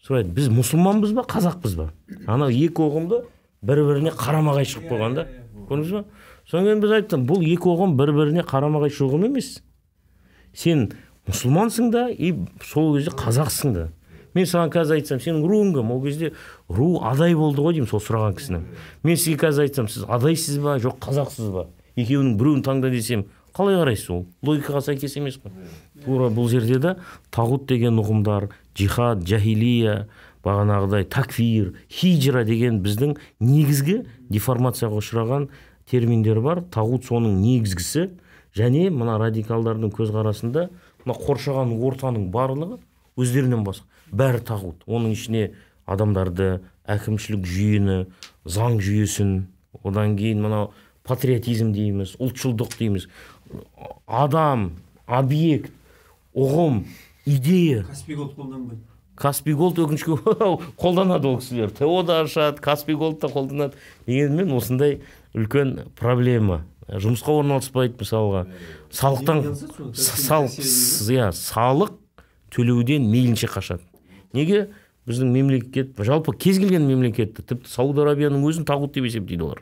сұрайды, біз мұсылманбыз ба, қазақпыз ба? Анау екі ұғымды бір-біріне қарамағай шығып қойған да. Көрдіңіз ба? Сонымен біз айттым, бұл екі ұғым бір-біріне қарамағай шығым емес. Сен мұсылмансың да, и сол кезде қазақсың да. Мен саған қазір айтсам, сенің руың кім? Ол кезде ру адай болды ғой деймін сол сұраған кісінің. Мен сізге қазір айтсам, сіз адайсыз ба, жоқ қазақсыз ба? Екеуінің біреуін таңда десем, қалай қарайсыз ол? Логикаға сәйкес емес қой. Бұл жерде де тағут деген ұғымдар, жихад, жахилия, бағанағыдай такфир, хижра деген біздің негізгі деформацияға ұшыраған терминдер бар. Тағут соның негізгісі, және мына радикалдардың көзқарасында мына қоршаған ортаның барлығы өздерінен басқа бәрі тағут. Оның ішіне адамдарды, әкімшілік жүйені, заң жүйесін, одан кейін мына патриотизм дейміз, ұлтшылдық дейміз. Адам, объект, ұғым, идея. Каспиголд қолданбайды. Каспиголд өкінішке қолданады ол кісілер. О да ашады, Каспиголд та қолданады. Дегенмен осындай үлкен проблема. Жұмысқа орналаспайды мысалға. Салықтан салық төлеуден мейлінше қашады. Неге? Біздің мемлекет, жалпы кез келген мемлекетті, тіпті Сауд Арабияның өзін тағут деп есептейді олар.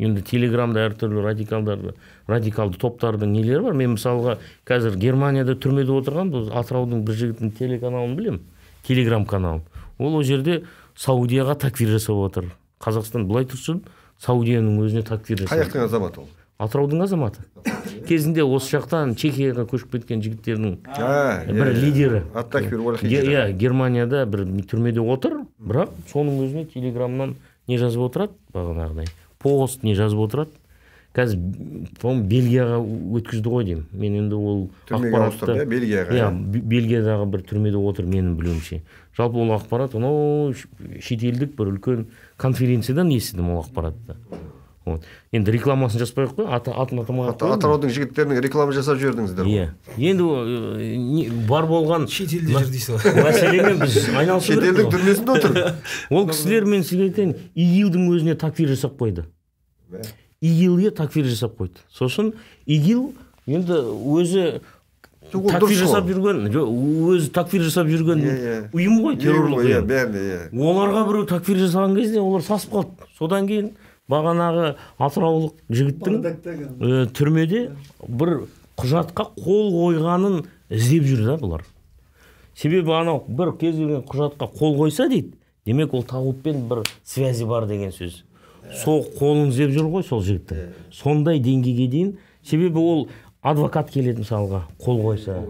Енді телеграмда әртүрлі радикалдарды, радикалды топтардың нелері бар. Мен мысалға қазір Германияда түрмеде отырған Атыраудың бір жігітінің телеканалын білем, телеграм каналын. Ол ол жерде Саудияға такфир жасап отыр. Қазақстан былай тұрсын, Саудияның өзіне такфир жасап. Қаяқтың азаматы ол? Атыраудың азаматы. Кезінде осы жақтан Чехияға көшіп кеткен жігіттердің бір лидері. Германияда бір түрмеде отыр, бірақ соның өзіне телеграмнан не жазып отырады? Бағанағыдай пост не жазып отырады. Қазір Бельгияға өткізді ғой деймін. Мен енді ол ақпаратты Бельгиядағы бір түрмеде отыр менің білуімше. Жалпы ол ақпарат анау шетелдік бір үлкен конференциядан естідім ол ақпаратты. Енді рекламасын жаспай-ақ қой, атын атамай-ақ қой. Атыраудың жігіттерінің рекламы жасап жібердіңіздер. Енді бар болған шетелде жүр дейсіз ғой. Мәселемен біз айналысып жүрміз. Шетелдің түрмесінде отыр. Ол кісілер мен сізге ИГИЛдің өзіне такфир жасап қойды. ИГИЛге такфир жасап қойды. Сосын ИГИЛ енді өзі такфир жасап жүрген, өзі такфир жасап жүрген ұйым ғой, террорлық ұйым. Оларға біреу такфир жасаған кезде олар сасып қалды. Содан кейін бағанағы атыраулық жігіттің түрмеде бір құжатқа қол қойғанын іздеп жүрді бұлар. Себебі анау бір кез келген құжатқа қол қойса дейді, демек ол тағутпен бір связи бар деген сөз. Сол қолын іздеп жүр ғой сол жігітті. Сондай деңгейге дейін, себебі ол адвокат келеді мысалға, қол қойса.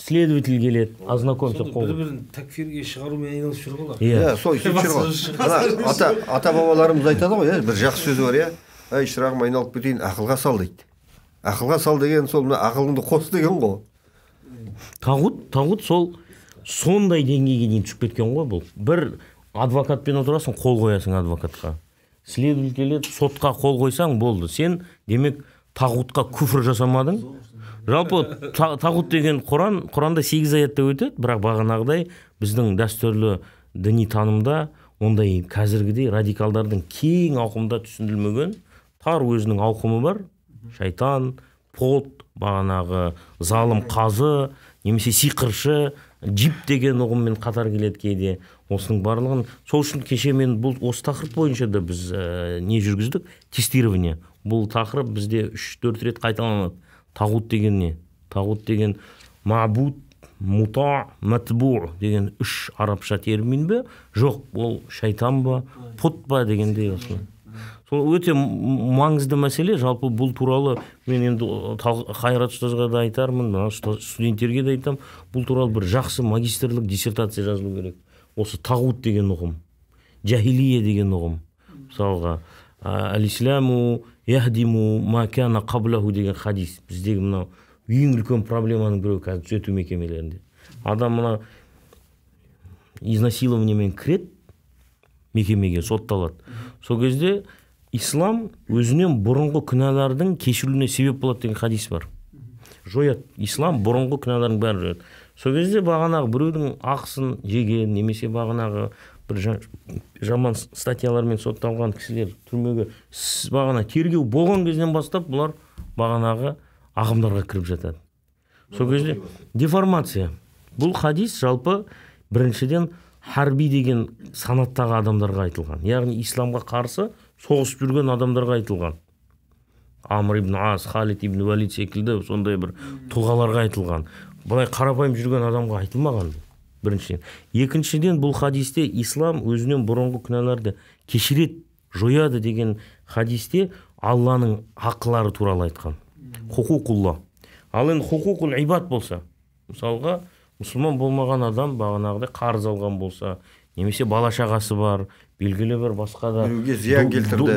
Следователь келеді, ознакомься қолы. Бір-бірін такфирге шығарумен айналысып жүр ғой. Иә, сол үшін жүр ғой. Ата-бабаларымыз айтады ғой, бір жақсы сөз бар, әй шырағым айналып кетейін, ақылға сал дейді. Ақылға сал деген сол, ақылыңды қос деген ғой. Тағут, тағут сол сондай деңгейге дейін түсіп кеткен ғой бұл. Бір адвокатпен отырасың, қол қоясың адвокатқа. Следователь келеді, сотқа қол қойсаң болды. Сен демек тағутқа күфір жасамадың. Жалпы тағут деген Құран, Құранда сегіз аятта өтеді, бірақ бағанағыдай біздің дәстүрлі діни танымда ондай қазіргідей радикалдардың кең ауқымда түсіндірілмеген тар өзінің ауқымы бар. Шайтан, пот, бағанағы залым қазы, немесе сиқыршы, джип деген ұғыммен қатар келеді кейде. Осының барлығын сол үшін кеше мен бұл осы тақырып бойынша да біз не жүргіздік? Тестирование. Бұл тақырып бізде үш төрт рет қайталанады. Тағут деген не? Тағут деген мабуд, мута, матбу деген үш арабша термин бе? Жоқ, ол шайтан ба, пұт ба дегендей осыны. Сол өте маңызды мәселе, жалпы бұл туралы мен енді Қайрат ұстазға да айтармын, студенттерге де айтам, бұл туралы бір жақсы магистрлік диссертация жазылу керек. Осы тағут деген ұғым, жахилия деген ұғым. Мысалға, әл-исляму яхдиму макана қаблаху деген хадис. Біздегі мына ең үлкен проблеманың біреу қазір түзету мекемелерінде. Адам мына изнасилованиямен кіреді мекемеге, сотталады. Сол кезде ислам өзінен бұрынғы күнәлардың кешірілуіне себеп болады деген хадис бар. Жояды. Ислам бұрынғы күнәлардың бәрін жояды. Сол кезде бағанағы біреудің ақысын жеген, немесе бағанағы бір жаман статьялармен сотталған кісілер түрмеге бағана тергеу болған кезден бастап бұлар бағанағы ағымдарға кіріп жатады. Сол кезде деформация. Бұл хадис жалпы біріншіден харби деген санаттағы адамдарға айтылған. Яғни исламға қарсы соғысып жүрген адамдарға айтылған. Амр ибн Ас, Халид ибн Валид секілді сондай бір тұлғаларға айтылған. Бұлай қарапайым жүрген адамға айтылмаған. Біріншіден. Екіншіден, бұл хадисте ислам өзінен бұрынғы күнәларды кешірет, жояды деген хадисте Алланың ақылары туралы айтқан. hukukullah. Ал енді хукукул ибад болса, мысалға, мұсылман болмаған адам бағанағыдай қарыз алған болса, немесе бала шағасы бар, белгілі бір басқа да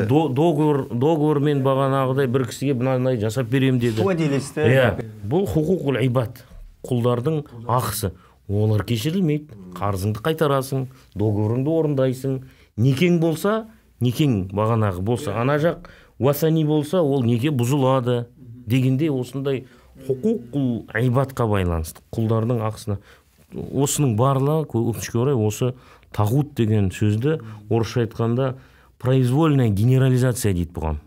договормен бағанағыдай бір кісіге мынандай жасап берем деді. Бұл хукукул ибад, құлдардың ақысы. Олар кешірілмейді. Қарызыңды қайтарасың, договорыңды орындайсың. Некең болса, некең бағанағы болса, ана жақ уасани болса, ол неке бұзылады дегенде осындай хукукул ибадқа байланысты, құлдардың ақысына. Осының барлығы, өкінішке орай, осы тағут деген сөзді орысша айтқанда произвольная генерализация дейді бұған.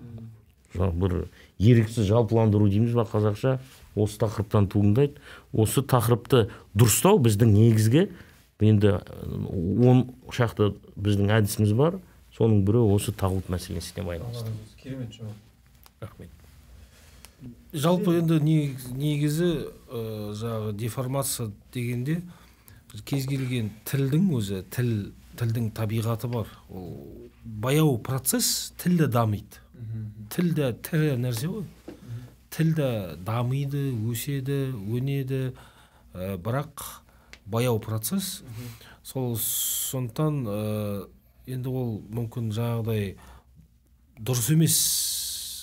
Бір еріксіз жалпыландыру дейміз ба қазақша, осы тақырыптан туындайды. Осы тақырыпты дұрыстау біздің негізгі, енді он шақты біздің әдісіміз бар, соның бірі осы тағут мәселесіне байланысты. Керемет жауап. Рахмет. Жалпы енді негізі жағы деформация дегенде кез келген тілдің өзі, тілдің табиғаты бар. Баяу процесс тілді дамиды. Тілді тірі нәрсе ғой. Тілді дамиды, өседі, өнеді, бірақ баяу процесс. Сол сондықтан енді ол мүмкін жағдай дұрыс емес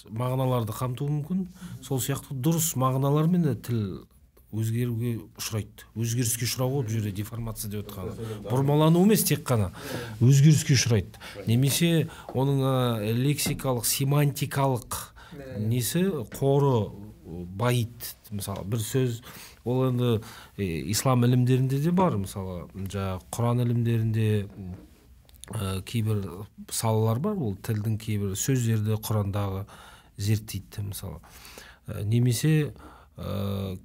мағыналарды қамтуы мүмкін. Сол сияқты дұрыс мағыналармен де тіл өзгеруге ұшырайды. Өзгеріске ұшырауы бұл жерде деформация деп отқаны. Бұрмалану емес тек қана. Өзгеріске ұшырайды. Немесе оның лексикалық, семантикалық несі қоры байыт. Мысалы, бір сөз, ол енді ислам ілімдерінде де бар. Мысалы, Құран ілімдерінде кейбір салалар бар. Ол тілдің кейбір сөздерді Құрандағы зерттейді, мысалы. Немесе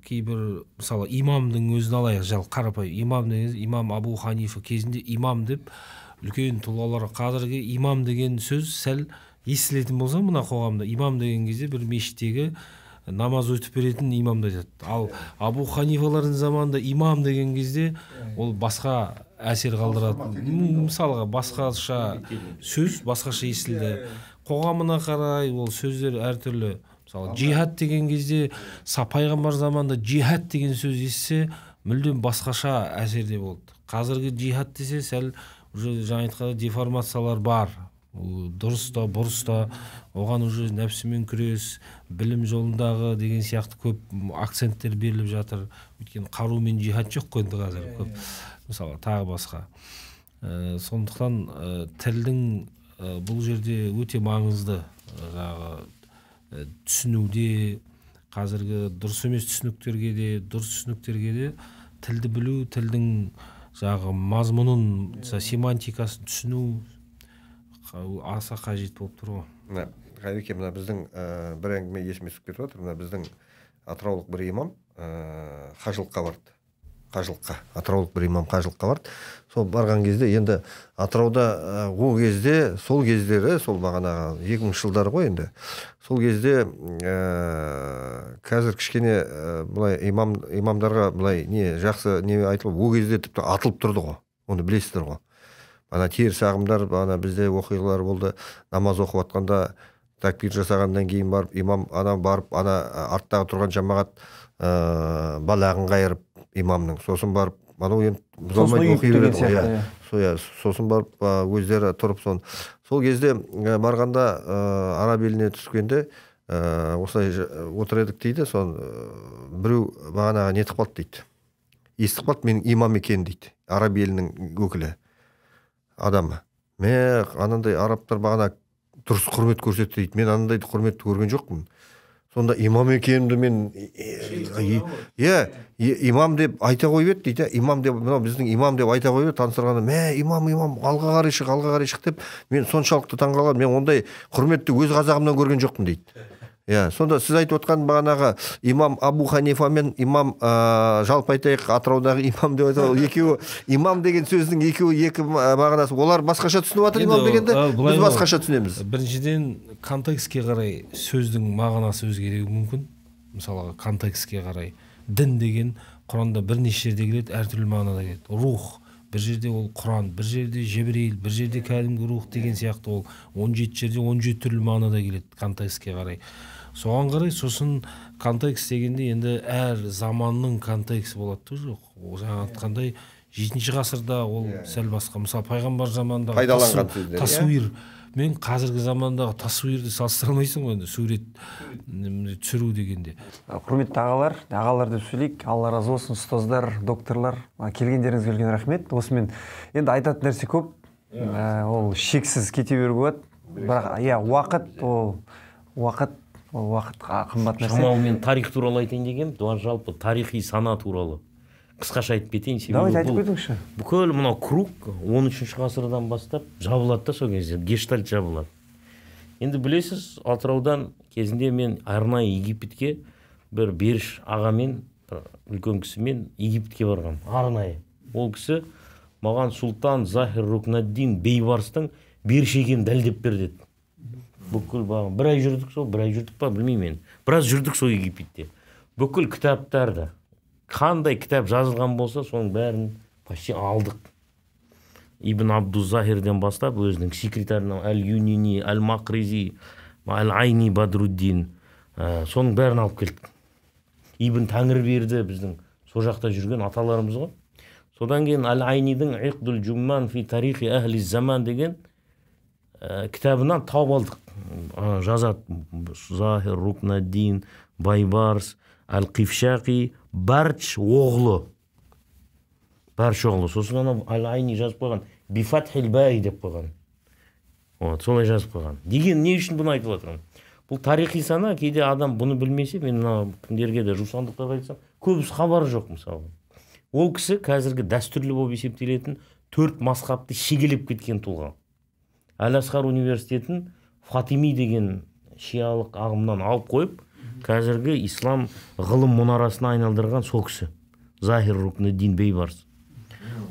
кейбір, мысалы, имамдың өзін алайық, жал қарапай, имам деген, имам Абу Ханифа кезінде имам деп, үлкен тұлғалар қазіргі имам деген сөз сәл естілетін болса, мына қоғамда имам деген кезде бір мешіттегі намаз өтіп беретін имамды айтады. Ал Абу Ханифалардың заманында имам деген кезде ол басқа әсер қалдыратын. Мысалға, басқаша сөз, басқаша естілді. Қоғамына қарай ол сөздер әртүрлі. Мысалы, джихад деген кезде, пайғамбар заманында джихад деген сөз естісе, мүлдем басқаша әсерде болды. Қазіргі джихад десе, сәл жаңа айтқанда деформациялар бар. Дұрыс та, бұрыс та, оған уже нәпсімен күрес, білім жолындағы деген сияқты көп акценттер беріліп жатыр. Өйткені қару мен джихад жоқ қойды қазір көп. Мысалы, тағы басқа. Сондықтан тілдің бұл жерде өте маңызды түсінуде, қазіргі дұрыс емес түсініктерге де, дұрыс түсініктерге де тілді білу, тілдің жағы мазмұнын, семантикасын түсіну аса қажет болып тұр ғой. Мына, Қайреке, мына біздің бір әңгіме есіме түсіп кетіп отыр. Мына біздің атыраулық бір имам қажылыққа барды. Қажылыққа, атыраулық бір имам қажылыққа барды. Сол барған кезде, енді атырауда ол кезде, сол кездері, сол бағанағы екі мыңыншы жылдары ғой енді, сол кезде қазір кішкене имамдарға жақсы неме айтылып, ол кезде тіпті атылып тұрды ғой, оны білесіздер ғой. Ана теріс ағымдар, ана бізде оқиғалар болды, намаз оқып атқанда, такбир жасағандан кейін барып, имам ана барып, ана арттағы тұрған жамағат балағын қайырып, имамның, сосын барып, сосын барып өздері тұрып сон. Сол кезде барғанда араб еліне түскенде осылай отыр едік дейді, сон біреу бағанағы нетіп қалды дейді. Естіп қалды менің имам екен дейді, араб елінің өкілі адамы. Мен анандай арабтар бағана дұрыс құрмет көрсетті дейді, мен анандайды құрметті көрген жоқпын. Сонда имам екенімді мен имам деп айта қойып еді дейді, имам деп, біздің имам деп айта қойып еді, таныстырғанда мә имам имам алға қарайшық алға қарайшық деп мен соншалықты таңғалған, мен ондай құрметті өз қазағымнан көрген жоқпын дейді. Сонда сіз айтып отқан бағанағы имам Абу Ханифа мен имам жалпы айтайық атыраудағы имам деп айтады, екеуі имам деген сөздің екеуі екі мағынасы, олар басқаша түсініп отыр имам дегенде, біз басқаша түсінеміз. Біріншіден контекстке қарай сөздің мағынасы өзгеруі мүмкін. Мысалға, контекстке қарай дін деген Құранда бірнеше жерде келеді, әртүрлі мағынада келеді. Рух бір жерде ол Құран, бір жерде Жебірейіл, бір жерде кәдімгі рух деген сияқты, ол он жеті жерде он жеті түрлі мағынада келеді контекстке қарай. соған қарай сосын контекст дегенде енді әр заманның контексті болады тұр жоқ. Ол жаңа айтқандай жетінші ғасырда ол сәл басқа. Мысалы пайғамбар заманында пайдаланған тасуир мен қазіргі замандағы тасуирді салыстырмайсың ғой енді сурет түсіру дегенде. Құрметті ағалар, ағаларды сөйлейік. Алла разы болсын, ұстаздар, докторлар, келгендеріңізге үлкен рахмет. Осымен енді айтатын нәрсе көп. Ол шексіз кете беруге болады. Бірақ иә, уақыт ол уақыт ол уақытқа қымбат нәрсе. Шамалы мен тарих туралы айтайын дегенім, дуан жалпы тарихи сана туралы. Қысқаша айтып кетейін. Давай айтып кетіңізші. Бүкіл мынау круг он үшінші ғасырдан бастап жабылады да, сол кезде гештальт жабылады. Енді білесіз, Атыраудан кезінде мен арнайы Египетке бір беріш ағамен, үлкен кісімен Египетке барғам. Арнайы. Ол кісі маған Султан Захир Рукниddин Бейбарстың беріш екенін дәлдеп бер деді. Бүкіл бағым. Бір ай жүрдік сол, бір ай жүрдік па, білмеймін. Біраз жүрдік сол Египетте. Бүкіл кітаптарды қандай кітап жазылған болса, соның бәрін почти алдық. Ибн Абдузахирден бастап, өзінің секретарына ал-Юнини, ал-Мақризи, ал-Айни, Бадр ал-Дин, соның бәрін алып келдік. Ибн Тәңірберді біздің сол жақта жүрген аталарымызға. Содан кейін ал-Айнидің Иқд ал-Juman fi Tarikh Ahl al-Zaman деген кітабынан тауып алдық. Жазат Zahir Rukniddin Baybars, Ал-Қифшақи, Барч оғлы. Барч оғлы. Сосын ана Ал-Айни жазып қойған. Бифатхил бай деп қойған. Солай жазып қойған. Деген не үшін бұны айтып отырмын? Бұл тарихи сана, кейде адам бұны білмесе, мен мына кімдерге де жусандықтарға айтсам, көбісі хабары жоқ мысалы. Ол кісі қазіргі дәстүрлі болып есептелетін төрт мазхабты шегелеп кеткен тұлға. Ал-Асқар университетін Фатими деген шиялық ағымнан алып қойып, қазіргі ислам ғылым мұнарасына айналдырған сол кісі Захир Рукниddин Бейбарс.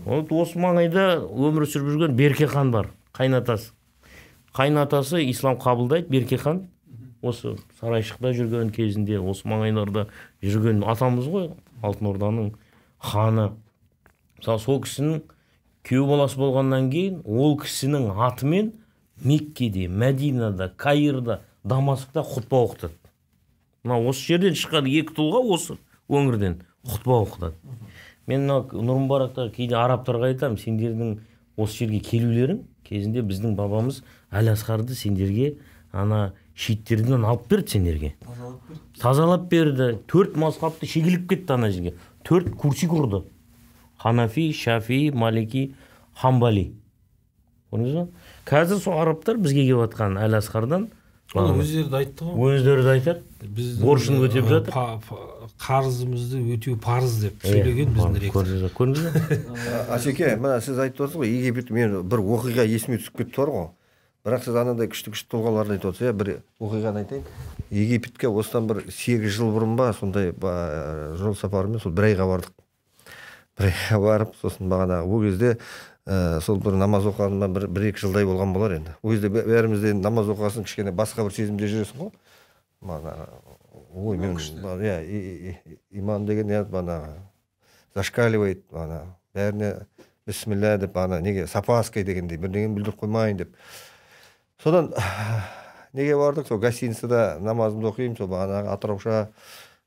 Осы маңайда өмір сүріп жүрген Берке Хан бар, қайнатасы. Қайнатасы ислам қабылдайды, Берке Хан. Осы сарайшықта жүрген кезінде, осы маңайларда жүрген атамыз ғой, Алтын Орданың ханы. Мысалы, сол кісінің күйеу баласы болғаннан кейін, ол кісінің атымен Меккеде, Мәдинада, Каирда, Дамаскта хұтпа оқыды. Осы жерден шыққан екі тұлға осы өңірден құтпа оқытады. Мен Нұр-Марактағы кейде арабтарға айтамын, сендердің осы жерге келулерің кезінде біздің бабамыз Әл-Асқарды сендерге ана шииттерден алып берді, сендерге тазалап берді. Төрт мазхабты шегіліп кетті ана жерге. Төрт курси құрды. Ханафи, Шафии, Малики, Хамбали. Қазір сол арабтар бізге келіп жатқан Әл-Асқардан өздерді айтты ғой. Өздерді айтады. Борышын өтеп жатыр. Қарызымызды өтеу парыз деп сөйлеген біздің ректор. Ашеке, мына сіз айтып отырсыз ғой, Египет, мен бір оқиға есіме түсіп кетті ғой. Бірақ сіз анандай күшті-күшті тұлғаларды айтып отырсыз. Бір оқиғаны айтайын. Египетке осыдан бір сегіз жыл бұрын ба, сондай жол сапарымен сол бір айға бардық. Бір айға барып, сосын бағанағы ол кезде сол бір намаз оқығанына бір-екі жылдай болған болар енді. Ол кезде бәрімізде намаз оқығасын кішкене басқа бір сезімде жүресің ғой. Иман деген зашкаливает, бәріне бісміллә деп, неге сапаскай дегендей, бірдеңені бүлдіріп қоймайын деп. Содан неге бардық, сол гостиницада намазымды оқиым, сол бағанағы атырауша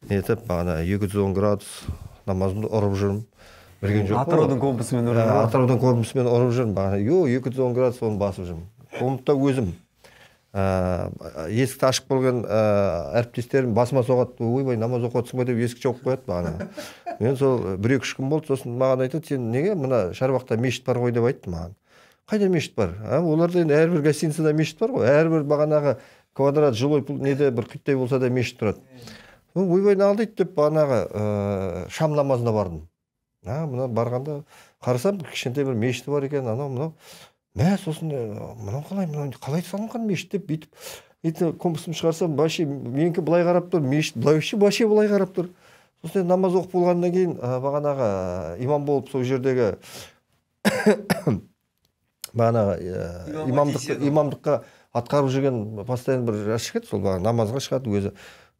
нетіп, екі жүз он градус намазымды ұрып жүрмін. Атыраудың компасымен ұрып жүрмін. Атыраудың компасымен ұрып жүрмін. екі жүз он градус оны басып жүрмін. Комнатта өзім. Есікті ашық болған әріптестерім басыма соғады. Ойбай, намаз оқып отырсың ба деп есік жауып қояды. Мен сол бір-екі күн болды. Сосын маған айтады, сен неге мына Шарбақта мешіт бар ғой деп айтты маған. Қайда мешіт бар? Оларда енді әрбір гостиницада мешіт бар ғой. Әрбір бағанағы квадрат жилой неде бір құйттай болса да мешіт тұрады. Ойбай, налдайды деп бағанағы шам намазына бардым. Мына барғанда қарасам, кішкентай бір мешіті бар екен, анау мынау мә сосын мынау қалай мынау қалай салынған мешіт деп бүйтіп компасын шығарсам, вообще менікі былай қарап тұр, мешіт былай вообще былай қарап тұр. Сосын намаз оқып болғаннан кейін бағанағы имам болып сол жердегі бағанағы имамдыққа атқарып жүрген постоянно бір жігіт сол бағанағы намазға шығады өзі.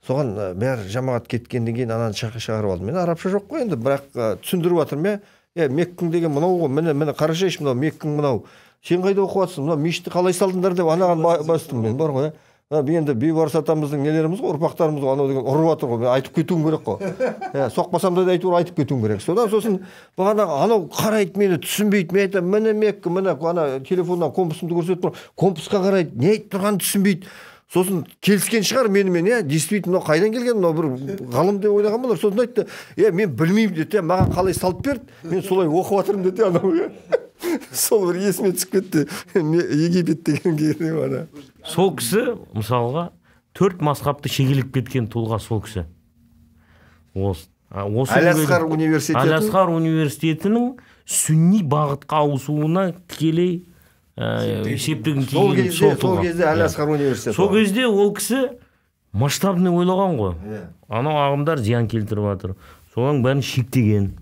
Соған бәрі жамағат кеткенден кейін ананы шығарып алдым. Мен арабша жоқ қой енді, бірақ түсіндіріп жатырмын. Е, Меккің деген мынау ғой, міне міне қарашаш мынау, Меккің мынау. Сен қайда оқып жатсың? Мынау мешітті қалай салдыңдар деп анаған бастым мен бар ғой. Bende bir varsatamızın nelerimiz, urpaklarımız, ana degen urvatır go. Aytıp ketüň gerek go. Ya sokmasam da aytyp aytyp ketüň gerek. Sodan sosun bagana anau karayt meni tüsünbeyt, men aytam, mine mekki, mine ana telefondan kompusumdu görsetip tur. Kompuska karayt, ne aytyp turganyn tüsünbeyt. Sosun kelişken şıgar meni men, ya, действительно kaydan kelgen, no bir galym dep oylagan bolar. Sosun aytdy, "Ya men bilmeyim" dedi, "Maga kalay salıp berdi, men solay okup atırım" dedi anau. Sol bir esime çıkıp ketdi. Египет деген кене бара. Сол кісі, мысалға, төрт масхабты шегеліп кеткен тұлға сол кісі. Осы Ал-Асқар университеті. Ал-Асқар университетінің сүнни бағытқа ауысуына тікелей септігін тигізген сол тұлға. Сол кезде Ал-Асқар университеті. Сол кезде ол кісі масштабны ойлаған ғой. Анау ағымдар зиян келтіріп жатыр. Соның бәрін шектеген.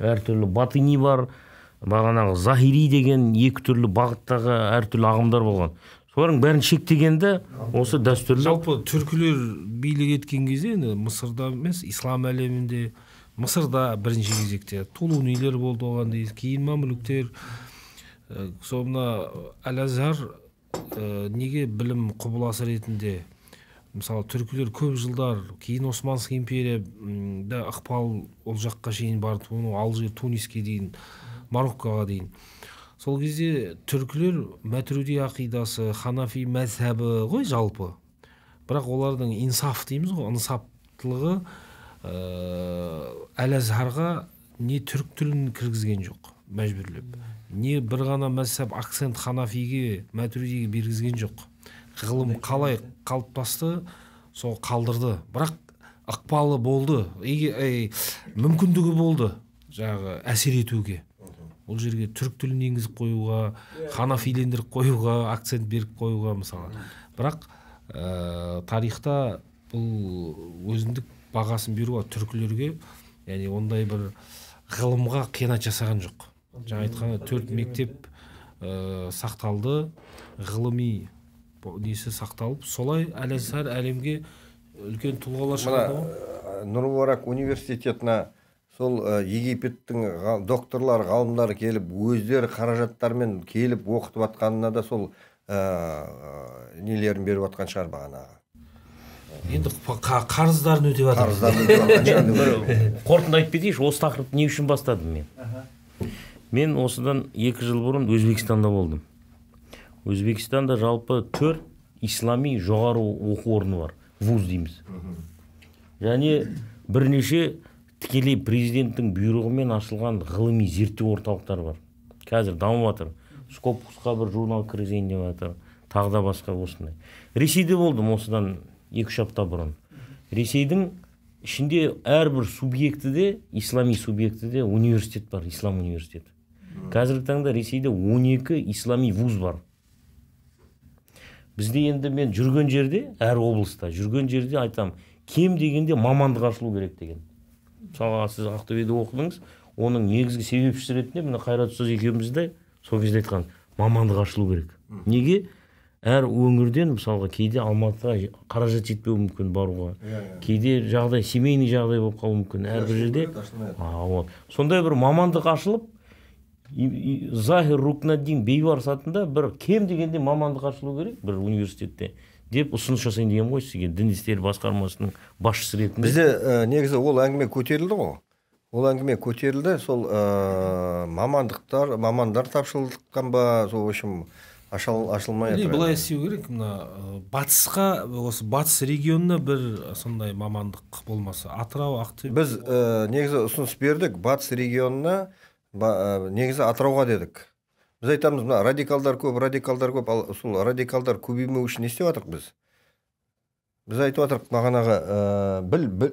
Әртүрлі батыни бар. Бағанағы Захири деген екі түрлі бағыттағы әртүрлі ағымдар болған. Солардың бәрін шектегенде осы дәстүрлі. Жалпы түркілер билік еткен кезде Мысырда емес, ислам әлемінде, Мысырда бірінші кезекте Тулунилер болды, оған дейін кейін мамлюктер. Соңына Әл-Азар неге білім құбыласы ретінде, мысалы түркілер көп жылдар кейін Османлы империяда ықпал ол жаққа шейін барды, оны Алжир, Туниске дейін, Мароккаға дейін. Сол кезде түркілер мәтруди ақидасы, ханафи мәзһабы ғой жалпы. Бірақ олардың инсаф дейміз ғой, ынсаптылығы Әл-Азарға не түрк тілін кіргізген жоқ, мәжбүрлеп. Не бір ғана мәзһаб акцент ханафиге, мәтрудиге бергізген жоқ. Ғылым қалай қалыптасты, сол қалдырды. Бірақ ықпалы болды, мүмкіндігі болды жағы әсер етуге. Ол жерге түрк тілін енгізіп қоюға, ханафилендіріп қоюға, акцент беріп қоюға мысалы. Бірақ тарихта бұл өзіндік бағасын беруге түркілерге, яғни ондай бір ғылымға қиянат жасаған жоқ. Жаңа айтқанда төрт мектеп сақталды, ғылыми несі сақталып, солай Әл-Азар әлемге үлкен тұлғалар шығарды. Нұр-Марақ университетіне сол Египеттің докторлар, ғалымдар келіп, өздері қаражаттармен келіп оқытып атқанына да сол нелерін беріп атқан шығар бағанағы. Енді қарыздарын өтеп атқан. Қарыздарын өтеп атқан. Қорытынды айтып кетейінші, осы тақырыпты не үшін бастадым мен? Мен осыдан екі жыл бұрын Өзбекстанда болдым. Өзбекстанда жалпы төрт ислами жоғары оқу орны бар. ВУЗ дейміз. Және бірнеше тікелей президенттің бұйрығымен ашылған ғылыми зерттеу орталықтары бар. Қазір дамып жатыр. Скопусқа бір журнал кіргізейін деп жатыр. Тағы да басқа осындай. Ресейде болдым осыдан екі-үш апта бұрын. Ресейдің ішінде әрбір субъектіде, ислами субъектіде университет бар, ислам университеті. Қазіргі таңда Ресейде он екі ислами вуз бар. Бізде енді мен жүрген жерде, әр облыста жүрген жерде айтам, кем дегенде мамандық ашылу керек деген. Мысалы, сіз Ақтөбеде оқыдыңыз, оның негізгі себепшісі ретінде мына Қайрат ұстаз екеумізді сол кезде айтқан, мамандық ашылу керек. Неге? Әр өңірден, мысалға, кейде Алматыға қаражат жетпеуі мүмкін баруға, кейде жағдай, семейный жағдай болып қалуы мүмкін, әрбір жерде. Сондай бір мамандық ашылып, Захир Рукниddин Бейбарс атында бір кем дегенде мамандық ашылу керек бір университетте деп ұсыныс жасайын деген ғой сізге, дін істері басқармасының басшысы ретінде. Бізде негізі ол әңгіме көтерілді ғой. Ол әңгіме көтерілді, сол мамандықтар, мамандар тапшылдыққан ба, сол үшін ашылмай жатыр. Былай істеу керек, мына батысқа, осы батыс регионына бір сондай мамандық болмаса, Атырау, Ақтөбе. Біз негізі ұсыныс бердік, батыс регионына, негізі Атырауға дедік. Біз айтамыз, радикалдар көп, радикалдар көп, сол радикалдар көбеймеу үшін не істеп жатырық біз? Біз айтып жатырық, мағанағы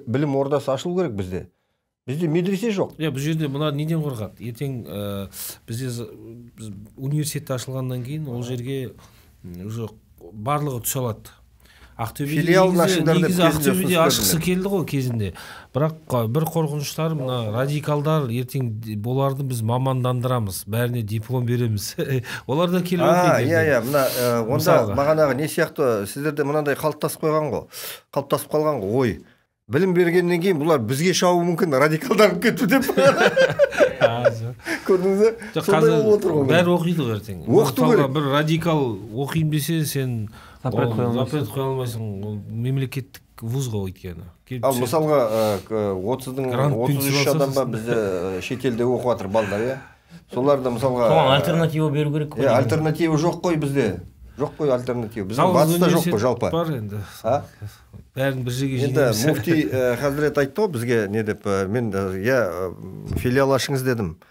білім ордасы ашылу керек бізде. Бізде медресе жоқ. Бұл жерде бұлар неден қорқады? Ертең бізде университетті ашылғаннан кейін ол жерге барлығы түсе алады. Ақтөбеде ашқысы келді ғой кезінде. Бірақ бір қорқыныштар, радикалдар, ертең оларды біз мамандандырамыз, бәріне диплом береміз. Олар да келіп өтейді. Онда мағанағы не сияқты, сіздерде мынандай қалыптасып қалған ғой, ой. bilim bergеннен кейін бұлар бізге шауы мүмкін, радикалданып кетті деп. Көрдіңіз бе? Сондай отыр ғой. Бәрі оқиды ғой ертең. Оқыту керек. Бір радикал оқиын десе, сен запрет қоя алмайсың. Ол мемлекеттік вуз ғой өйткені. Ал мысалға отыздың отыз үш адам ба бізде шетелде оқып жатыр балдар, иә? Солар да мысалға альтернатива беру керек қой. Альтернатива жоқ қой бізде. Жоқ қой альтернатива. Біздің батыста жоқ қой жалпы. Бар енді. А? Бәрін бір жерге жинап. Енді муфти хазірет айтты ғой бізге не деп, мен я филиал ашыңыз дедім.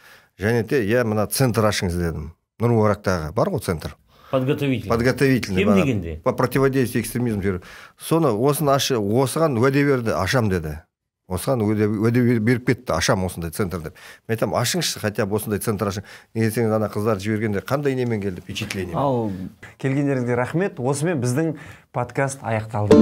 Және де я мына центр ашыңыз дедім. Нұр-Марактағы бар ғой центр. Подготовительный. Подготовительный. Кем дегенде? По противодействию экстремизмге. Соны осыны ашы, осыған уәде берді, ашам деді. Осыған өде беріп кетті, ашам осындай центр деп. Мен айтам, ашыңызшы, хотя осындай центр ашың. Негесеңіз ана қыздар жібергенде қандай немен келді, впечатление. Ал келгендеріңізге рахмет. Осымен біздің подкаст аяқталды.